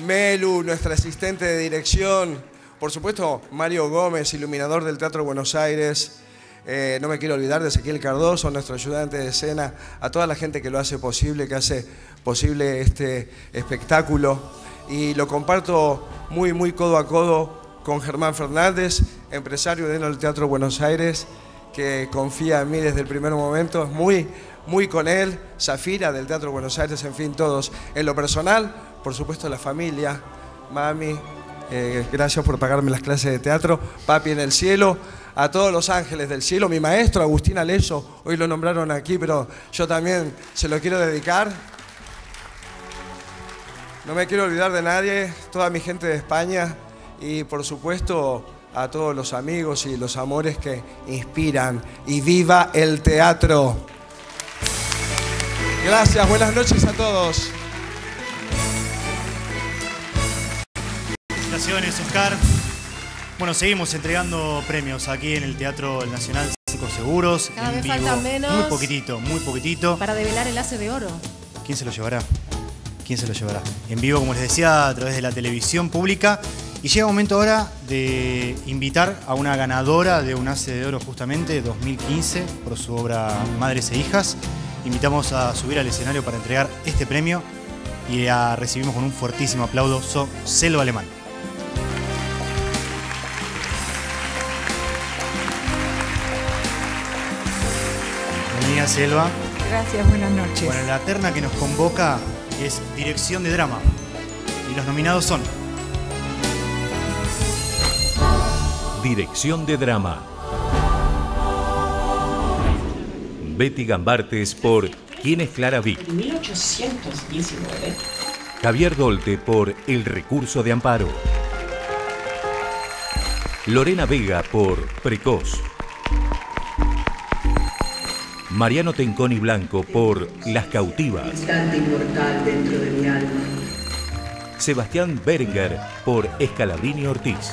Melu, nuestra asistente de dirección, por supuesto Mario Gómez, iluminador del Teatro Buenos Aires, eh, no me quiero olvidar de Ezequiel Cardoso, nuestro ayudante de escena, a toda la gente que lo hace posible, que hace posible este espectáculo, y lo comparto muy, muy codo a codo con Germán Fernández, empresario dentro del Teatro Buenos Aires, que confía en mí desde el primer momento, es muy... muy con él, Zafira del Teatro Buenos Aires, en fin, todos. En lo personal, por supuesto, la familia, mami, eh, gracias por pagarme las clases de teatro, papi en el cielo, a todos los ángeles del cielo, mi maestro Agustín Aleso, hoy lo nombraron aquí, pero yo también se lo quiero dedicar. No me quiero olvidar de nadie, toda mi gente de España y, por supuesto, a todos los amigos y los amores que inspiran. ¡Y viva el teatro! Gracias, buenas noches a todos. Felicitaciones, Oscar. Bueno, seguimos entregando premios aquí en el Teatro Nacional Cinco Seguros. Cada vez faltan menos. Muy poquitito, muy poquitito. Para develar el Hace de Oro. ¿Quién se lo llevará? ¿Quién se lo llevará? En vivo, como les decía, a través de la televisión pública. Y llega el momento ahora de invitar a una ganadora de un Hace de Oro justamente, dos mil quince, por su obra Madres e Hijas. Invitamos a subir al escenario para entregar este premio y la recibimos con un fuertísimo aplauso, Selva Alemán. Bienvenida, Selva. Gracias, buenas noches. Bueno, la terna que nos convoca es Dirección de Drama y los nominados son... Dirección de Drama. Betty Gambartes por ¿Quién es Clara Vick? mil ochocientos diecinueve. Javier Dolte por El recurso de amparo. Lorena Vega por Precoz. Mariano Tenconi Blanco por Las cautivas. Dentro de mi alma. Sebastián Berger por Escalabrini Ortiz.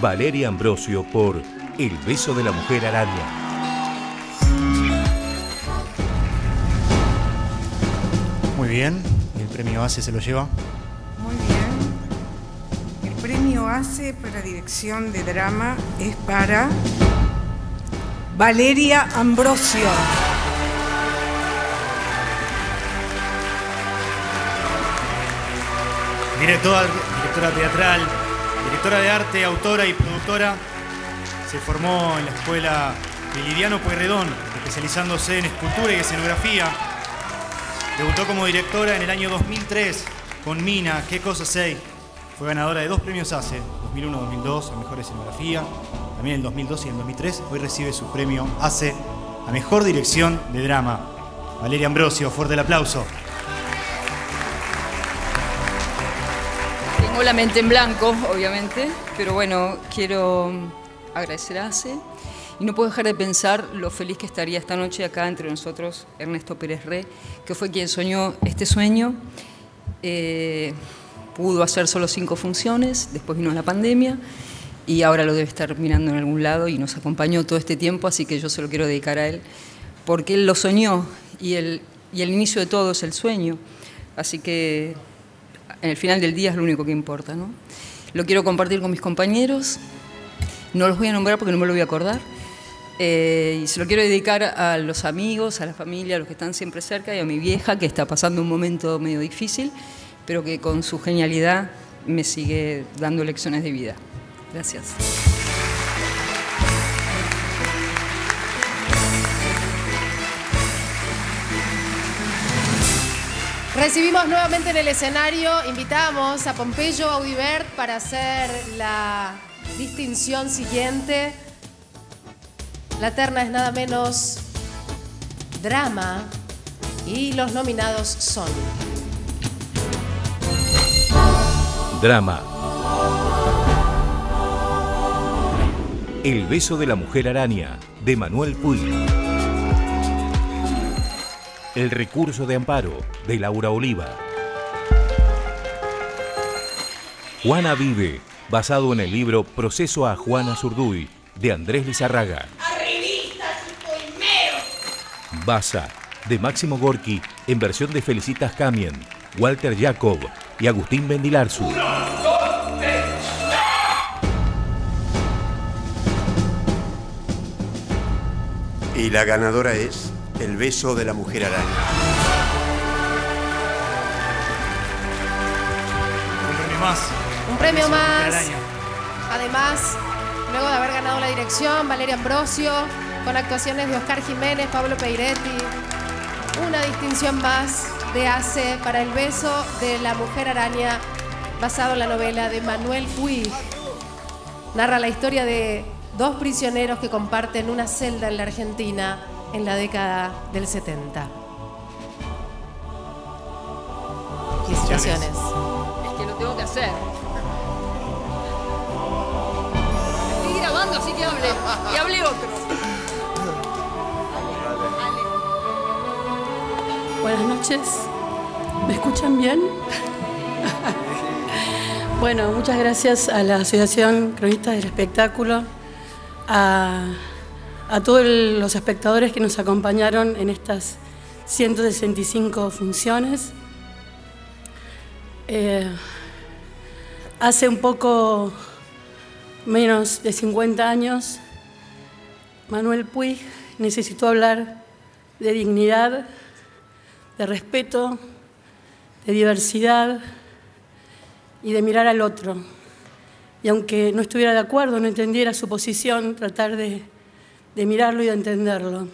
Valeria Ambrosio por El beso de la mujer araña. Muy bien, premio A C E se lo lleva? Muy bien. El premio A C E para dirección de drama es para Valeria Ambrosio. Directora, directora teatral, directora de arte, autora y productora. Se formó en la escuela de Liriano Pueyrredón, especializándose en escultura y escenografía. Debutó como directora en el año dos mil tres con Mina, ¿Qué cosa sei? Fue ganadora de dos premios A C E, dos mil uno dos mil dos, a Mejor Escenografía, también en el dos mil dos y en el dos mil tres. Hoy recibe su premio A C E a Mejor Dirección de Drama. Valeria Ambrosio, fuerte el aplauso. Tengo la mente en blanco, obviamente, pero bueno, quiero agradecer a A C E. Y no puedo dejar de pensar lo feliz que estaría esta noche acá entre nosotros Ernesto Pérez Re, que fue quien soñó este sueño. Eh, pudo hacer solo cinco funciones, después vino la pandemia y ahora lo debe estar mirando en algún lado y nos acompañó todo este tiempo, así que yo se lo quiero dedicar a él, porque él lo soñó y el, y el inicio de todo es el sueño. Así que en el final del día es lo único que importa, ¿no? Lo quiero compartir con mis compañeros, no los voy a nombrar porque no me lo voy a acordar. Eh, y se lo quiero dedicar a los amigos, a la familia, a los que están siempre cerca y a mi vieja que está pasando un momento medio difícil, pero que con su genialidad me sigue dando lecciones de vida. Gracias. Recibimos nuevamente en el escenario, invitamos a Pompeyo Audibert para hacer la distinción siguiente. La terna es nada menos drama y los nominados son drama. El beso de la mujer araña, de Manuel Puig. El recurso de amparo, de Laura Oliva. Juana vive, basado en el libro Proceso a Juana Zurduy, de Andrés Lizarraga. Baza, de Máximo Gorki, en versión de Felicitas Camien, Walter Jacob y Agustín Bendilarzu. Uno, dos, tres, y la ganadora es El beso de la mujer araña. Un premio más. Un premio más. Además, luego de haber ganado la dirección, Valeria Ambrosio, con actuaciones de Oscar Jiménez, Pablo Peiretti. Una distinción más de A C E para El beso de la mujer araña, basado en la novela de Manuel Puig. Narra la historia de dos prisioneros que comparten una celda en la Argentina en la década del setenta. Felicitaciones. Es que lo tengo que hacer. Estoy grabando, así que hable. Y hable otro. Buenas noches, ¿me escuchan bien? Bueno, muchas gracias a la Asociación Cronistas del Espectáculo, a, a todos los espectadores que nos acompañaron en estas ciento sesenta y cinco funciones. Eh, hace un poco menos de cincuenta años, Manuel Puig necesitó hablar de dignidad, de respeto, de diversidad y de mirar al otro. Y aunque no estuviera de acuerdo, no entendiera su posición, tratar de, de mirarlo y de entenderlo.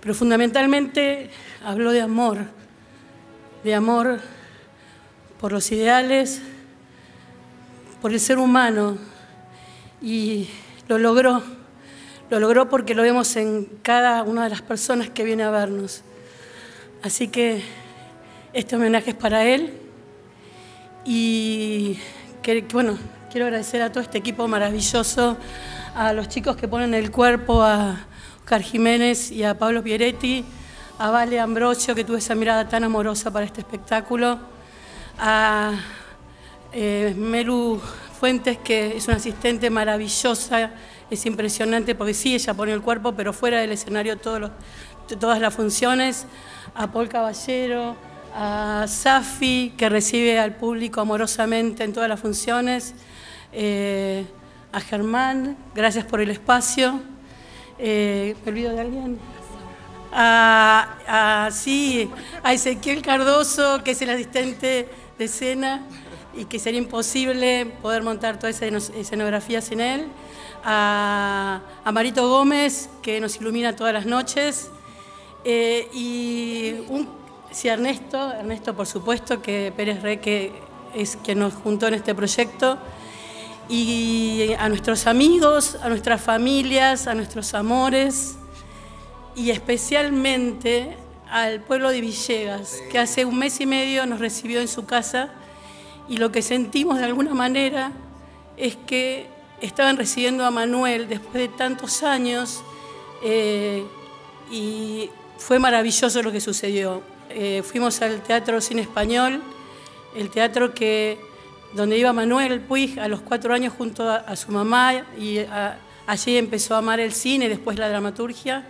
Pero fundamentalmente habló de amor, de amor por los ideales, por el ser humano, y lo logró. Lo logró porque lo vemos en cada una de las personas que viene a vernos. Así que este homenaje es para él y que, bueno, quiero agradecer a todo este equipo maravilloso, a los chicos que ponen el cuerpo, a Oscar Jiménez y a Pablo Pieretti, a Vale Ambrosio, que tuvo esa mirada tan amorosa para este espectáculo, a eh, Melu Fuentes, que es una asistente maravillosa, es impresionante porque sí, ella pone el cuerpo, pero fuera del escenario todos los, todas las funciones, a Paul Caballero, a Safi, que recibe al público amorosamente en todas las funciones, eh, a Germán, gracias por el espacio. Eh, ¿Me olvido de alguien? A, a, sí, a Ezequiel Cardoso, que es el asistente de escena y que sería imposible poder montar toda esa escenografía sin él. A, a Marito Gómez, que nos ilumina todas las noches. Eh, y un, sí, Ernesto, Ernesto por supuesto, que Pérez Re, que es quien nos juntó en este proyecto. Y a nuestros amigos, a nuestras familias, a nuestros amores y especialmente al pueblo de Villegas, que hace un mes y medio nos recibió en su casa y lo que sentimos de alguna manera es que estaban recibiendo a Manuel después de tantos años eh, y fue maravilloso lo que sucedió. Eh, fuimos al Teatro Cine Español, el teatro que... donde iba Manuel Puig a los cuatro años junto a, a su mamá y a, allí empezó a amar el cine, después la dramaturgia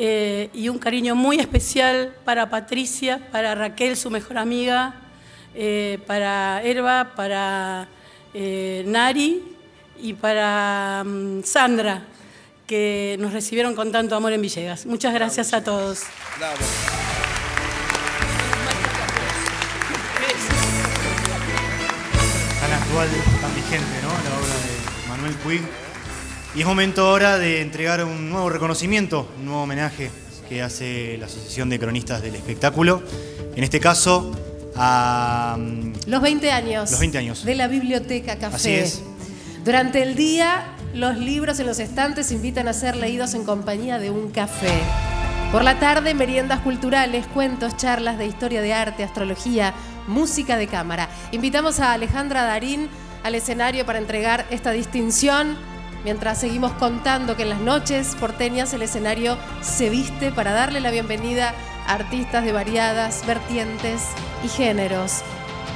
eh, y un cariño muy especial para Patricia, para Raquel, su mejor amiga, eh, para Herba, para eh, Nari y para um, Sandra, que nos recibieron con tanto amor en Villegas. Muchas gracias a todos. Bravo. Tan vigente, ¿no? La obra de Manuel Puig. Y es momento ahora de entregar un nuevo reconocimiento, un nuevo homenaje que hace la Asociación de Cronistas del Espectáculo. En este caso, a... Los veinte años. Los veinte años. De la Biblioteca Café. Así es. Durante el día, los libros en los estantes invitan a ser leídos en compañía de un café. Por la tarde, meriendas culturales, cuentos, charlas de historia de arte, astrología, música de cámara. Invitamos a Alejandra Darín al escenario para entregar esta distinción, mientras seguimos contando que en las noches porteñas el escenario se viste para darle la bienvenida a artistas de variadas vertientes y géneros.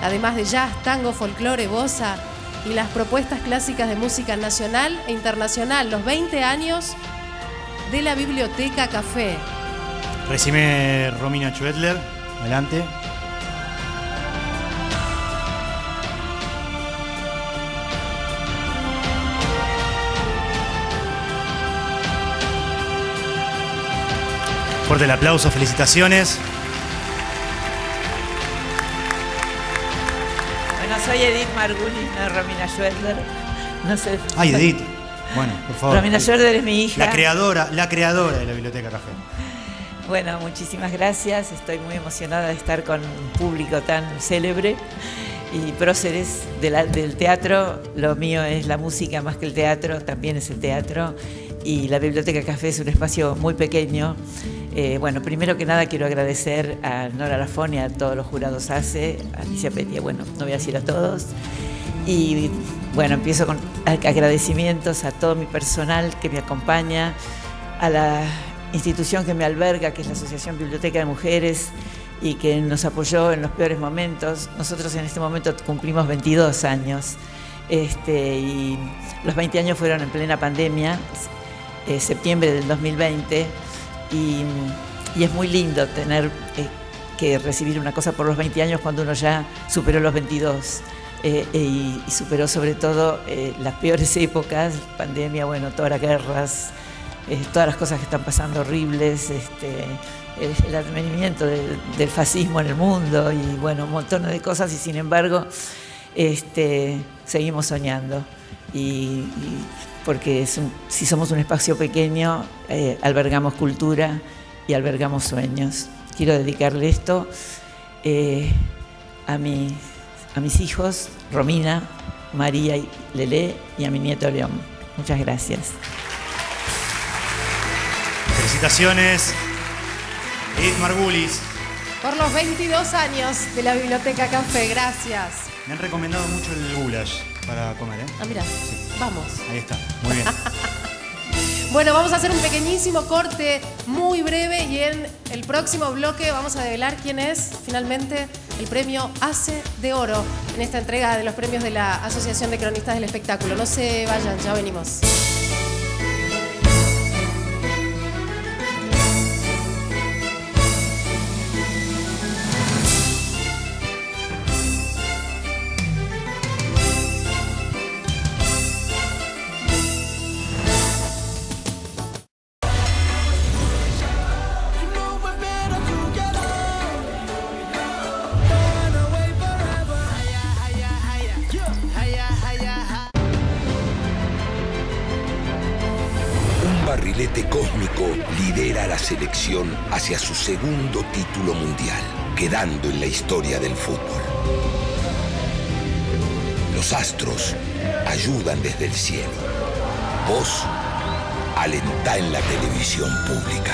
Además de jazz, tango, folclore, bossa y las propuestas clásicas de música nacional e internacional. Los veinte años de la Biblioteca Café. Recime Romina Schwedler, adelante. Fuerte el aplauso, felicitaciones. Bueno, soy Edith Margulis, no Romina Schwedler. No sé. Ay, Edith. Bueno, por favor. Romina Schwedler es mi hija. La creadora, la creadora de la Biblioteca Café. Bueno, muchísimas gracias. Estoy muy emocionada de estar con un público tan célebre y próceres de la, del teatro. Lo mío es la música más que el teatro, también es el teatro. Y la Biblioteca Café es un espacio muy pequeño. Eh, bueno, primero que nada quiero agradecer a Nora Lafone, a todos los jurados A C E, a Alicia Petia, bueno, no voy a decir a todos. Y bueno, empiezo con agradecimientos a todo mi personal que me acompaña, a la institución que me alberga, que es la Asociación Biblioteca de Mujeres, y que nos apoyó en los peores momentos. Nosotros en este momento cumplimos veintidós años, este, y los veinte años fueron en plena pandemia, eh, septiembre del dos mil veinte. Y, y es muy lindo tener eh, que recibir una cosa por los veinte años cuando uno ya superó los veintidós eh, eh, y, y superó sobre todo eh, las peores épocas, pandemia, bueno, todas las guerras, eh, todas las cosas que están pasando horribles, este, el, el advenimiento de, del fascismo en el mundo y bueno, un montón de cosas y sin embargo este, seguimos soñando y, y porque es un, si somos un espacio pequeño, eh, albergamos cultura y albergamos sueños. Quiero dedicarle esto eh, a, mi, a mis hijos, Romina, María y Lelé, y a mi nieto León. Muchas gracias. Felicitaciones, Edith Margulis. Por los veintidós años de la Biblioteca Café, gracias. Me han recomendado mucho el goulash para comer, ¿eh? Ah, mirá, sí. Vamos. Ahí está, muy bien. Bueno, vamos a hacer un pequeñísimo corte, muy breve, y en el próximo bloque vamos a develar quién es, finalmente, el premio A C E de Oro en esta entrega de los premios de la Asociación de Cronistas del Espectáculo. No se vayan, ya venimos. cuadrilete cósmico lidera a la selección hacia su segundo título mundial, quedando en la historia del fútbol. Los astros ayudan desde el cielo. Vos alentá en la televisión pública.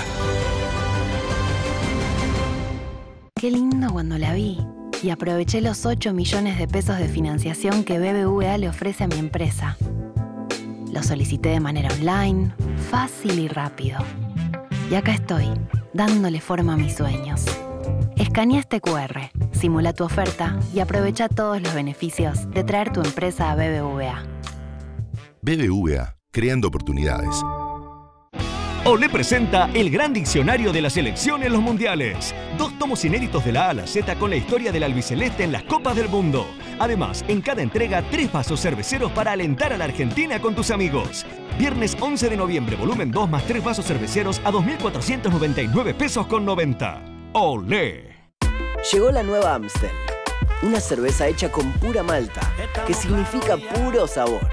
Qué lindo cuando la vi. Y aproveché los ocho millones de pesos de financiación que B B V A le ofrece a mi empresa. Lo solicité de manera online, fácil y rápido. Y acá estoy, dándole forma a mis sueños. Escanea este cu erre, simula tu oferta y aprovecha todos los beneficios de traer tu empresa a B B V A. B B V A, creando oportunidades. Olé presenta el gran diccionario de la selección en los mundiales. Dos tomos inéditos de la A a la Z con la historia del albiceleste en las copas del mundo. Además, en cada entrega, tres vasos cerveceros para alentar a la Argentina con tus amigos. Viernes once de noviembre, volumen dos más tres vasos cerveceros a dos mil cuatrocientos noventa y nueve pesos con noventa. Olé. Llegó la nueva Amstel. Una cerveza hecha con pura malta, que significa puro sabor.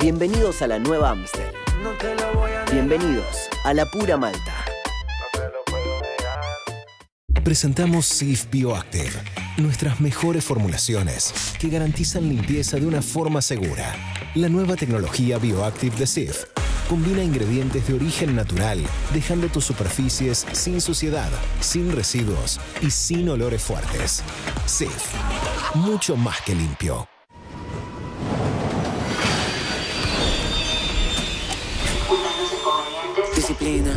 Bienvenidos a la nueva Amstel. No te lo voy a negar. Bienvenidos a la pura malta. No te lo puedo negar. Presentamos Cif BioActive, nuestras mejores formulaciones que garantizan limpieza de una forma segura. La nueva tecnología BioActive de Cif combina ingredientes de origen natural, dejando tus superficies sin suciedad, sin residuos y sin olores fuertes. Cif, mucho más que limpio. Disciplina.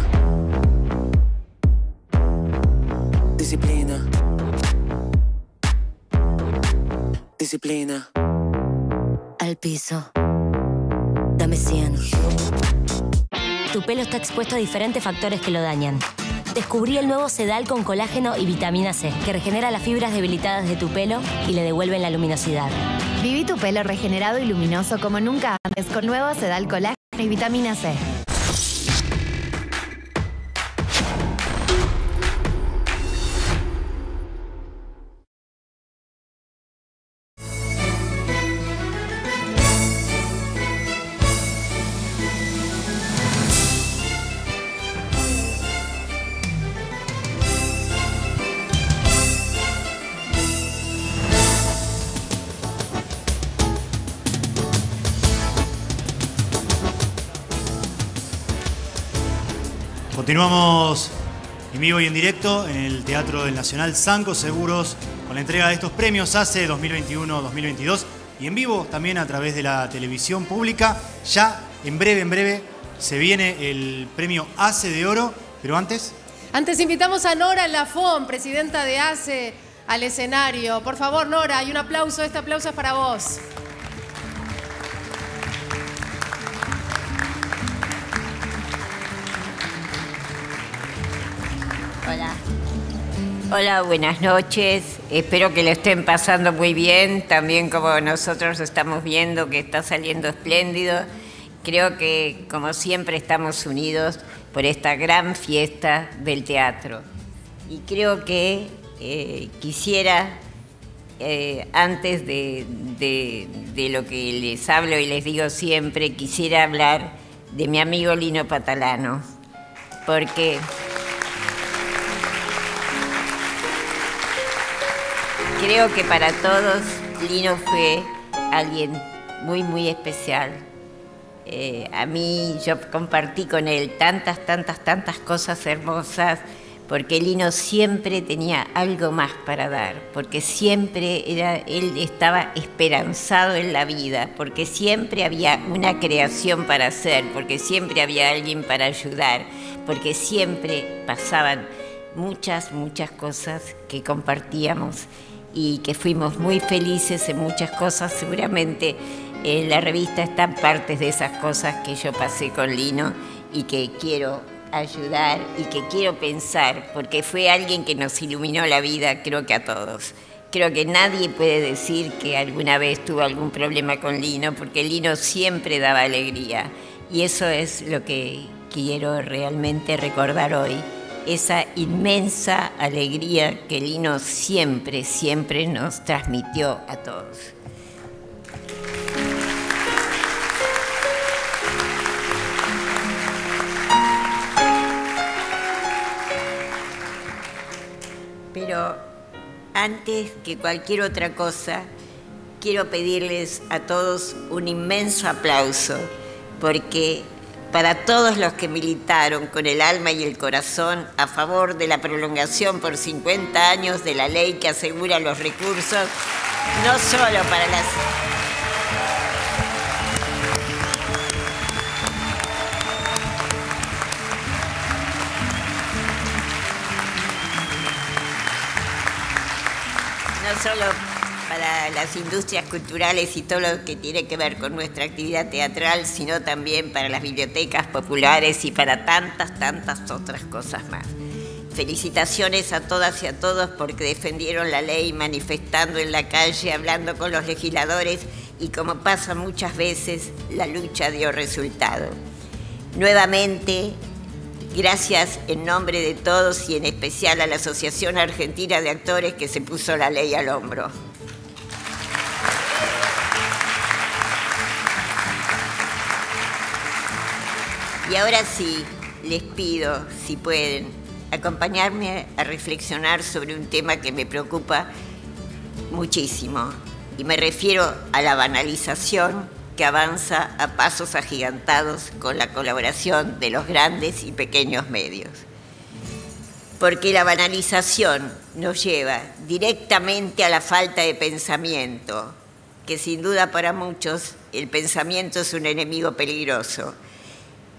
Disciplina. Disciplina. Al piso. Dame cien. Tu pelo está expuesto a diferentes factores que lo dañan. Descubrí el nuevo Sedal con colágeno y vitamina ce, que regenera las fibras debilitadas de tu pelo y le devuelven la luminosidad. Viví tu pelo regenerado y luminoso como nunca antes con nuevo Sedal colágeno y vitamina ce. Continuamos en vivo y en directo en el Teatro del Nacional Sanco Seguros con la entrega de estos premios A C E dos mil veintiuno dos mil veintidós y en vivo también a través de la televisión pública. Ya en breve, en breve se viene el premio A C E de Oro, pero antes... Antes invitamos a Nora Lafón, presidenta de A C E, al escenario. Por favor, Nora, hay un aplauso, este aplauso es para vos. Hola. Hola, buenas noches. Espero que lo estén pasando muy bien, también como nosotros estamos viendo que está saliendo espléndido. Creo que, como siempre, estamos unidos por esta gran fiesta del teatro. Y creo que eh, quisiera, eh, antes de, de, de lo que les hablo y les digo siempre, quisiera hablar de mi amigo Lino Patalano, porque... creo que para todos Lino fue alguien muy, muy especial. Eh, a mí, yo compartí con él tantas, tantas, tantas cosas hermosas, porque Lino siempre tenía algo más para dar, porque siempre era, él estaba esperanzado en la vida, porque siempre había una creación para hacer, porque siempre había alguien para ayudar, porque siempre pasaban muchas, muchas cosas que compartíamos. Y que fuimos muy felices en muchas cosas. Seguramente en la revista están partes de esas cosas que yo pasé con Lino y que quiero ayudar y que quiero pensar, porque fue alguien que nos iluminó la vida, creo que a todos. Creo que nadie puede decir que alguna vez tuvo algún problema con Lino, porque Lino siempre daba alegría. Y eso es lo que quiero realmente recordar hoy. Esa inmensa alegría que Lino siempre, siempre nos transmitió a todos. pero antes que cualquier otra cosa, quiero pedirles a todos un inmenso aplauso, porque para todos los que militaron con el alma y el corazón a favor de la prolongación por cincuenta años de la ley que asegura los recursos, no solo para las... no solo para las industrias culturales y todo lo que tiene que ver con nuestra actividad teatral, sino también para las bibliotecas populares y para tantas, tantas otras cosas más. Felicitaciones a todas y a todos porque defendieron la ley manifestando en la calle, hablando con los legisladores y, como pasa muchas veces, la lucha dio resultado. Nuevamente, gracias en nombre de todos y en especial a la Asociación Argentina de Actores que se puso la ley al hombro. Y ahora sí, les pido, si pueden, acompañarme a reflexionar sobre un tema que me preocupa muchísimo. Y me refiero a la banalización que avanza a pasos agigantados con la colaboración de los grandes y pequeños medios. Porque la banalización nos lleva directamente a la falta de pensamiento, que sin duda para muchos el pensamiento es un enemigo peligroso,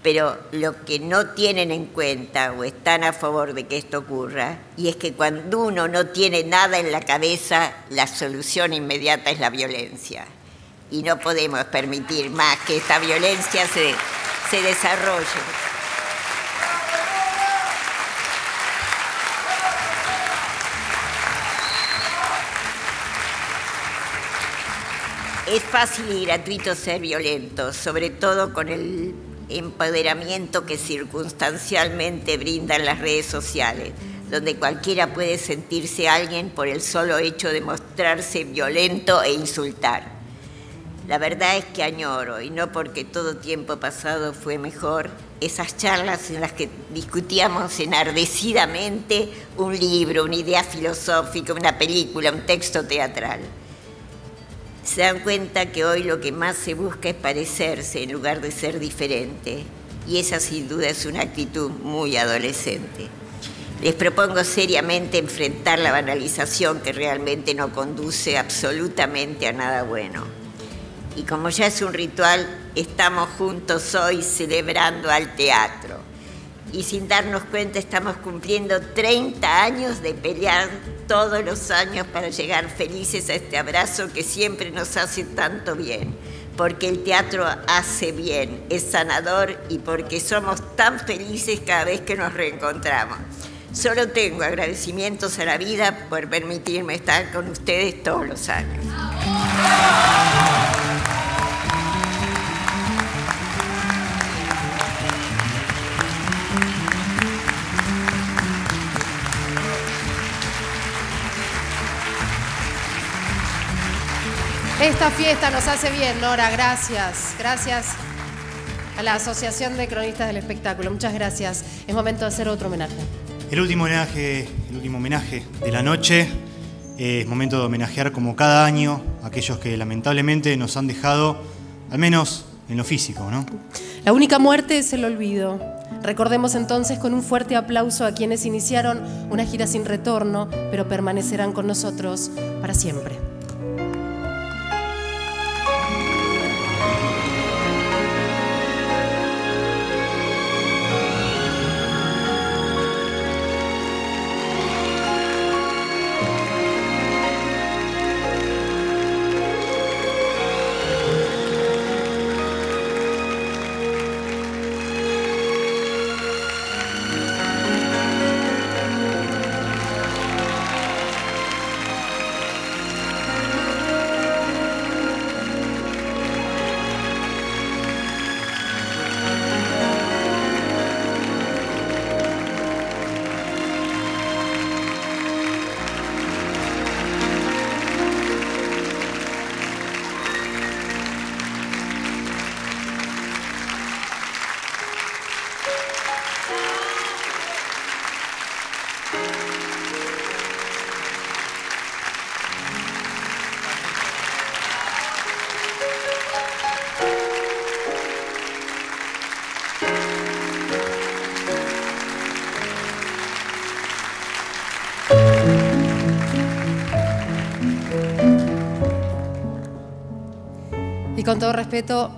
pero lo que no tienen en cuenta o están a favor de que esto ocurra, y es que cuando uno no tiene nada en la cabeza, la solución inmediata es la violencia. Y no podemos permitir más que esta violencia se, se desarrolle. Es fácil y gratuito ser violento, sobre todo con el empoderamiento que circunstancialmente brindan las redes sociales, donde cualquiera puede sentirse alguien por el solo hecho de mostrarse violento e insultar. La verdad es que añoro, y no porque todo tiempo pasado fue mejor, esas charlas en las que discutíamos enardecidamente un libro, una idea filosófica, una película, un texto teatral. Se dan cuenta que hoy lo que más se busca es parecerse en lugar de ser diferente, y esa sin duda es una actitud muy adolescente. Les propongo seriamente enfrentar la banalización que realmente no conduce absolutamente a nada bueno. Y como ya es un ritual, estamos juntos hoy celebrando al teatro. Y sin darnos cuenta estamos cumpliendo treinta años de pelear todos los años para llegar felices a este abrazo que siempre nos hace tanto bien. Porque el teatro hace bien, es sanador y porque somos tan felices cada vez que nos reencontramos. Solo tengo agradecimientos a la vida por permitirme estar con ustedes todos los años. Esta fiesta nos hace bien, Nora, gracias. Gracias a la Asociación de Cronistas del Espectáculo. Muchas gracias. Es momento de hacer otro homenaje. El último homenaje, el último homenaje de la noche. Eh, es momento de homenajear como cada año a aquellos que lamentablemente nos han dejado, al menos en lo físico, ¿no? La única muerte es el olvido. Recordemos entonces con un fuerte aplauso a quienes iniciaron una gira sin retorno, pero permanecerán con nosotros para siempre. con todo respeto,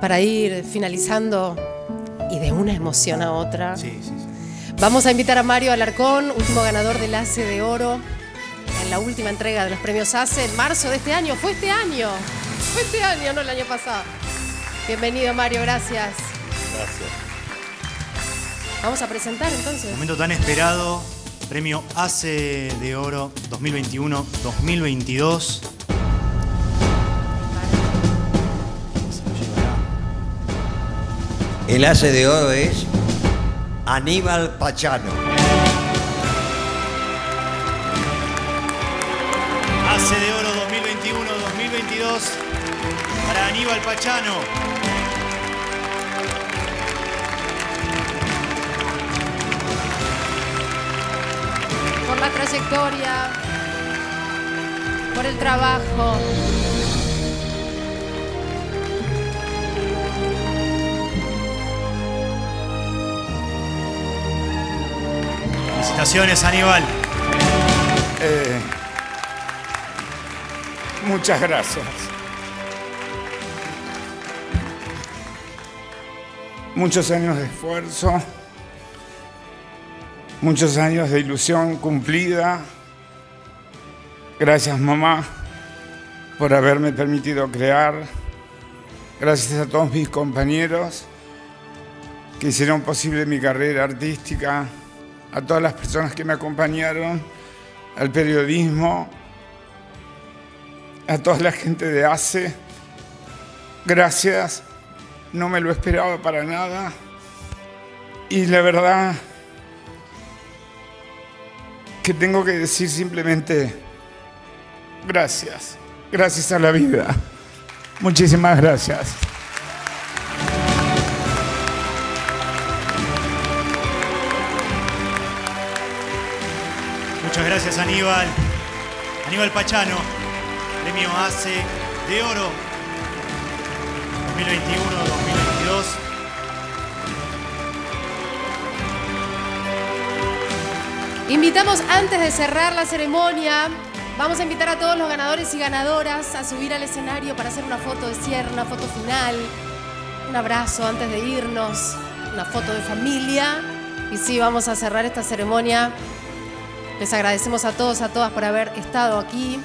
para ir finalizando y de una emoción a otra, sí, sí, sí. Vamos a invitar a Mario Alarcón, último ganador del ACE de Oro, en la última entrega de los premios ACE en marzo de este año. Fue este año, fue este año, no el año pasado. Bienvenido, Mario, gracias. Gracias. Vamos a presentar entonces. Momento tan esperado, premio ACE de Oro dos mil veintiuno dos mil veintidós. El ACE de Oro es Aníbal Pachano. ACE de Oro dos mil veintiuno dos mil veintidós para Aníbal Pachano. Por la trayectoria, por el trabajo. Felicitaciones, Aníbal. Eh, muchas gracias. Muchos años de esfuerzo, muchos años de ilusión cumplida. Gracias, mamá, por haberme permitido crear. Gracias a todos mis compañeros que hicieron posible mi carrera artística, a todas las personas que me acompañaron, al periodismo, a toda la gente de ACE. Gracias, no me lo esperaba para nada. Y la verdad que tengo que decir simplemente gracias, gracias a la vida. Muchísimas gracias. Muchas gracias, Aníbal. Aníbal Pachano, premio ACE de Oro dos mil veintiuno dos mil veintidós. Invitamos, antes de cerrar la ceremonia, vamos a invitar a todos los ganadores y ganadoras a subir al escenario para hacer una foto de cierre, una foto final, un abrazo antes de irnos, una foto de familia. Y sí, vamos a cerrar esta ceremonia. Les agradecemos a todos, a todas por haber estado aquí,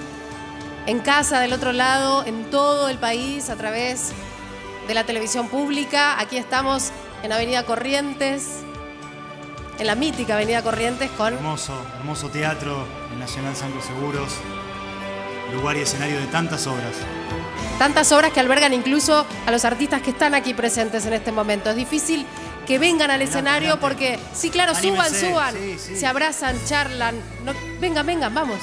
en casa, del otro lado, en todo el país, a través de la televisión pública. Aquí estamos en Avenida Corrientes, en la mítica Avenida Corrientes, con... Hermoso, hermoso teatro, el Nacional San Luis Seguros, lugar y escenario de tantas obras. Tantas obras que albergan incluso a los artistas que están aquí presentes en este momento. Es difícil que vengan al escenario porque, sí, claro, suban, suban, sí, sí. Se abrazan, charlan. No, vengan, vengan, vamos.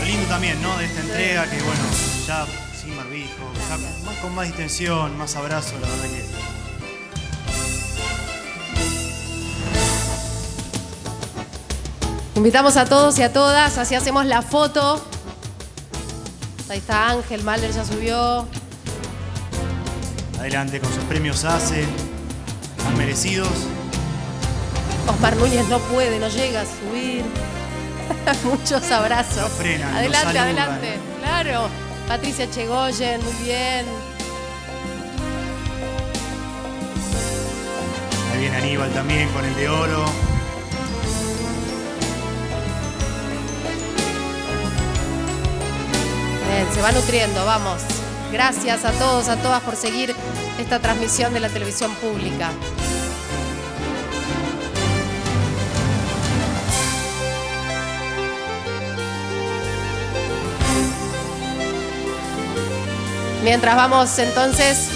Lo lindo también, ¿no?, de esta entrega, que bueno, ya sin barbijo, ya más, con más distensión, más abrazo, la verdad que... Invitamos a todos y a todas, así hacemos la foto. Ahí está Ángel Malder, ya subió. Adelante con sus premios ACE, tan merecidos. Osmar Núñez no puede, no llega a subir. Muchos abrazos. No frenan, adelante, adelante. Claro. Patricia Chegoyen, muy bien. Ahí viene Aníbal también con el de oro. Bien, se va nutriendo, vamos. Gracias a todos, a todas por seguir esta transmisión de la televisión pública. Mientras vamos entonces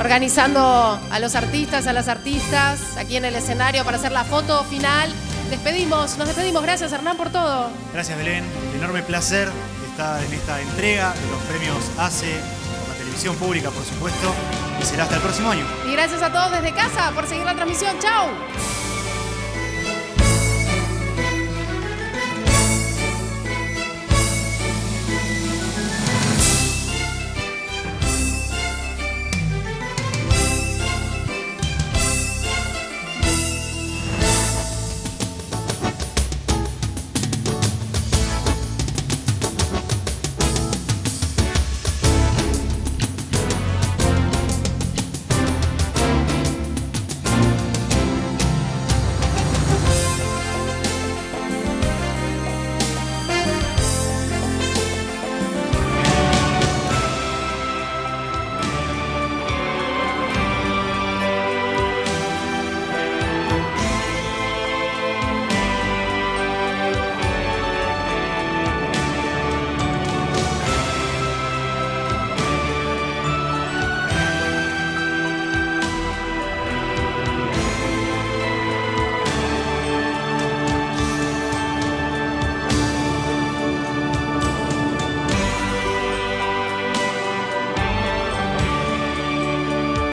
organizando a los artistas, a las artistas, aquí en el escenario para hacer la foto final, despedimos, nos despedimos. Gracias, Hernán, por todo. Gracias, Belén. Enorme placer en esta entrega de los premios ACE por la televisión pública, por supuesto, y será hasta el próximo año. Y gracias a todos desde casa por seguir la transmisión. ¡Chau!